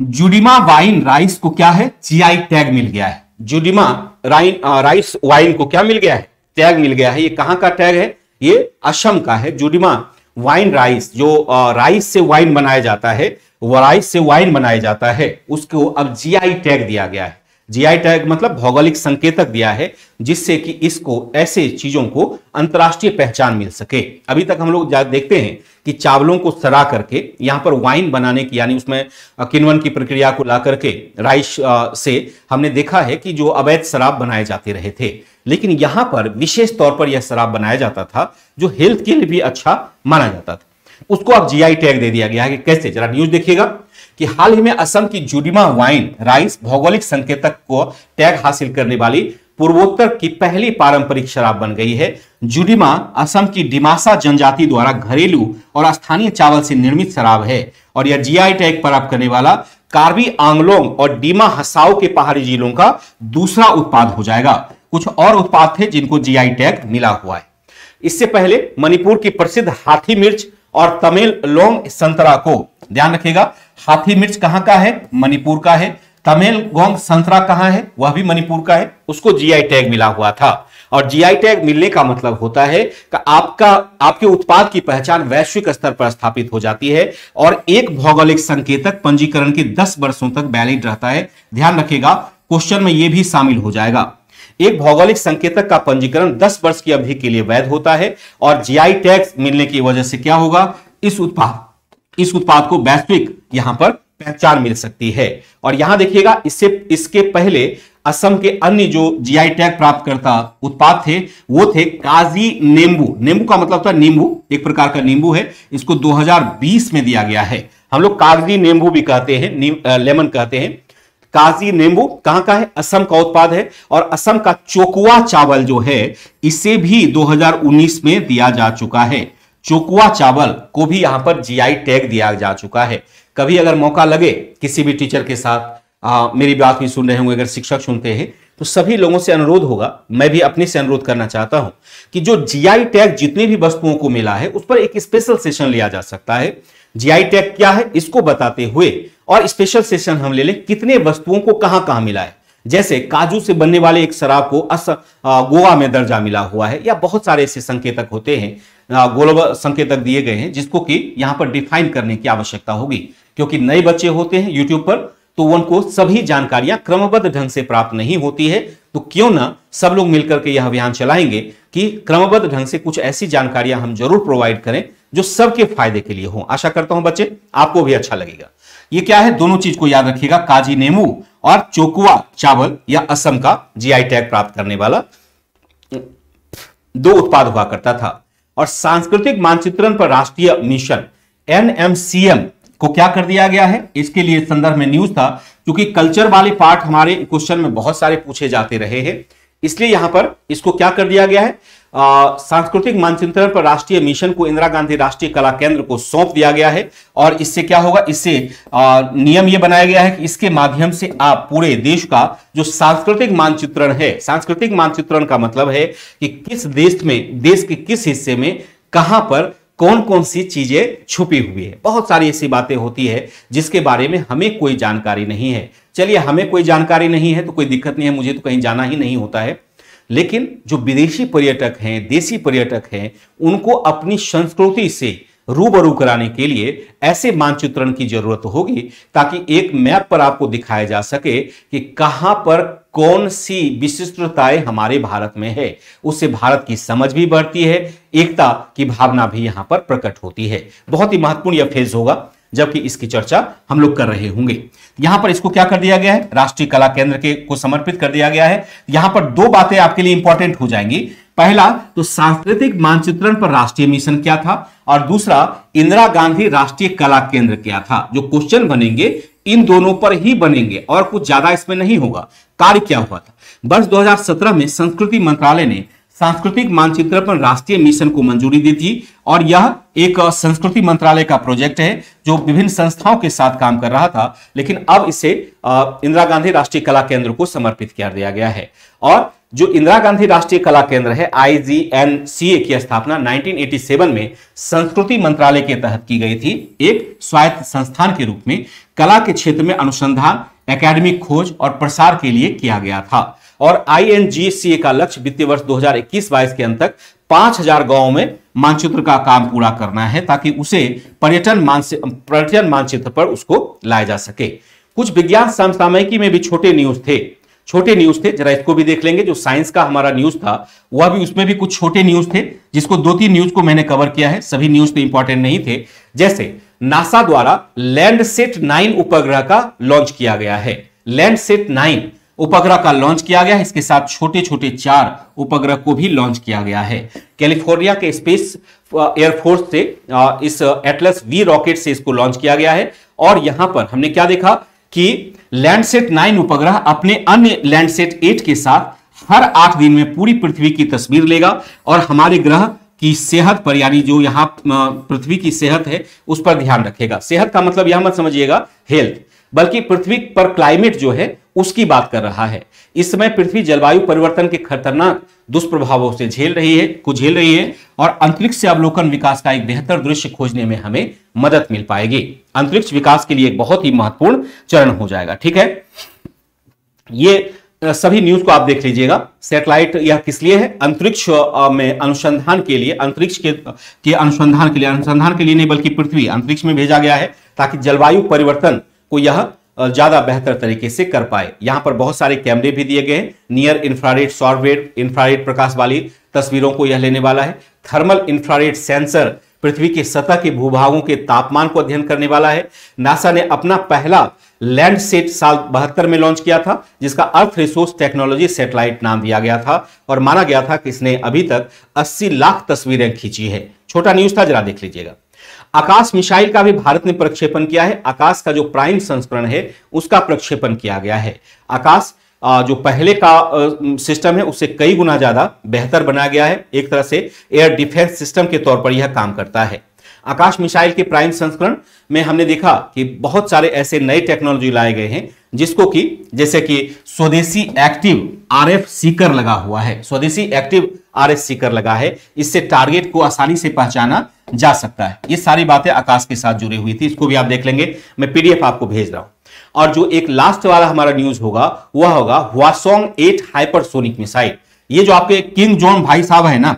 जुडिमा वाइन राइस को क्या है, जी आई टैग मिल गया है। जुडिमा राइन राइस वाइन को क्या मिल गया है, टैग मिल गया है। ये कहाँ का टैग है? ये असम का है, जुडिमा वाइन राइस, जो राइस से वाइन बनाया जाता है, राइस से वाइन बनाया जाता है, उसको अब जी आई टैग दिया गया है। जी आई टैग मतलब भौगोलिक संकेतक दिया है, जिससे कि इसको, ऐसे चीजों को अंतर्राष्ट्रीय पहचान मिल सके। अभी तक हम लोग देखते हैं कि चावलों को सड़ा करके यहाँ पर वाइन बनाने की, यानी उसमें किण्वन की प्रक्रिया को ला करके राइस से हमने देखा है कि जो अवैध शराब बनाए जाते रहे थे, लेकिन यहाँ पर विशेष तौर पर यह शराब बनाया जाता था जो हेल्थ के लिए भी अच्छा माना जाता था, उसको अब जी आई टैग दे दिया गया है। कि कैसे, जरा न्यूज देखिएगा कि हाल ही में असम की जुडिमा वाइन राइस भौगोलिक संकेतक को टैग हासिल करने वाली पूर्वोत्तर की पहली पारंपरिक शराब बन गई है। जुडिमा असम की डिमासा जनजाति द्वारा घरेलू और स्थानीय चावल से निर्मित शराब है और यह जीआई टैग प्राप्त करने वाला कार्बी आंगलोंग और डीमा हसाओ के पहाड़ी जिलों का दूसरा उत्पाद हो जाएगा। कुछ और उत्पाद थे जिनको जीआई टैग मिला हुआ है। इससे पहले मणिपुर की प्रसिद्ध हाथी मिर्च और तमिल लोंग संतरा को, ध्यान रखिएगा, हाथी मिर्च कहां का है? मणिपुर का है। तमिल गोंग संतरा कहां है? वह भी मणिपुर का है। उसको जीआई टैग मिला हुआ था और जीआई टैग मिलने का मतलब होता है कि आपका, आपके उत्पाद की पहचान वैश्विक स्तर पर स्थापित हो जाती है और एक भौगोलिक संकेतक पंजीकरण के दस वर्षों तक वैलिड रहता है। ध्यान रखिएगा, क्वेश्चन में यह भी शामिल हो जाएगा। एक भौगोलिक संकेतक का पंजीकरण दस वर्ष की अवधि के लिए वैध होता है और जीआई टैग मिलने की वजह से क्या होगा, इस उत्पाद इस उत्पाद को वैश्विक यहां पर पहचान मिल सकती है। और यहां देखिएगा, इससे इसके पहले असम के अन्य जो जीआई टैग प्राप्त करता उत्पाद थे वो थे काजी नींबू। नींबू का मतलब था नींबू, एक प्रकार का नींबू है, इसको दो हज़ार बीस में दिया गया है। हम लोग कागजी नींबू भी कहते हैं, लेमन कहते हैं। काजी नींबू कहां का है? असम का उत्पाद है। और असम का चोकुआ चावल जो है, इसे भी दो हज़ार उन्नीस में दिया जा चुका है। चोकुआ चावल को भी यहां पर जीआई टैग दिया जा चुका है। कभी अगर मौका लगे, किसी भी टीचर के साथ आ, मेरी बात भी सुन रहे होंगे, अगर शिक्षक सुनते हैं, तो सभी लोगों से अनुरोध होगा, मैं भी अपने से अनुरोध करना चाहता हूं कि जो जीआई टैग जितनी भी वस्तुओं को मिला है उस पर एक स्पेशल सेशन लिया जा सकता है। जीआई टैग क्या है इसको बताते हुए, और स्पेशल सेशन हम ले लें कितने वस्तुओं को कहां कहां मिला है। जैसे काजू से बनने वाले एक शराब को गोवा में दर्जा मिला हुआ है, या बहुत सारे ऐसे संकेतक होते हैं, ग्लोबल संकेतक दिए गए हैं, जिसको कि यहां पर डिफाइन करने की आवश्यकता होगी, क्योंकि नए बच्चे होते हैं यूट्यूब पर, तो उनको सभी जानकारियां क्रमबद्ध ढंग से प्राप्त नहीं होती है। तो क्यों ना सब लोग मिलकर के यह अभियान चलाएंगे कि क्रमबद्ध ढंग से कुछ ऐसी जानकारियां हम जरूर प्रोवाइड करें जो सबके फायदे के लिए हो। आशा करता हूं बच्चे आपको भी अच्छा लगेगा। ये क्या है, दोनों चीज को याद रखिएगा, काजी नेमू और चोकुआ चावल, या असम का जीआई टैग प्राप्त करने वाला दो उत्पाद हुआ करता था। और सांस्कृतिक मानचित्रण पर राष्ट्रीय मिशन एनएमसीएम को क्या कर दिया गया है, इसके लिए संदर्भ में न्यूज था, क्योंकि कल्चर वाले पार्ट हमारे क्वेश्चन में बहुत सारे पूछे जाते रहे हैं, इसलिए यहां पर इसको क्या कर दिया गया है, आ, सांस्कृतिक मानचित्रण पर राष्ट्रीय मिशन को इंदिरा गांधी राष्ट्रीय कला केंद्र को सौंप दिया गया है। और इससे क्या होगा, इससे आ, नियम यह बनाया गया है कि इसके माध्यम से आप पूरे देश का जो सांस्कृतिक मानचित्रण है, सांस्कृतिक मानचित्रण का मतलब है कि किस देश में, देश के किस हिस्से में कहां पर कौन कौन सी चीजें छुपी हुई है। बहुत सारी ऐसी बातें होती है जिसके बारे में हमें कोई जानकारी नहीं है। चलिए, हमें कोई जानकारी नहीं है तो कोई दिक्कत नहीं है, मुझे तो कहीं जाना ही नहीं होता है, लेकिन जो विदेशी पर्यटक हैं, देशी पर्यटक हैं, उनको अपनी संस्कृति से रूबरू कराने के लिए ऐसे मानचित्रण की जरूरत होगी, ताकि एक मैप पर आपको दिखाया जा सके कि कहां पर कौन सी विशिष्टताएं हमारे भारत में है। उससे भारत की समझ भी बढ़ती है, एकता की भावना भी यहां पर प्रकट होती है। बहुत ही महत्वपूर्ण यह फेज होगा, जबकि इसकी चर्चा हम लोग कर रहे होंगे। यहां पर इसको क्या कर दिया गया है, राष्ट्रीय कला केंद्र के को समर्पित कर दिया गया है। यहां पर दो बातें आपके लिए इंपॉर्टेंट हो जाएंगी, पहला तो सांस्कृतिक मानचित्रण पर राष्ट्रीय मिशन क्या था, और दूसरा इंदिरा गांधी राष्ट्रीय कला केंद्र क्या था। जो क्वेश्चन बनेंगे इन दोनों पर ही बनेंगे और कुछ ज्यादा इसमें नहीं होगा। कार्य क्या हुआ था, वर्ष दो हज़ार सत्रह में संस्कृति मंत्रालय ने सांस्कृतिक मानचित्रण पर राष्ट्रीय मिशन को मंजूरी दी थी, और यह एक संस्कृति मंत्रालय का प्रोजेक्ट है जो विभिन्न संस्थाओं के साथ काम कर रहा था, लेकिन अब इसे इंदिरा गांधी राष्ट्रीय कला केंद्र को समर्पित कर दिया गया है। और जो इंदिरा गांधी राष्ट्रीय कला केंद्र है, आई जी एन सी ए की स्थापना उन्नीस सौ सत्तासी में संस्कृति मंत्रालय के तहत की गई थी, एक स्वायत्त संस्थान के रूप में कला के क्षेत्र में अनुसंधान एकेडमिक खोज और प्रसार के लिए किया गया था। और आई एन जी सी ए का लक्ष्य वित्तीय वर्ष दो हज़ार इक्कीस बाईस के अंत तक पाँच हज़ार गांवों में मानचित्र का काम पूरा करना है, ताकि उसे पर्यटन मानचित्र पर्यटन मानचित्र पर उसको लाया जा सके। कुछ विज्ञान समसामयिकी में भी छोटे न्यूज थे छोटे न्यूज थे जरा इसको भी देख लेंगे। जो साइंस का हमारा न्यूज था वह भी, उसमें भी कुछ छोटे न्यूज थे, जिसको दो तीन न्यूज को मैंने कवर किया है, सभी न्यूज तो इंपॉर्टेंट नहीं थे। जैसे नासा द्वारा लैंडसेट नाइन उपग्रह का लॉन्च किया गया है, लैंडसेट नाइन उपग्रह का लॉन्च किया गया है। इसके साथ छोटे छोटे चार उपग्रह को भी लॉन्च किया गया है। कैलिफोर्निया के स्पेस एयरफोर्स से इस एटलस वी रॉकेट से इसको लॉन्च किया गया है। और यहां पर हमने क्या देखा कि लैंडसेट नाइन उपग्रह अपने अन्य लैंडसेट एट के साथ हर आठ दिन में पूरी पृथ्वी की तस्वीर लेगा और हमारे ग्रह की सेहत पर, यानी जो यहाँ पृथ्वी की सेहत है उस पर ध्यान रखेगा। सेहत का मतलब यह मत समझिएगा हेल्थ, बल्कि पृथ्वी पर क्लाइमेट जो है उसकी बात कर रहा है। इस समय पृथ्वी जलवायु परिवर्तन के खतरनाक दुष्प्रभावों से झेल रही है को झेल रही है और अंतरिक्ष से अवलोकन विकास का एक बेहतर दृश्य खोजने में हमें मदद मिल पाएगी। अंतरिक्ष विकास के लिए एक बहुत ही महत्वपूर्ण चरण हो जाएगा। ठीक है, ये सभी न्यूज को आप देख लीजिएगा। सैटेलाइट यह किस लिए है? अंतरिक्ष में अनुसंधान के लिए, अंतरिक्ष के, के अनुसंधान के लिए अनुसंधान के लिए नहीं बल्कि पृथ्वी अंतरिक्ष में भेजा गया है ताकि जलवायु परिवर्तन को यह ज्यादा बेहतर तरीके से कर पाए। यहां पर बहुत सारे कैमरे भी दिए गए हैं। नियर इंफ्रारेड, शॉर्टवेव इंफ्रारेड प्रकाश वाली तस्वीरों को यह लेने वाला है। थर्मल इंफ्रारेड सेंसर पृथ्वी के सतह के भूभागों के तापमान को अध्ययन करने वाला है। नासा ने अपना पहला लैंडसेट साल बहत्तर में लॉन्च किया था, जिसका अर्थ रिसोर्स टेक्नोलॉजी सैटेलाइट नाम दिया गया था और माना गया था कि इसने अभी तक अस्सी लाख तस्वीरें खींची है। छोटा न्यूज था, जरा देख लीजिएगा। आकाश मिसाइल का भी भारत ने प्रक्षेपण किया है। आकाश का जो प्राइम संस्करण है उसका प्रक्षेपण किया गया है। आकाश जो पहले का सिस्टम है उससे कई गुना ज्यादा बेहतर बनाया गया है। एक तरह से एयर डिफेंस सिस्टम के तौर पर यह काम करता है। आकाश मिसाइल के प्राइम संस्करण में हमने देखा कि बहुत सारे ऐसे नए टेक्नोलॉजी लाए गए हैं जिसको कि जैसे कि स्वदेशी एक्टिव आर एफ सीकर लगा हुआ है। स्वदेशी एक्टिव आर एफ सीकर लगा है, इससे टारगेट को आसानी से पहचाना जा सकता है। ये सारी बातें आकाश के साथ जुड़ी हुई थी, इसको भी आप देख लेंगे। मैं पीडीएफ आपको भेज रहा हूं। और जो एक लास्ट वाला हमारा न्यूज होगा वह होगा ह्वासोंग एट हाइपरसोनिक मिसाइल। ये जो आपके किम जोंग भाई साहब है ना,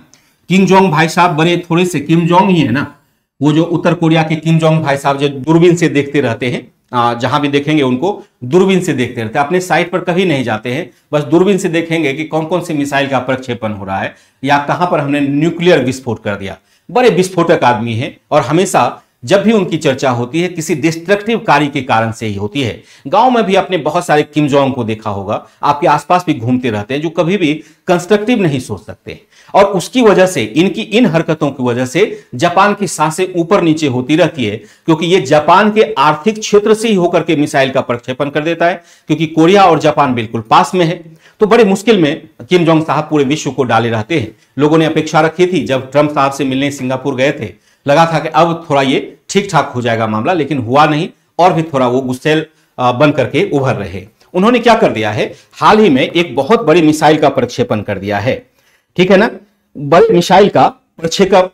किम जोंग भाई साहब बने थोड़े से किम जोंग ही है ना, वो जो उत्तर कोरिया के किम जोंग भाई साहब जो दूरबीन से देखते रहते हैं, जहां भी देखेंगे उनको दूरबीन से देखते रहते हैं, अपने साइट पर कभी नहीं जाते हैं, बस दूरबीन से देखेंगे कि कौन कौन सी मिसाइल का प्रक्षेपण हो रहा है या कहां पर हमने न्यूक्लियर विस्फोट कर दिया। बड़े विस्फोटक आदमी हैं और हमेशा जब भी उनकी चर्चा होती है किसी डिस्ट्रक्टिव कार्य के कारण से ही होती है। गांव में भी आपने बहुत सारे किम जोंग को देखा होगा, आपके आसपास भी घूमते रहते हैं, जो कभी भी कंस्ट्रक्टिव नहीं सोच सकते। और उसकी वजह से, इनकी इन हरकतों की वजह से जापान की सांसें ऊपर नीचे होती रहती है, क्योंकि ये जापान के आर्थिक क्षेत्र से ही होकर के मिसाइल का प्रक्षेपण कर देता है, क्योंकि कोरिया और जापान बिल्कुल पास में है। तो बड़े मुश्किल में किम जोंग साहब पूरे विश्व को डाले रहते हैं। लोगों ने अपेक्षा रखी थी, जब ट्रंप साहब से मिलने सिंगापुर गए थे, लगा था कि अब थोड़ा ये ठीक ठाक हो जाएगा मामला, लेकिन हुआ नहीं और भी थोड़ा वो गुस्सेल बन करके उभर रहे। उन्होंने क्या कर दिया है, हाल ही में एक बहुत बड़ी मिसाइल का प्रक्षेपण कर दिया है। ठीक है ना, बड़ी मिसाइल का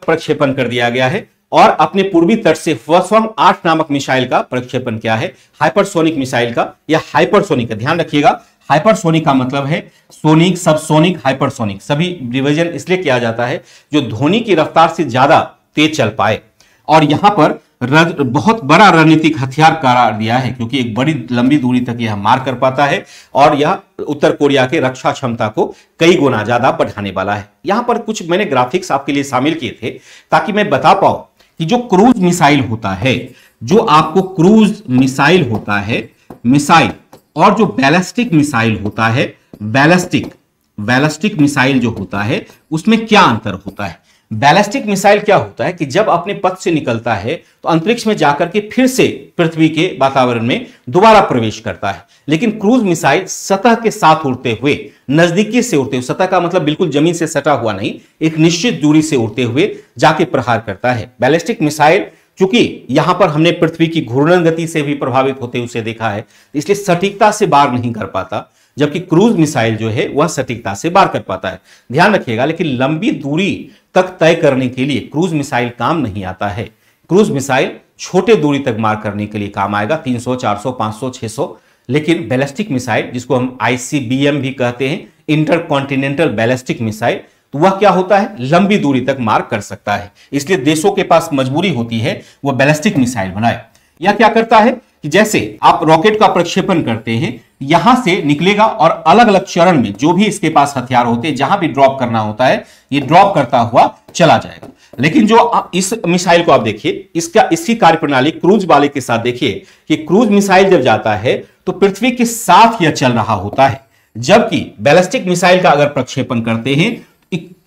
प्रक्षेपण कर दिया गया है और अपने पूर्वी तट से ह्वासोंग आठ नामक मिसाइल का प्रक्षेपण किया है, हाइपरसोनिक मिसाइल का। यह हाइपरसोनिक का ध्यान रखिएगा, हाइपरसोनिक का मतलब है सोनिक, सबसोनिक, हाइपरसोनिक, सभी डिवीजन इसलिए किया जाता है जो ध्वनि की रफ्तार से ज्यादा तेज चल पाए। और यहां पर रज, बहुत बड़ा रणनीतिक हथियार करार दिया है, क्योंकि एक बड़ी लंबी दूरी तक यह मार कर पाता है और यह उत्तर कोरिया के रक्षा क्षमता को कई गुना ज्यादा बढ़ाने वाला है। यहां पर कुछ मैंने ग्राफिक्स आपके लिए शामिल किए थे ताकि मैं बता पाऊं कि जो क्रूज मिसाइल होता है, जो आपको क्रूज मिसाइल होता है मिसाइल और जो बैलिस्टिक मिसाइल होता है, बैलिस्टिक बैलिस्टिक मिसाइल जो होता है उसमें क्या अंतर होता है। बैलिस्टिक मिसाइल क्या होता है कि जब अपने पथ से निकलता है तो अंतरिक्ष में जाकर के फिर से पृथ्वी के वातावरण में दोबारा प्रवेश करता है, लेकिन क्रूज मिसाइल सतह के साथ उड़ते हुए, नजदीकी से उड़ते हुए, सतह का मतलब बिल्कुल जमीन से सटा हुआ नहीं, एक निश्चित दूरी से उड़ते हुए जाके प्रहार करता है। बैलिस्टिक मिसाइल चूंकि यहां पर हमने पृथ्वी की घूर्णन गति से भी प्रभावित होते हुए देखा है, इसलिए सटीकता से बार नहीं कर पाता, जबकि क्रूज मिसाइल जो है वह सटीकता से बार कर पाता है। ध्यान रखिएगा, लेकिन लंबी दूरी तक तय करने के लिए क्रूज मिसाइल काम नहीं आता है। क्रूज मिसाइल छोटे दूरी तक मार करने के लिए काम आएगा, तीन सौ, चार सौ, पांच सौ, छह सौ, लेकिन बैलिस्टिक मिसाइल, जिसको हम आईसीबीएम भी कहते हैं, इंटरकॉन्टिनेंटल बैलिस्टिक मिसाइल, तो वह क्या होता है, लंबी दूरी तक मार कर सकता है। इसलिए देशों के पास मजबूरी होती है वह बैलिस्टिक मिसाइल बनाए। यह क्या करता है कि जैसे आप रॉकेट का प्रक्षेपण करते हैं, यहां से निकलेगा और अलग अलग चरण में जो भी इसके पास हथियार होते हैं, जहां भी ड्रॉप करना होता है, ये ड्रॉप करता हुआ चला जाएगा। लेकिन जो इस मिसाइल को आप देखिए, इसका इसकी कार्यप्रणाली क्रूज वाले के साथ देखिए कि क्रूज मिसाइल जब जाता है तो पृथ्वी के साथ यह चल रहा होता है, जबकि बैलिस्टिक मिसाइल का अगर प्रक्षेपण करते हैं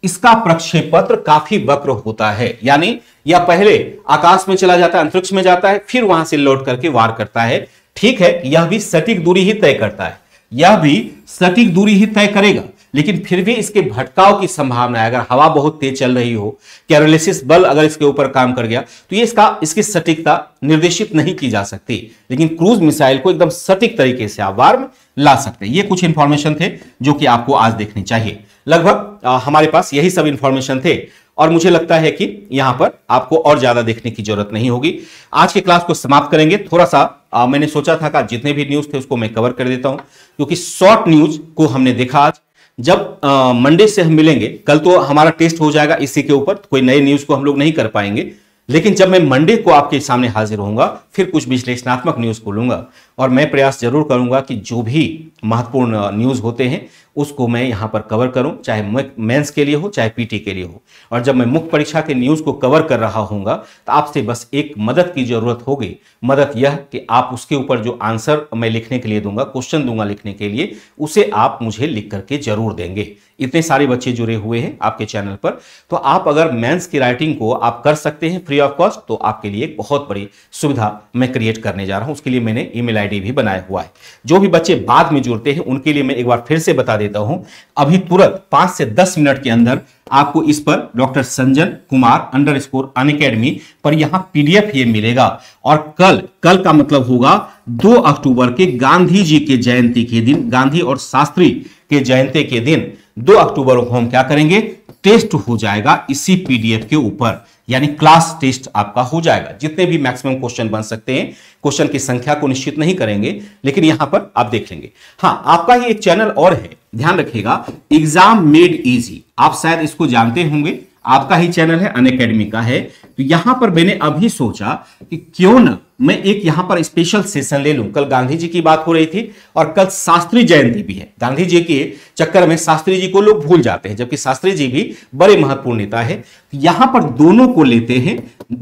इसका प्रक्षेपत्र काफी वक्र होता है, यानी या पहले आकाश में चला जाता है, अंतरिक्ष में जाता है, फिर वहां से लौट करके वार करता है। ठीक है, यह भी सटीक दूरी ही तय करता है, यह भी सटीक दूरी ही तय करेगा, लेकिन फिर भी इसके भटकाव की संभावना है। अगर हवा बहुत तेज चल रही हो, कैरोलिसिस बल अगर इसके ऊपर काम कर गया, तो ये इसका इसकी सटीकता निर्देशित नहीं की जा सकती, लेकिन क्रूज मिसाइल को एकदम सटीक तरीके से आप वार में ला सकते हैं। ये कुछ इंफॉर्मेशन थे जो कि आपको आज देखनी चाहिए। लगभग हमारे पास यही सब इंफॉर्मेशन थे और मुझे लगता है कि यहाँ पर आपको और ज्यादा देखने की जरूरत नहीं होगी। आज के क्लास को समाप्त करेंगे। थोड़ा सा आ, मैंने सोचा था कि जितने भी न्यूज थे उसको मैं कवर कर देता हूँ, क्योंकि शॉर्ट न्यूज को हमने देखा आज। जब मंडे से हम मिलेंगे, कल तो हमारा टेस्ट हो जाएगा, इसी के ऊपर कोई नए न्यूज को हम लोग नहीं कर पाएंगे, लेकिन जब मैं मंडे को आपके सामने हाजिर होऊंगा, फिर कुछ विश्लेषणात्मक न्यूज को लूंगा और मैं प्रयास जरूर करूंगा कि जो भी महत्वपूर्ण न्यूज होते हैं उसको मैं यहाँ पर कवर करूं, चाहे मेंस के लिए हो चाहे पीटी के लिए हो। और जब मैं मुख्य परीक्षा के न्यूज को कवर कर रहा होऊंगा तो आपसे बस एक मदद की जरूरत होगी। मदद यह कि आप उसके ऊपर जो आंसर मैं लिखने के लिए दूंगा, क्वेश्चन दूंगा लिखने के लिए, उसे आप मुझे लिख करके जरूर देंगे। इतने सारे बच्चे जुड़े हुए हैं आपके चैनल पर, तो आप अगर मेंस की राइटिंग को आप कर सकते हैं फ्री ऑफ कॉस्ट, तो आपके लिए एक बहुत बड़ी सुविधा मैं क्रिएट करने जा रहा हूं। उसके लिए मैंने ईमेल आईडी भी बनाया हुआ है। जो भी बच्चे बाद में जुड़ते हैं उनके लिए मैं एक बार फिर से बता देता हूं, अभी तुरंत पांच से दस मिनट के अंदर आपको इस पर doctor Sanjan Kumar underscore Unacademy पर यहां पीडीएफ ये मिलेगा। और कल कल का मतलब होगा दो अक्टूबर के गांधी जी के जयंती के दिन, गांधी और शास्त्री के जयंती के दिन दो अक्टूबर को हम क्या करेंगे, टेस्ट हो जाएगा इसी पीडीएफ के ऊपर, यानी क्लास टेस्ट आपका हो जाएगा। जितने भी मैक्सिमम क्वेश्चन बन सकते हैं, क्वेश्चन की संख्या को निश्चित नहीं करेंगे, लेकिन यहां पर आप देख लेंगे। हाँ, आपका ये एक चैनल और है, ध्यान रखिएगा, एग्जाम मेड इजी, आप शायद इसको जानते होंगे, आपका ही चैनल है, अनअकैडमी का है। तो यहां पर मैंने अभी सोचा कि क्यों ना मैं एक यहां पर स्पेशल सेशन ले लूं। कल गांधी जी की बात हो रही थी और कल शास्त्री जयंती भी है। गांधी जी के चक्कर में शास्त्री जी को लोग भूल जाते हैं, जबकि शास्त्री जी भी बड़े महत्वपूर्ण नेता है। तो यहां पर दोनों को लेते हैं,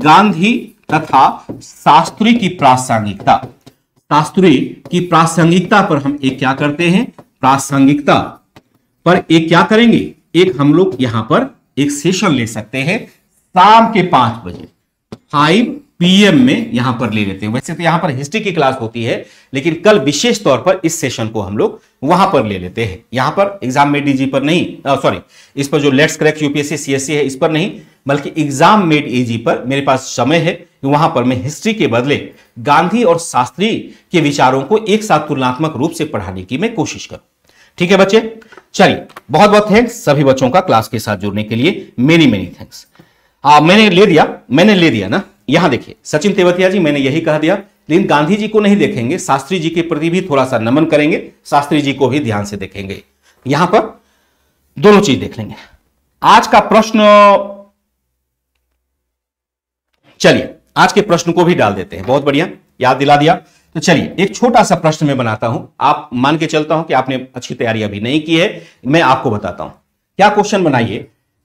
गांधी तथा शास्त्री की प्रासंगिकता, शास्त्री की प्रासंगिकता पर हम एक क्या करते हैं, प्रासंगिकता पर एक क्या करेंगे, एक हम लोग यहां पर एक सेशन ले सकते हैं शाम के पांच बजे फाइव पी एम में यहां पर ले लेते हैं। वैसे तो यहां पर हिस्ट्री की क्लास होती है, लेकिन कल विशेष तौर पर इस सेशन को हम लोग वहां पर ले लेते हैं। यहां पर एग्जाम मेड इजी पर नहीं, सॉरी, इस पर जो लेट्स क्रैक यूपीएससी सीएसई है इस पर नहीं, बल्कि एग्जाम मेड इजी पर मेरे पास समय है, वहां पर मैं हिस्ट्री के बदले गांधी और शास्त्री के विचारों को एक साथ तुलनात्मक रूप से पढ़ाने की मैं कोशिश करूं। ठीक है बच्चे, चलिए, बहुत बहुत थैंक्स सभी बच्चों का क्लास के साथ जुड़ने के लिए, मेनी मेनी थैंक्स। आ, मैंने ले दिया मैंने ले दिया ना, यहां देखिए सचिन तेवतिया जी, मैंने यही कह दिया, लेकिन गांधी जी को नहीं देखेंगे, शास्त्री जी के प्रति भी थोड़ा सा नमन करेंगे, शास्त्री जी को भी ध्यान से देखेंगे, यहां पर दोनों चीज देख लेंगे। आज का प्रश्न, चलिए आज के प्रश्न को भी डाल देते हैं, बहुत बढ़िया, याद दिला दिया। तो चलिए एक छोटा सा प्रश्न मैं बनाता हूं, आप मान के चलता हूं कि आपने अच्छी तैयारी अभी नहीं की है, मैं आपको बताता हूं क्या क्वेश्चन बनाइए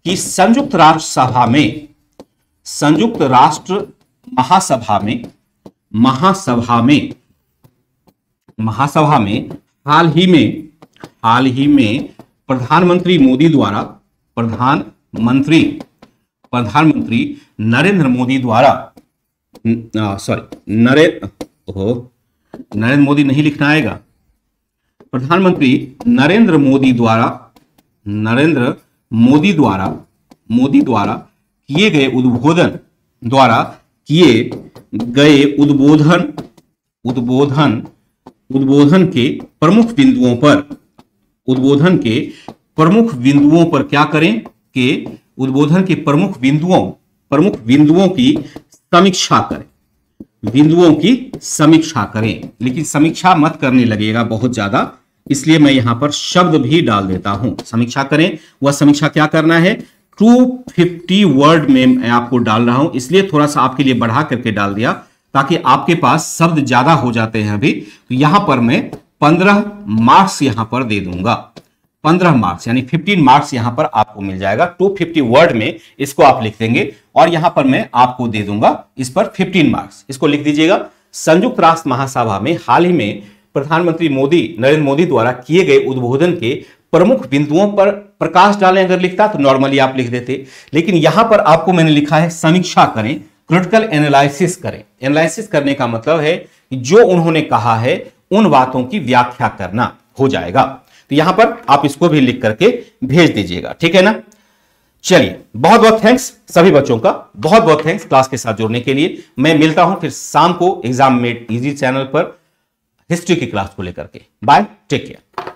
कि संयुक्त राष्ट्र सभा में संयुक्त राष्ट्र महासभा में महासभा में महासभा में हाल ही में हाल ही में प्रधानमंत्री मोदी द्वारा प्रधानमंत्री प्रधानमंत्री नरेंद्र मोदी द्वारा सॉरी नरेंद्र ओ नरेंद्र मोदी नहीं लिखना आएगा, प्रधानमंत्री नरेंद्र मोदी द्वारा नरेंद्र मोदी द्वारा मोदी द्वारा किए गए उद्बोधन द्वारा किए गए उद्बोधन उद्बोधन उद्बोधन के प्रमुख बिंदुओं पर उद्बोधन के प्रमुख बिंदुओं पर क्या करें कि उद्बोधन के प्रमुख बिंदुओं प्रमुख बिंदुओं की समीक्षा करें बिंदुओं की समीक्षा करें, लेकिन समीक्षा मत करने लगेगा बहुत ज्यादा, इसलिए मैं यहां पर शब्द भी डाल देता हूं। समीक्षा करें, वह समीक्षा क्या करना है, दो सौ पचास वर्ड में मैं आपको डाल रहा हूं, इसलिए थोड़ा सा आपके लिए बढ़ा करके डाल दिया ताकि आपके पास शब्द ज्यादा हो जाते हैं अभी। तो यहां पर मैं पंद्रह मार्क्स यहां पर दे दूंगा, पंद्रह मार्क्स यानी पंद्रह मार्क्स यहां पर आपको मिल जाएगा। दो सौ पचास वर्ड में इसको आप लिख देंगे और यहां पर मैं आपको दे दूंगा इस पर पंद्रह मार्क्स। इसको लिख दीजिएगा, संयुक्त राष्ट्र महासभा में हाल ही में प्रधानमंत्री मोदी नरेंद्र मोदी द्वारा किए गए उद्बोधन के प्रमुख बिंदुओं पर प्रकाश डालें, अगर लिखता तो नॉर्मली आप लिख देते, लेकिन यहां पर आपको मैंने लिखा है समीक्षा करें, क्रिटिकल एनालिसिस करें। एनालिसिस करने का मतलब है जो उन्होंने कहा है उन बातों की व्याख्या करना हो जाएगा। तो यहां पर आप इसको भी लिख करके भेज दीजिएगा, ठीक है ना। चलिए, बहुत बहुत थैंक्स सभी बच्चों का, बहुत बहुत थैंक्स क्लास के साथ जुड़ने के लिए। मैं मिलता हूं फिर शाम को एग्जाम मेड इजी चैनल पर हिस्ट्री की क्लास को लेकर के। Bye, take care.